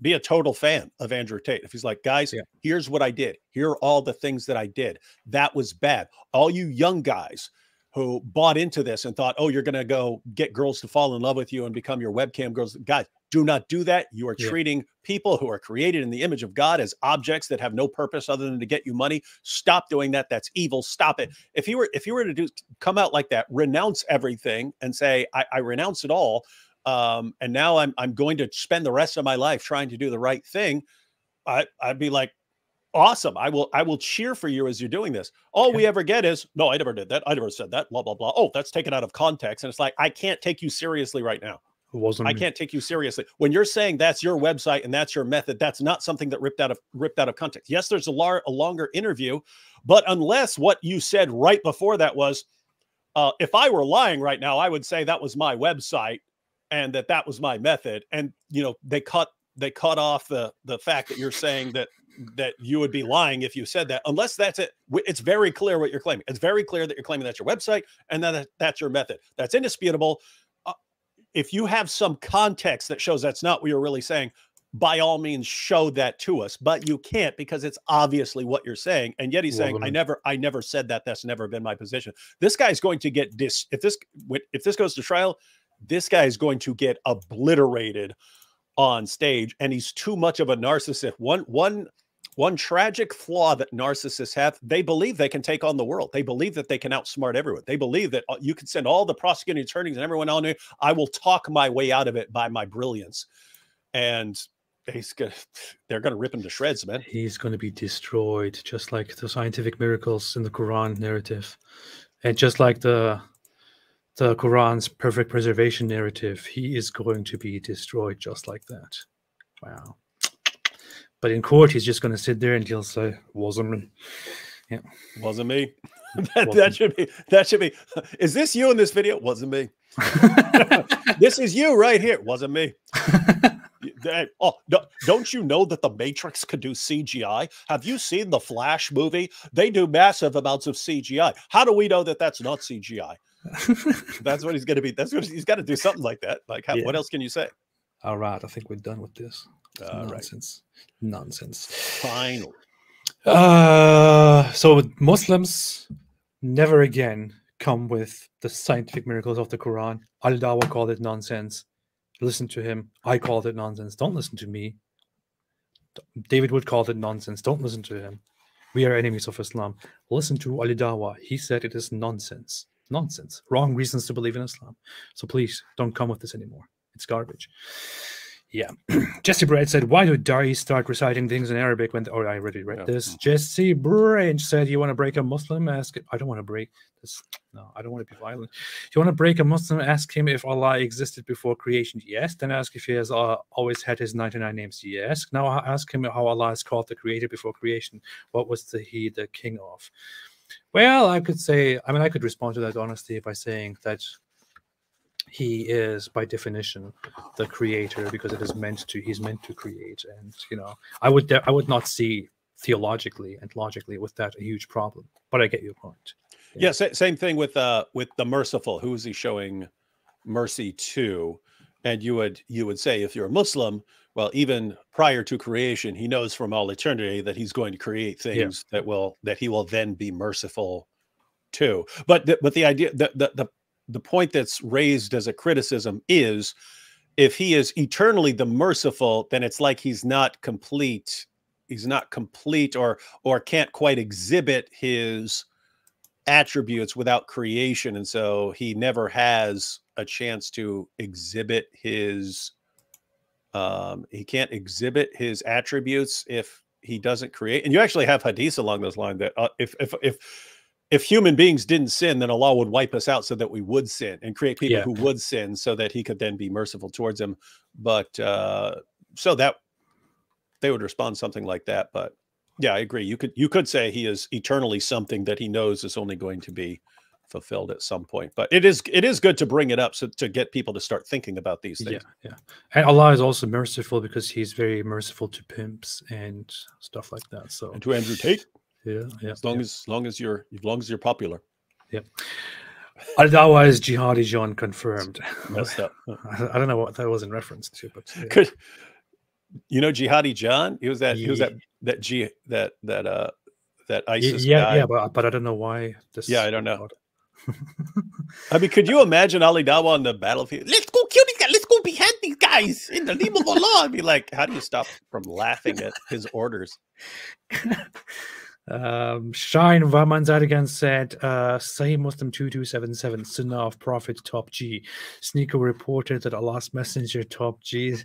be a total fan of Andrew Tate. If he's like, guys, yeah, here's what I did. Here are all the things that I did. That was bad. All you young guys who bought into this and thought, oh, you're going to go get girls to fall in love with you and become your webcam girls. Guys, do not do that. You are treating people who are created in the image of God as objects that have no purpose other than to get you money. Stop doing that. That's evil. Stop it. If you were to come out like that, renounce everything and say, I renounce it all. And now I'm going to spend the rest of my life trying to do the right thing. I'd be like, awesome. I will cheer for you as you're doing this. All we ever get is, no, I never did that. I never said that, blah, blah, blah. Oh, that's taken out of context. And it's like, I can't take you seriously right now. I can't take you seriously. When you're saying that's your website and that's your method, that's not something that ripped out of context. Yes, there's a longer interview, but unless what you said right before that was, If I were lying right now, I would say that was my website and that was my method. And, you know, they cut off the fact that you're saying that you would be lying if you said that, unless that's it. It's very clear what you're claiming. It's very clear that you're claiming that's your website and that that's your method. That's indisputable. If you have some context that shows that's not what you're really saying, by all means, show that to us. But you can't, because it's obviously what you're saying. And yet he's saying, I never said that. That's never been my position. This guy's going to get if this goes to trial, this guy is going to get obliterated on stage. And he's too much of a narcissist. One tragic flaw that narcissists have, they believe they can take on the world. They believe that they can outsmart everyone. They believe that you can send all the prosecuting attorneys and everyone on there. I will talk my way out of it by my brilliance. And they're going to rip him to shreds, man. He's going to be destroyed, just like the scientific miracles in the Quran narrative. And just like the Quran's perfect preservation narrative, he is going to be destroyed just like that. Wow. But in court, he's just going to sit there and he'll say, "Wasn't me." Yeah, wasn't me. That should be. Is this you in this video? Wasn't me. This is you right here. Wasn't me. Oh, don't you know that the Matrix could do CGI? Have you seen the Flash movie? They do massive amounts of CGI. How do we know that that's not CGI? That's what he's going to be. That's what he's got to do. Something like that. Like, what else can you say? All right, I think we're done with this. Nonsense. Right. Nonsense. Final. So Muslims never again come with the scientific miracles of the Quran. Ali Dawah called it nonsense. Listen to him. I called it nonsense. Don't listen to me. David Wood called it nonsense. Don't listen to him. We are enemies of Islam. Listen to Ali Dawah. He said it is nonsense. Nonsense. Wrong reasons to believe in Islam. So please don't come with this anymore. It's garbage. Yeah. Jesse Branch said, why do Dais start reciting things in Arabic when... Oh, I already read this. Jesse Branch said, you want to break a Muslim? Ask... I don't want to break this. No, I don't want to be violent. You want to break a Muslim? Ask him if Allah existed before creation. Yes. Then ask if he has always had his 99 names. Yes. Now ask him how Allah is called the creator before creation. What was he the king of? Well, I could say... I mean, I could respond to that honestly by saying that he is, by definition, the creator, because it is meant to. He's meant to create, and you know, I would not see theologically and logically with that a huge problem. But I get your point. Yeah, same thing with the merciful. Who is he showing mercy to? And you would say, if you're a Muslim, well, even prior to creation, he knows from all eternity that he's going to create things that he will then be merciful to. But the idea that the point that's raised as a criticism is, if he is eternally the merciful, then it's like he's not complete. He's not complete, or can't quite exhibit his attributes without creation. And so he never has a chance to exhibit his, he can't exhibit his attributes if he doesn't create. And you actually have hadith along those lines that if human beings didn't sin, then Allah would wipe us out so that we would sin and create people who would sin so that he could then be merciful towards them. But so that they would respond something like that. But yeah, I agree. You could say he is eternally something that he knows is only going to be fulfilled at some point. But it is good to bring it up, so to get people to start thinking about these things. Yeah. And Allah is also merciful because he's very merciful to pimps and stuff like that. So, and to Andrew Tate. As long as you're popular. Yep. Ali Dawah is Jihadi John confirmed. Messed up. I don't know what that was in reference to, but you know Jihadi John? He was that that ISIS guy. Yeah, but I don't know why this. Yeah, I don't know. I mean, could you imagine Ali Dawah on the battlefield? Let's go kill these guys. Let's go behead these guys in the name of Allah. I'd be like, how do you stop from laughing at his orders? Shine Vamanzadigan said, Sahih Muslim 2277, Sunnah of Prophet Top G. Sneako reported that Allah's Messenger Top G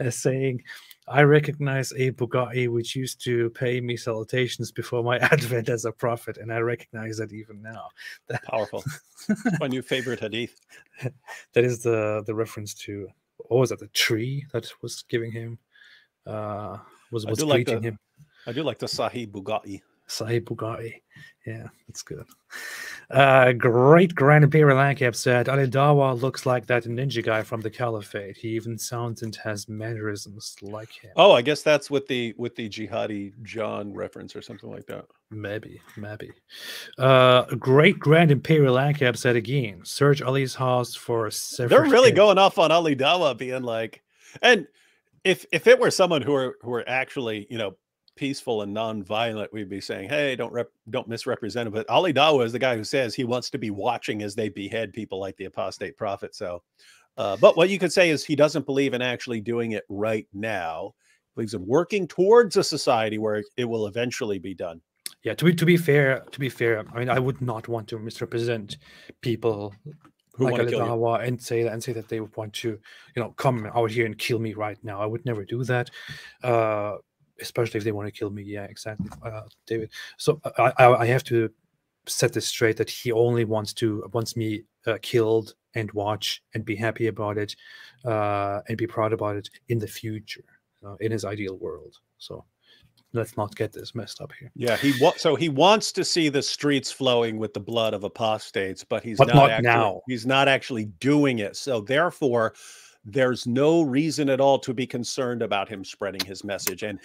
is saying, I recognize a Bugatti which used to pay me salutations before my advent as a prophet, and I recognize that even now. Powerful. My new favorite hadith. That is the reference to, what was that, the tree that was giving him, was greeting him. I do like the Sahih Bukhari. Yeah, that's good. Great Grand Imperial Lankab said, Ali Dawah looks like that ninja guy from the Caliphate. He even sounds and has mannerisms like him. Oh, I guess that's with the Jihadi John reference or something like that. Maybe, maybe. Great Grand Imperial Lankab said again, search Ali's house for several. They're really going off on Ali Dawah being like, and if it were someone who are actually, you know, peaceful and non-violent, we'd be saying, hey, don't misrepresent him. But Ali Dawah is the guy who says he wants to be watching as they behead people like the apostate prophet. So but what you could say is he doesn't believe in actually doing it right now. He believes in working towards a society where it will eventually be done. Yeah, to be fair, I mean, I would not want to misrepresent people who like Ali Dawah and say that they would want to, you know, come out here and kill me right now. I would never do that. Especially if they want to kill me. Yeah, exactly, David. So I have to set this straight that he only wants me killed and watch and be happy about it and be proud about it in the future, in his ideal world. So let's not get this messed up here. Yeah, he wants to see the streets flowing with the blood of apostates, but he's not actually doing it. So therefore, there's no reason at all to be concerned about him spreading his message. And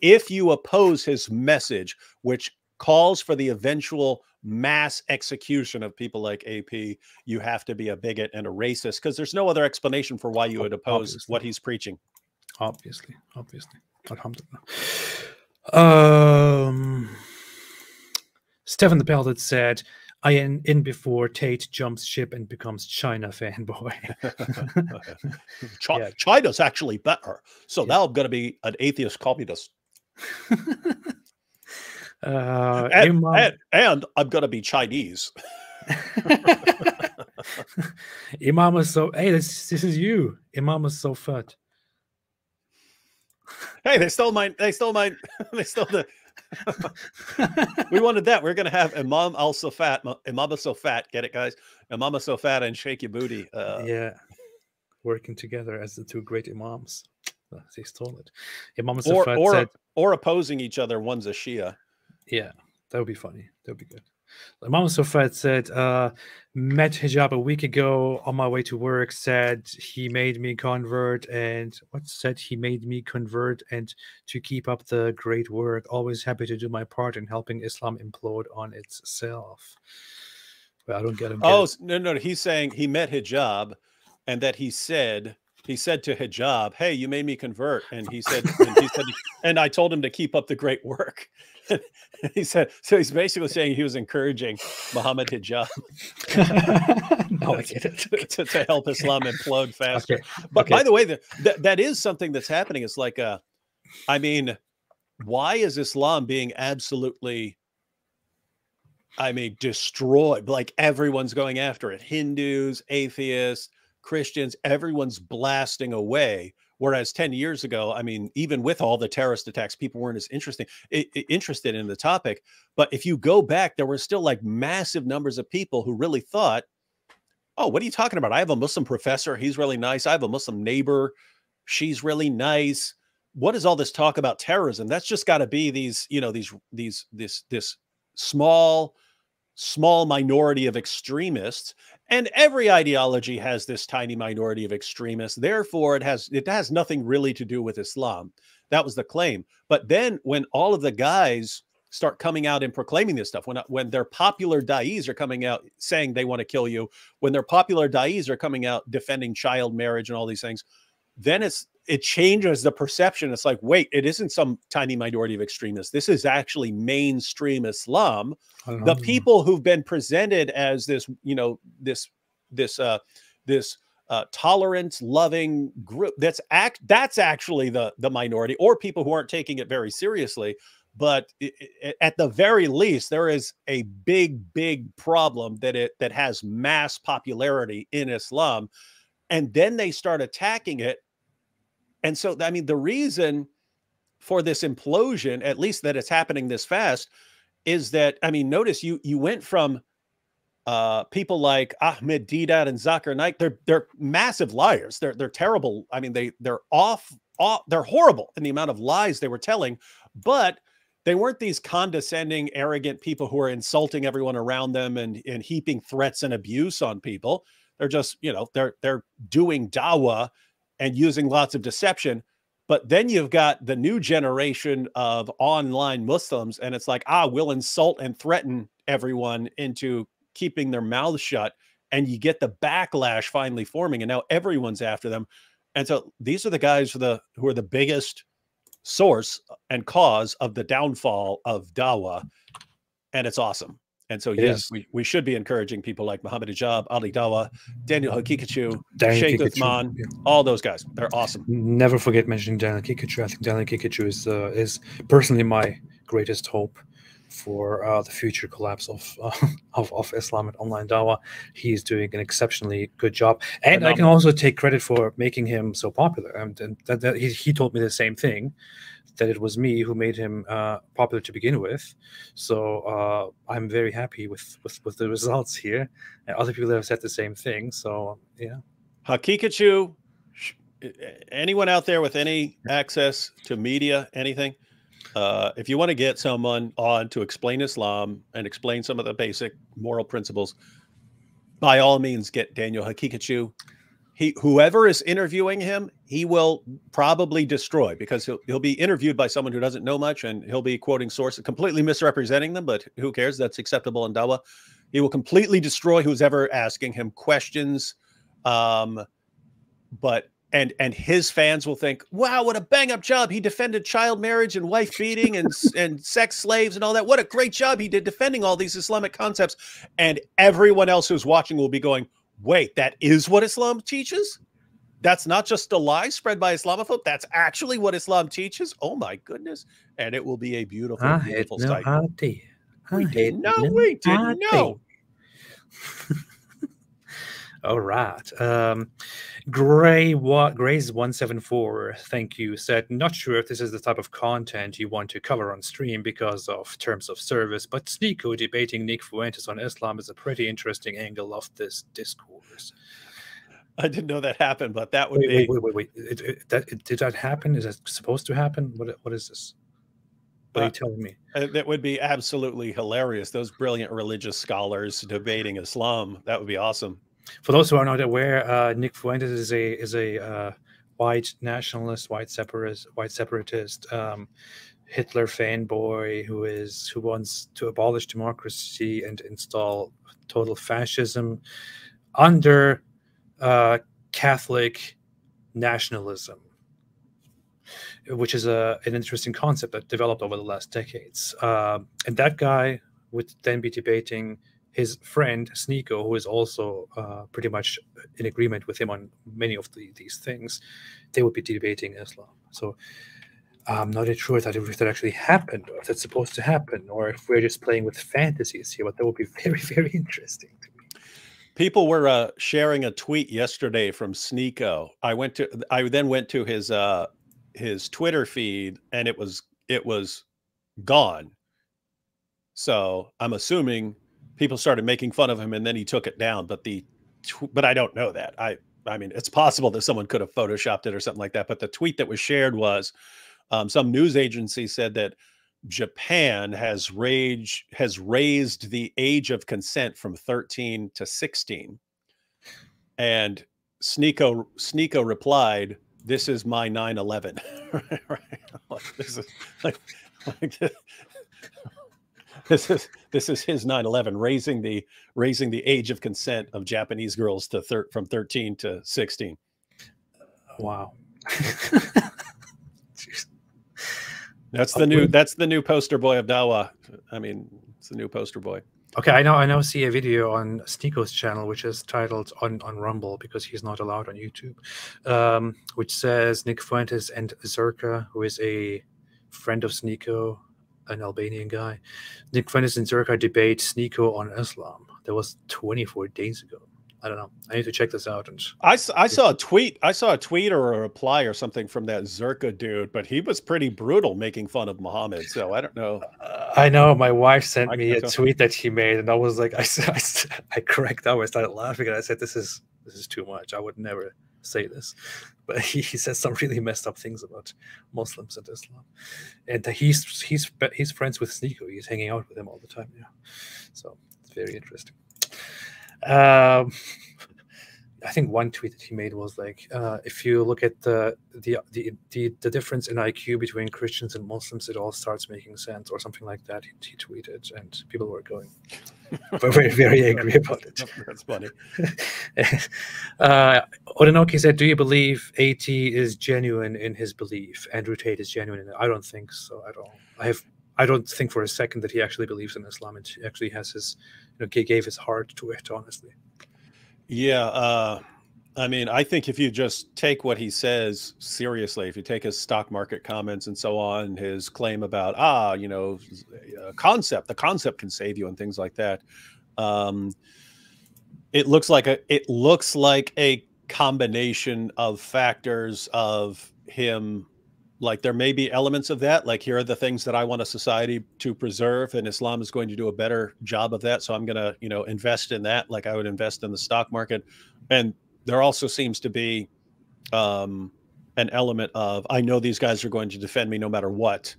if you oppose his message, which calls for the eventual mass execution of people like AP, you have to be a bigot and a racist, because there's no other explanation for why you would oppose what he's preaching. Obviously. Alhamdulillah. Stefan the Pellet said, I am in before Tate jumps ship and becomes China fanboy. Yeah. China's actually better. So now I'm going to be an atheist communist. And I'm going to be Chinese. Imam is so... Hey, this is you. Imam is so fat. Hey, they stole the... We wanted that. We're going to have Imam Sofat, get it, guys? Imam Sofat and Shaky Booty. Yeah, working together as the two great imams. They stole it. Imam Sofat or opposing each other. One's a Shia. Yeah, that would be funny. That would be good. Imam Sofat said, met Hijab a week ago on my way to work, said he made me convert and to keep up the great work. Always happy to do my part in helping Islam implode on itself. Well, I don't get him. Oh, no. He's saying he met Hijab and that he said to Hijab, hey, you made me convert. And he said, and I told him to keep up the great work. He said, so he's basically saying he was encouraging Muhammad Hijab to help Islam implode faster. Okay. But by the way, that is something that's happening. It's like, I mean, why is Islam being absolutely, I mean, destroyed? Like everyone's going after it. Hindus, atheists, Christians, everyone's blasting away. Whereas 10 years ago, I mean, even with all the terrorist attacks, people weren't as interested in the topic. But if you go back, there were still like massive numbers of people who really thought, oh, what are you talking about? I have a Muslim professor. He's really nice. I have a Muslim neighbor. She's really nice. What is all this talk about terrorism? That's just got to be these, you know, this small minority of extremists. And every ideology has this tiny minority of extremists. Therefore, it has nothing really to do with Islam. That was the claim. But then when all of the guys start coming out and proclaiming this stuff, when their popular da'is are coming out saying they want to kill you, when their popular da'is are coming out defending child marriage and all these things, then it changes the perception. It's like, wait, it isn't some tiny minority of extremists. This is actually mainstream Islam. The people who've been presented as this, you know, this tolerance loving group, that's actually the minority, or people who aren't taking it very seriously. But at the very least, there is a big problem that has mass popularity in Islam. And then they start attacking it. And so, I mean, the reason for this implosion, at least that it's happening this fast, is that, I mean, notice you went from people like Ahmed Didat and Zakir Naik. They're massive liars. They're terrible. I mean, they're horrible in the amount of lies they were telling. But They weren't these condescending, arrogant people who are insulting everyone around them and heaping threats and abuse on people. They're just, you know, they're doing dawah and using lots of deception. But then you've got the new generation of online Muslims, and it's like, ah, we'll insult and threaten everyone into keeping their mouths shut, and you get the backlash finally forming, and now everyone's after them. And so these are the guys who are the biggest source and cause of the downfall of dawah, and it's awesome. And so yes, we should be encouraging people like Muhammad Hijab, Ali Dawah, Daniel Haqiqatjou, Sheikh Uthman, all those guys. They're awesome. Never forget mentioning Daniel Haqiqatjou. I think Daniel Haqiqatjou is personally my greatest hope for the future collapse of Islam and online dawah. He is doing an exceptionally good job, and I can also take credit for making him so popular. And that he told me the same thing, that it was me who made him popular to begin with. So I'm very happy with the results here, and other people have said the same thing. So yeah, Haqiqatjou, anyone out there with any access to media, anything, if you want to get someone on to explain Islam and explain some of the basic moral principles, by all means, get Daniel Haqiqatjou. Whoever is interviewing him, he will probably destroy, because he'll be interviewed by someone who doesn't know much, and he'll be quoting sources, completely misrepresenting them, but who cares? That's acceptable in dawah. He will completely destroy who's ever asking him questions. And his fans will think, wow, what a bang-up job. He defended child marriage and wife beating and, and sex slaves and all that. What a great job he did defending all these Islamic concepts. And everyone else who's watching will be going, wait, that is what Islam teaches? That's not just a lie spread by Islamophobes. That's actually what Islam teaches? Oh, my goodness. And it will be a beautiful, beautiful sight. We didn't know. All right. Grays174, thank you, said, not sure if this is the type of content you want to cover on stream because of terms of service, but Sneako debating Nick Fuentes on Islam is a pretty interesting angle of this discourse. I didn't know that happened, but that would be... Wait. Did that happen? Is that supposed to happen? What is this? What are you telling me? That would be absolutely hilarious. Those brilliant religious scholars debating Islam. That would be awesome. For those who are not aware, Nick Fuentes is a white nationalist, white separatist, Hitler fanboy who wants to abolish democracy and install total fascism under Catholic nationalism, which is an interesting concept that developed over the last decades. And that guy would then be debating his friend Sneako, who is also pretty much in agreement with him on many of these things. They would be debating Islam. So I'm not sure if that actually happened, or if that's supposed to happen, or if we're just playing with fantasies here, but that would be very, very interesting to me. People were sharing a tweet yesterday from Sneako. I then went to his Twitter feed, and it was gone. So I'm assuming people started making fun of him, and then he took it down. But I don't know that. I mean, it's possible that someone could have photoshopped it or something like that. But the tweet that was shared was some news agency said that Japan has raised the age of consent from 13 to 16. And Sneako replied, "This is my 9/11." Right? Like, this is like this. This is his 9/11, raising the age of consent of Japanese girls to from 13 to 16. Wow. That's the new poster boy of dawah. I mean, it's the new poster boy. Okay, I now see a video on Sneako's channel, which is titled on Rumble, because he's not allowed on YouTube, which says Nick Fuentes and Zerka, who is a friend of Sneako, an Albanian guy. Nick Fuentes and Zerka debate Sneako on Islam. That was 24 days ago. I don't know. I need to check this out. And I saw a tweet. I saw a tweet or a reply or something from that Zerka dude, but he was pretty brutal making fun of Muhammad. So I don't know. I know my wife sent me a tweet that he made, and I was like, I cracked up. I started laughing, and I said, "This is too much. I would never say this, but he says some really messed up things about Muslims and Islam. And he's friends with Sneako. He's hanging out with him all the time now. So it's very interesting. I think one tweet that he made was like, if you look at the difference in IQ between Christians and Muslims, it all starts making sense, or something like that. He tweeted, and people were going very, very angry about it. That's funny. Odenoki said, do you believe AT is genuine in his belief? Andrew Tate is genuine in it. I don't think so at all. I don't think for a second that he actually believes in Islam, and he actually has his, you know, gave his heart to it, honestly. Yeah, I mean, I think if you just take what he says seriously, if you take his stock market comments and so on, his claim about, you know, the concept can save you and things like that. It looks like a combination of factors of him. Like, there may be elements of that, like, here are the things that I want a society to preserve, and Islam is going to do a better job of that, so I'm going to, you know, invest in that, like I would invest in the stock market. And there also seems to be an element of, I know these guys are going to defend me no matter what.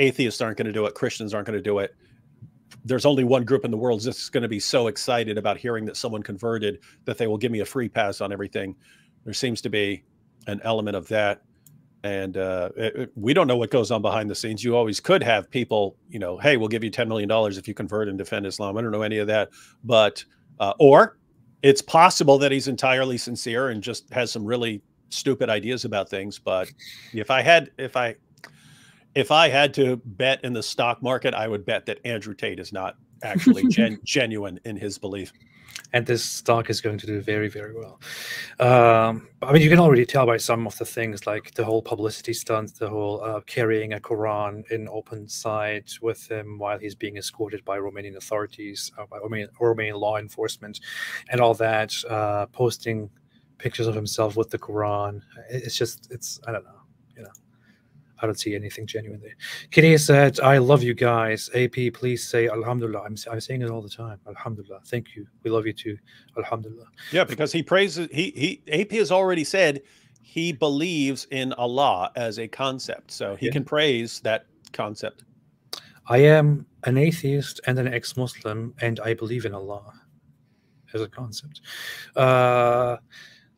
Atheists aren't going to do it. Christians aren't going to do it. There's only one group in the world that's going to be so excited about hearing that someone converted that they will give me a free pass on everything. There seems to be an element of that. And we don't know what goes on behind the scenes. You always could have people, you know, hey, we'll give you $10 million if you convert and defend Islam. I don't know any of that. But, or it's possible that he's entirely sincere and just has some really stupid ideas about things. But if I had to bet in the stock market, I would bet that Andrew Tate is not actually genuine in his belief. And this stock is going to do very, very well. I mean, you can already tell by some of the things, like the whole publicity stunts, the whole carrying a Quran in open sight with him while he's being escorted by Romanian authorities, by Romanian law enforcement, and all that, posting pictures of himself with the Quran. It's just, I don't know, you know. I don't see anything genuine there. Kitty said, I love you guys. AP, please say Alhamdulillah. I'm saying it all the time. Alhamdulillah. Thank you. We love you too. Alhamdulillah. Yeah, because he praises, AP has already said he believes in Allah as a concept. So he can praise that concept. I am an atheist and an ex-Muslim, and I believe in Allah as a concept.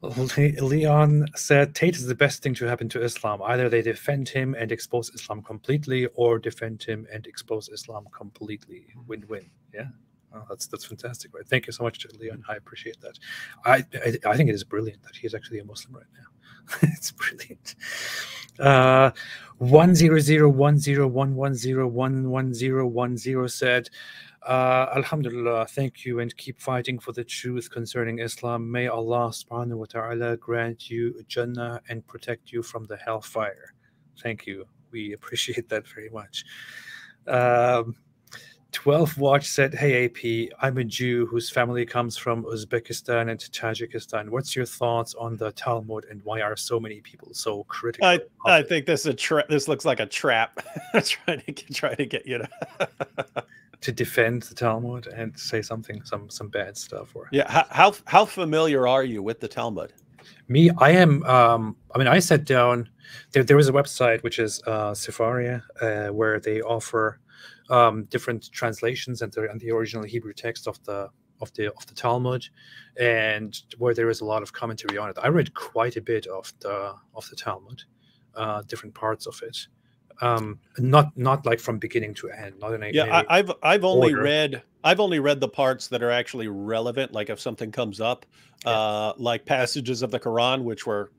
Leon said, Tate is the best thing to happen to Islam. Either they defend him and expose Islam completely, or defend him and expose Islam completely. Win-win. Yeah, well, that's fantastic, right? Thank you so much to Leon. I appreciate that. I think it is brilliant that he is actually a Muslim right now. It's brilliant. 100101101101010 said, Alhamdulillah, thank you, and keep fighting for the truth concerning Islam. May Allah subhanahu wa ta'ala grant you Jannah and protect you from the hellfire. Thank you. We appreciate that very much. 12 Watch said, hey, AP, I'm a Jew whose family comes from Uzbekistan and Tajikistan. What's your thoughts on the Talmud, and why are so many people so critical? I think this is a trap. This looks like a trap. trying to get you to... to defend the Talmud and say some bad stuff. Or how familiar are you with the Talmud? Me, I am. I mean, I sat down. There is a website which is Sepharia, where they offer different translations and the original Hebrew text of the Talmud, and where there is a lot of commentary on it. I read quite a bit of the Talmud, different parts of it. Not like from beginning to end, not in a, yeah, I've only read the parts that are actually relevant, like if something comes up, like passages of the Quran which were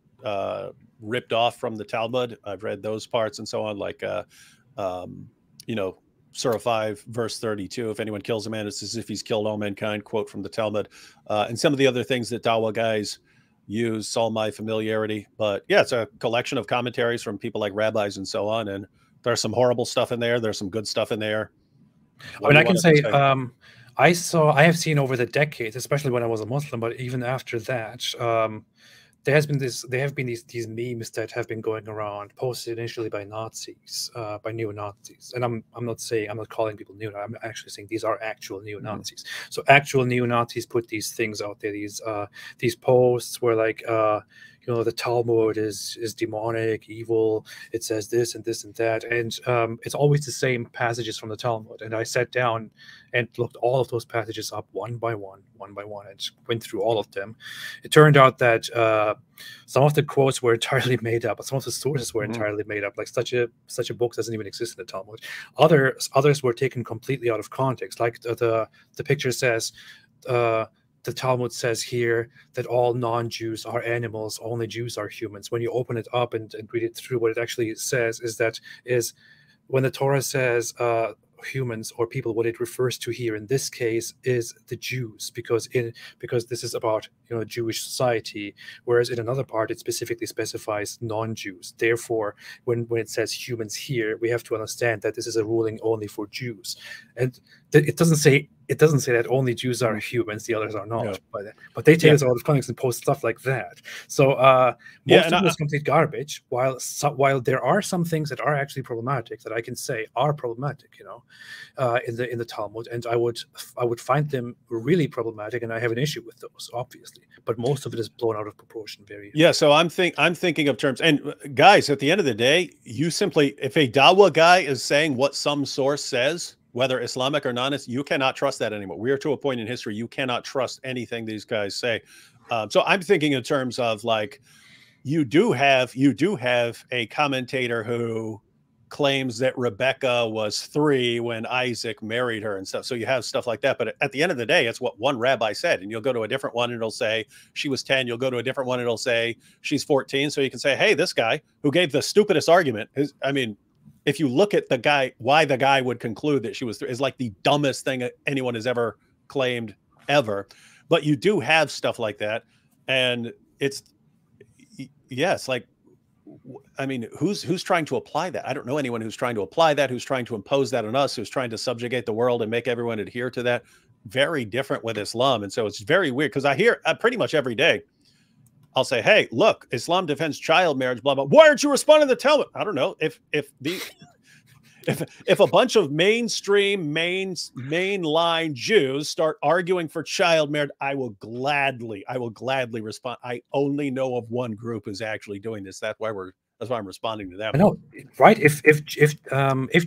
ripped off from the Talmud. I've read those parts and so on, like you know, Surah 5 verse 32, if anyone kills a man, it's as if he's killed all mankind, quote from the Talmud, and some of the other things that Dawah guys use, all my familiarity. But yeah, it's a collection of commentaries from people like rabbis and so on, and there's some horrible stuff in there, there's some good stuff in there. I mean, I can say I have seen over the decades, especially when I was a Muslim, but even after that, there have been these memes that have been going around, posted initially by Nazis, by neo-Nazis. And I'm not calling people neo, I'm actually saying these are actual neo-Nazis. So actual neo-Nazis put these things out there, these posts where, like, you know, the Talmud is demonic, evil. It says this and this and that. And it's always the same passages from the Talmud. And I sat down and looked all of those passages up one by one, and went through all of them. It turned out that some of the quotes were entirely made up, but some of the sources were entirely made up. Like such a book doesn't even exist in the Talmud. Others were taken completely out of context. Like the picture says, the Talmud says here that all non-Jews are animals, only Jews are humans. When you open it up and read it through, what it actually says is that when the Torah says humans or people, what it refers to here in this case is the Jews, because this is about, you know, Jewish society, whereas in another part it specifically specifies non-Jews. Therefore, when it says humans here, we have to understand that this is a ruling only for Jews, and it doesn't say that only Jews are humans, the others are not. Yeah. But they take us out of context and post stuff like that. So most of it is complete garbage. While there are some things that are actually problematic, that I can say are problematic, you know, in the Talmud, and I would find them really problematic, and I have an issue with those, obviously. But most of it is blown out of proportion. So I'm thinking of terms. And guys, at the end of the day, you simply, if a Dawah guy is saying what some source says, whether Islamic or non-Islamic, you cannot trust that anymore. We are to a point in history, you cannot trust anything these guys say. So I'm thinking in terms of, like, you do have a commentator who claims that Rebecca was 3 when Isaac married her and stuff. So you have stuff like that. But at the end of the day, it's what one rabbi said. And you'll go to a different one and it'll say she was 10. You'll go to a different one and it'll say she's 14. So you can say, hey, this guy who gave the stupidest argument, if you look at the guy, why the guy would conclude that she was is like the dumbest thing anyone has ever claimed ever. But you do have stuff like that. And it's, yes, like, I mean, who's trying to apply that? I don't know anyone who's trying to apply that, who's trying to impose that on us, who's trying to subjugate the world and make everyone adhere to that. Very different with Islam. And so it's very weird, because I hear pretty much every day, I'll say, hey, look, Islam defends child marriage, blah, blah. Why aren't you responding to the Talmud? I don't know. If a bunch of mainstream, mainline Jews start arguing for child marriage, I will gladly respond. I only know of one group who's actually doing this. That's why I'm responding to that. I know, right? If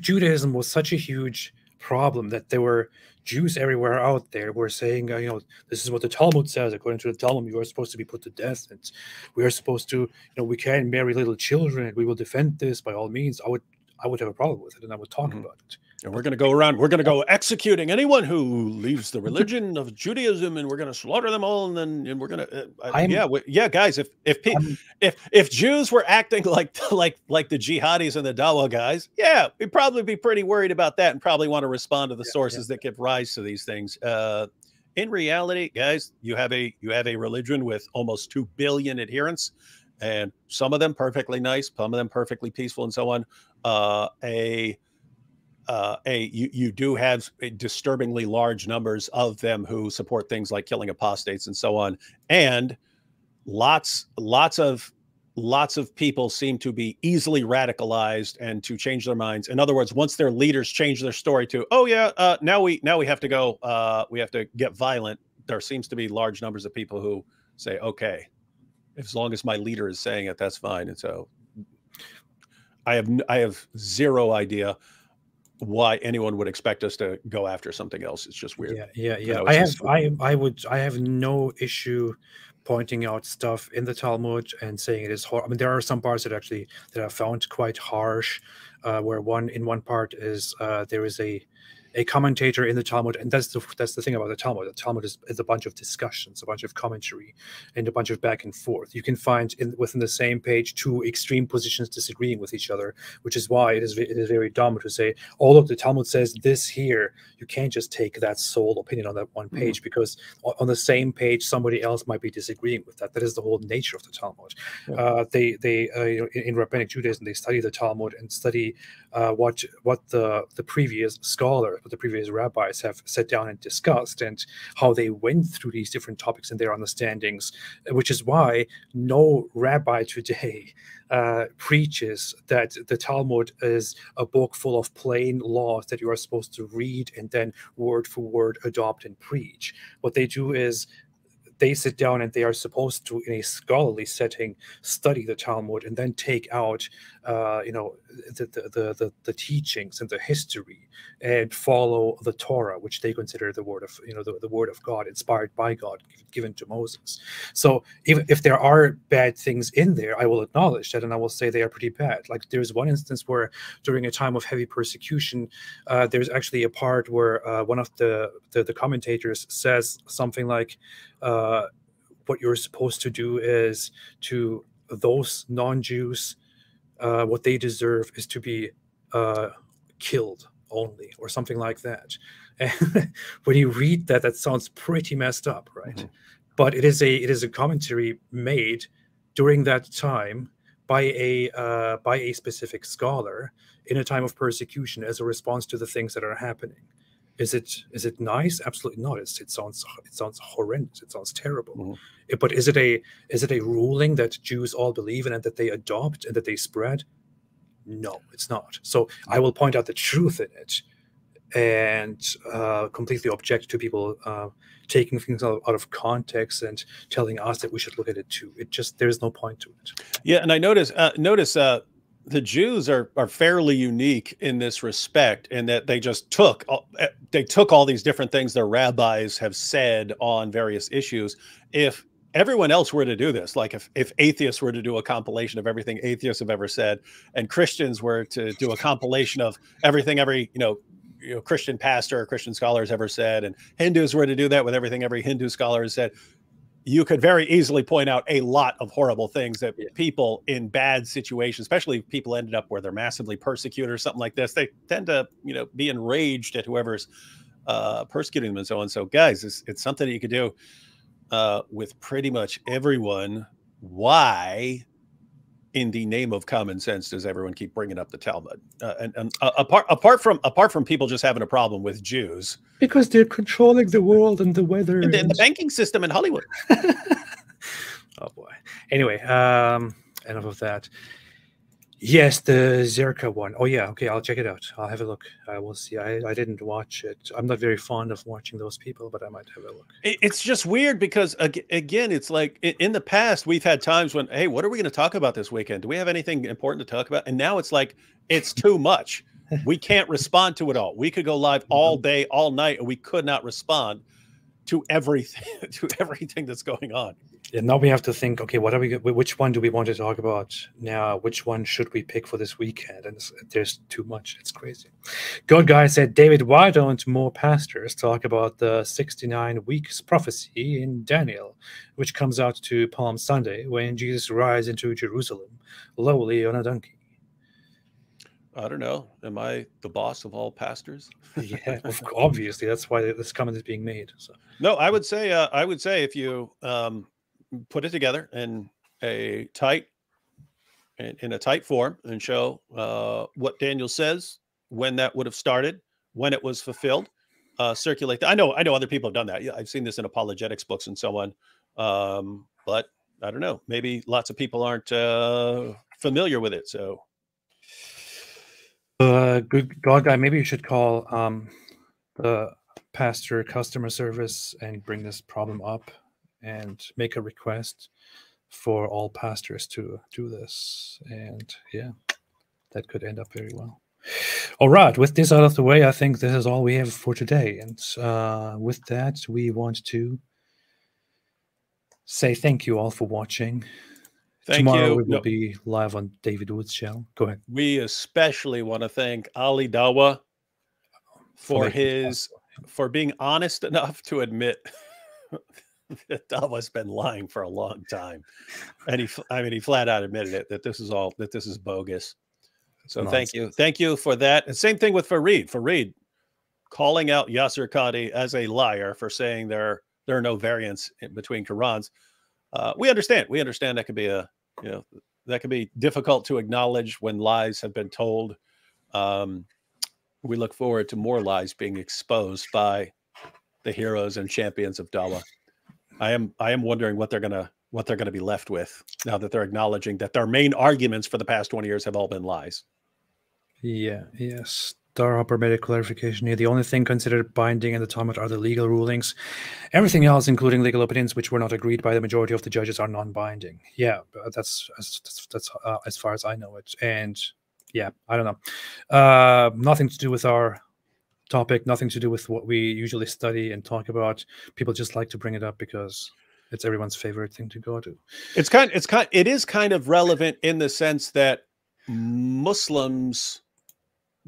Judaism was such a huge problem that there were Jews everywhere out there were saying, you know, this is what the Talmud says. According to the Talmud, you are supposed to be put to death, and we are supposed to, you know, we can marry little children, and we will defend this by all means. I would have a problem with it, and I would talk about it. And we're going to go around. We're going to go executing anyone who leaves the religion of Judaism, and we're going to slaughter them all. And then we're going to, guys. If Jews were acting like the jihadis and the Dawah guys, yeah, we'd probably be pretty worried about that, and probably want to respond to the sources that give rise to these things. In reality, guys, you have a religion with almost 2 billion adherents, and some of them perfectly nice, some of them perfectly peaceful, and so on. You do have disturbingly large numbers of them who support things like killing apostates and so on, and lots of people seem to be easily radicalized and to change their minds. In other words, once their leaders change their story to, oh yeah, now we have to go, we have to get violent, there seems to be large numbers of people who say, okay, as long as my leader is saying it, that's fine. And so I have zero idea why anyone would expect us to go after something else. It's just weird. Yeah. I have no issue pointing out stuff in the Talmud and saying it is horrible. I mean, there are some parts that I found quite harsh, where in one part is there is a commentator in the Talmud, and that's the thing about the Talmud. The Talmud is a bunch of discussions, a bunch of commentary, and a bunch of back and forth. You can find within the same page 2 extreme positions disagreeing with each other, which is why it is very dumb to say, oh look, the Talmud says this here. You can't just take that sole opinion on that one page, because on the same page somebody else might be disagreeing with that. That is the whole nature of the Talmud. In Rabbinic Judaism, they study the Talmud and study what the previous scholars, the previous rabbis have sat down and discussed, and how they went through these different topics and their understandings, which is why no rabbi today preaches that the Talmud is a book full of plain laws that you are supposed to read and then word for word adopt and preach. What they do is they sit down and they are supposed to, in a scholarly setting, study the Talmud and then take out, the teachings and the history and follow the Torah, which they consider the word of, the word of God, inspired by God, given to Moses. So if there are bad things in there, I will acknowledge that and I will say they are pretty bad. Like there's one instance where during a time of heavy persecution, there's actually a part where one of the commentators says something like, what you're supposed to do is to those non-Jews, what they deserve is to be killed only, or something like that. And when you read that, that sounds pretty messed up, right? Mm-hmm. But it is a commentary made during that time by a specific scholar in a time of persecution as a response to the things that are happening. Is it nice? Absolutely not. It sounds horrendous. It sounds terrible. Mm-hmm. But is it a ruling that Jews all believe in and that they adopt and that they spread? No, it's not. So I will point out the truth in it and completely object to people taking things out of context and telling us that we should look at it too. It just, there's no point to it. Yeah, and I notice the Jews are fairly unique in this respect, in that they just took all these different things their rabbis have said on various issues. If everyone else were to do this, like if atheists were to do a compilation of everything atheists have ever said, and Christians were to do a compilation of everything every Christian pastor or Christian scholar has ever said, and Hindus were to do that with everything every Hindu scholar has said, you could very easily point out a lot of horrible things that people in bad situations, especially if people ended up where they're massively persecuted or something like this, they tend to, be enraged at whoever's persecuting them and so on. So guys, it's something that you could do with pretty much everyone. Why, in the name of common sense, does everyone keep bringing up the Talmud? Apart from people just having a problem with Jews, because they're controlling the world and the weather and the banking system in Hollywood. Oh boy. Anyway, enough of that. Yes, the Zerka one. Oh yeah. Okay, I'll check it out. I'll have a look. I will see. I didn't watch it. I'm not very fond of watching those people, but I might have a look. It's just weird because, again, it's like in the past we've had times when, hey, what are we going to talk about this weekend? Do we have anything important to talk about? And now it's like it's too much. We can't respond to it all. We could go live all day, all night, and we could not respond to everything that's going on. And now we have to think, okay, what are we? Which one do we want to talk about now? Which one should we pick for this weekend? And there's too much. It's crazy. Good guy said, David, why don't more pastors talk about the 69 weeks prophecy in Daniel, which comes out to Palm Sunday when Jesus rides into Jerusalem lowly on a donkey? I don't know. Am I the boss of all pastors? Yeah, obviously. That's why this comment is being made. So. No, I would say if you put it together in a tight form and show what Daniel says, when that would have started, when it was fulfilled, circulate that. I know other people have done that. Yeah, I've seen this in apologetics books and so on. But I don't know. Maybe lots of people aren't familiar with it. So. Good God guy, maybe you should call the pastor customer service and bring this problem up and make a request for all pastors to do this. And yeah, that could end up very well. All right, with this out of the way, I think this is all we have for today. And with that, we want to say thank you all for watching. Tomorrow we will be live on David Wood's channel. Go ahead. We especially want to thank Ali Dawah for being honest enough to admit that Dawah's been lying for a long time, and he flat out admitted it, that this is bogus. So nonsense. Thank you for that. And same thing with Fareed. Fareed calling out Yasser Qadi as a liar for saying there are no variants between Qurans. We understand that could be a that can be difficult to acknowledge when lies have been told. We look forward to more lies being exposed by the heroes and champions of Dawah. I am wondering what they're gonna be left with now that they're acknowledging that their main arguments for the past 20 years have all been lies. Yeah. Yes. Torah permitted clarification here. The only thing considered binding in the Talmud are the legal rulings. Everything else, including legal opinions which were not agreed by the majority of the judges, are non-binding. Yeah, that's as far as I know it. And yeah, I don't know. Nothing to do with our topic, nothing to do with what we usually study and talk about. People just like to bring it up because it's everyone's favorite thing to go to. It is kind of relevant in the sense that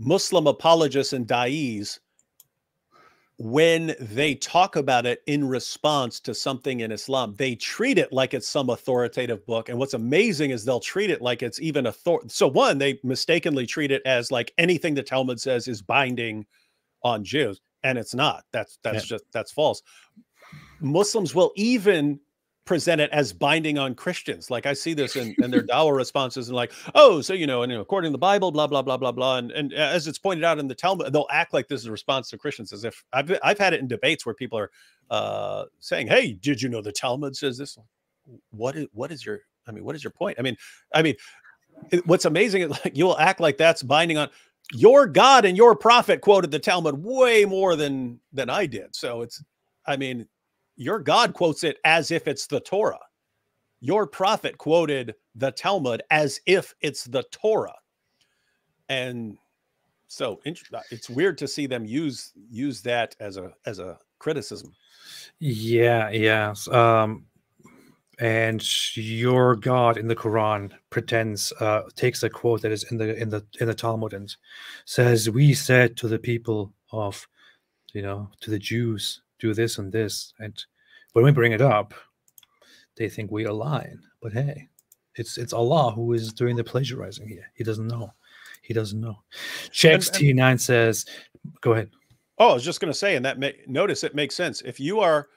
Muslim apologists and da'is, when they talk about it in response to something in Islam, they treat it like it's some authoritative book. And what's amazing is they'll treat it like it's even authoritative. So one, they mistakenly treat it as like anything the Talmud says is binding on Jews, and it's not. That's false. Muslims will even present it as binding on Christians. Like I see this in their dawah responses, and like, oh, so, you know, according to the Bible, blah, blah, blah, blah, blah. And as it's pointed out in the Talmud, they'll act like this is a response to Christians, as if I've had it in debates where people are saying, hey, did you know the Talmud says this? What is your point? I mean, what's amazing is like, you'll act like that's binding on your God, and your prophet quoted the Talmud way more than I did. So it's, I mean, your God quotes it as if it's the Torah. Your prophet quoted the Talmud as if it's the Torah. And so it's weird to see them use that as a criticism. Yeah. And your God in the Quran pretends, takes a quote that is in the Talmud and says, we said to the people of, to the Jews, do this and this, and when we bring it up, they think we are lying. But hey, it's Allah who is doing the plagiarizing here. He doesn't know. He doesn't know. Checks T9 says, "Go ahead." Oh, I was just going to say, and notice it makes sense. If you are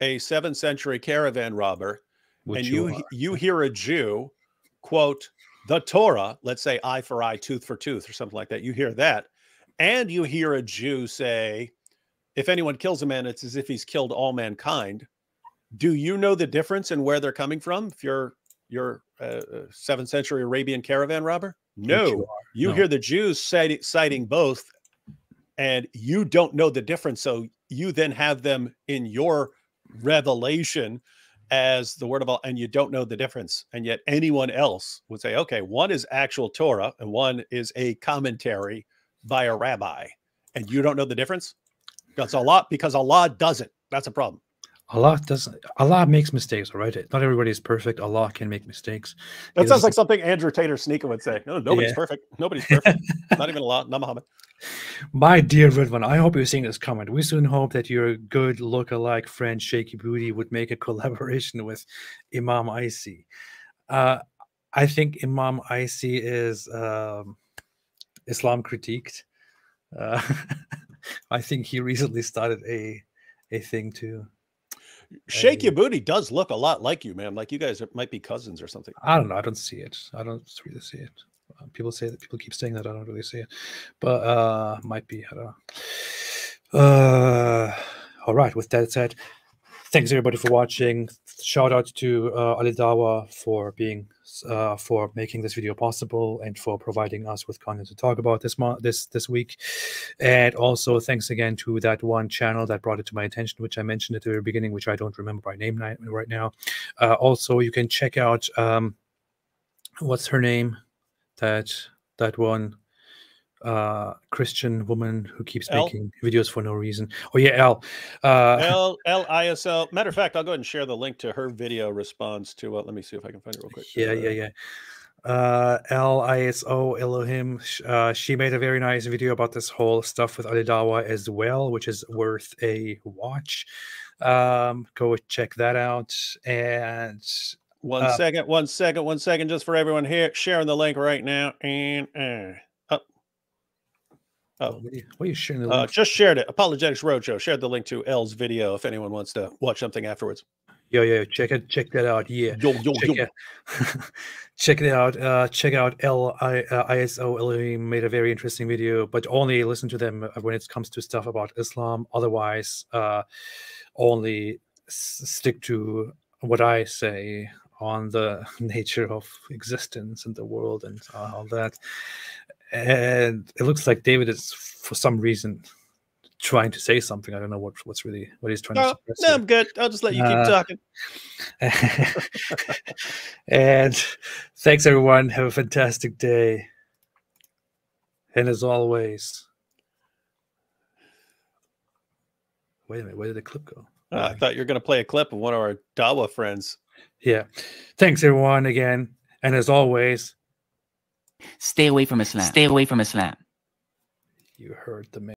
a 7th century caravan robber, and you hear a Jew quote the Torah, let's say eye for eye, tooth for tooth, or something like that. You hear that, and you hear a Jew say, if anyone kills a man, it's as if he's killed all mankind. Do you know the difference in where they're coming from? If you're 7th century Arabian caravan robber? No. You hear the Jews citing both, and you don't know the difference. So you then have them in your revelation as the word of Allah, and you don't know the difference. And yet anyone else would say, okay, one is actual Torah, and one is a commentary by a rabbi. And you don't know the difference? That's Allah, because Allah doesn't. That's a problem. Allah doesn't. Allah makes mistakes, all right? Not everybody is perfect. Allah can make mistakes. That sounds like something Andrew Tate or Sneako would say. No, nobody's perfect. Nobody's perfect. Not even Allah, not Muhammad. My dear Ridwan, I hope you're seeing this comment. We soon hope that your good look-alike friend Shaky Booty would make a collaboration with Imam Icy. I think Imam Icy is Islam critiqued. I think he recently started a thing too. Shaky Booty does look a lot like you, man. Like you guys might be cousins or something. I don't know. I don't see it. I don't really see it. People say that. People keep saying that. I don't really see it, but might be. I don't know. All right. With that said, thanks everybody for watching. Shout out to Ali Dawah for being for making this video possible and for providing us with content to talk about this week. And also thanks again to that one channel that brought it to my attention, which I mentioned at the very beginning, which I don't remember by name right now. Also, you can check out what's her name, that one Christian woman who keeps making videos for no reason. Oh yeah, Elle. L-I-S-O. Matter of fact, I'll go ahead and share the link to her video response to, let me see if I can find it real quick. Yeah. L-I-S-O Elohim. She made a very nice video about this whole stuff with Ali Dawah as well, which is worth a watch. Go check that out. And one second, just for everyone here, sharing the link right now. And, oh, what are you sharing the link? Just shared it. Apologetics Roadshow shared the link to Elle's video if anyone wants to watch something afterwards. Yo, check that out. Yeah. Yo. Check it out. Check out L-I-S-O Elohim made a very interesting video, but only listen to them when it comes to stuff about Islam. Otherwise, only stick to what I say on the nature of existence and the world and all that. And it looks like David is, for some reason, trying to say something. I don't know what he's trying to say. No, I'm good. I'll just let you keep talking. And thanks, everyone. Have a fantastic day. And as always, wait a minute. Where did the clip go? I thought you were going to play a clip of one of our Dawah friends. Yeah. Thanks, everyone, again. And as always, stay away from Islam. Stay away from Islam. You heard the man.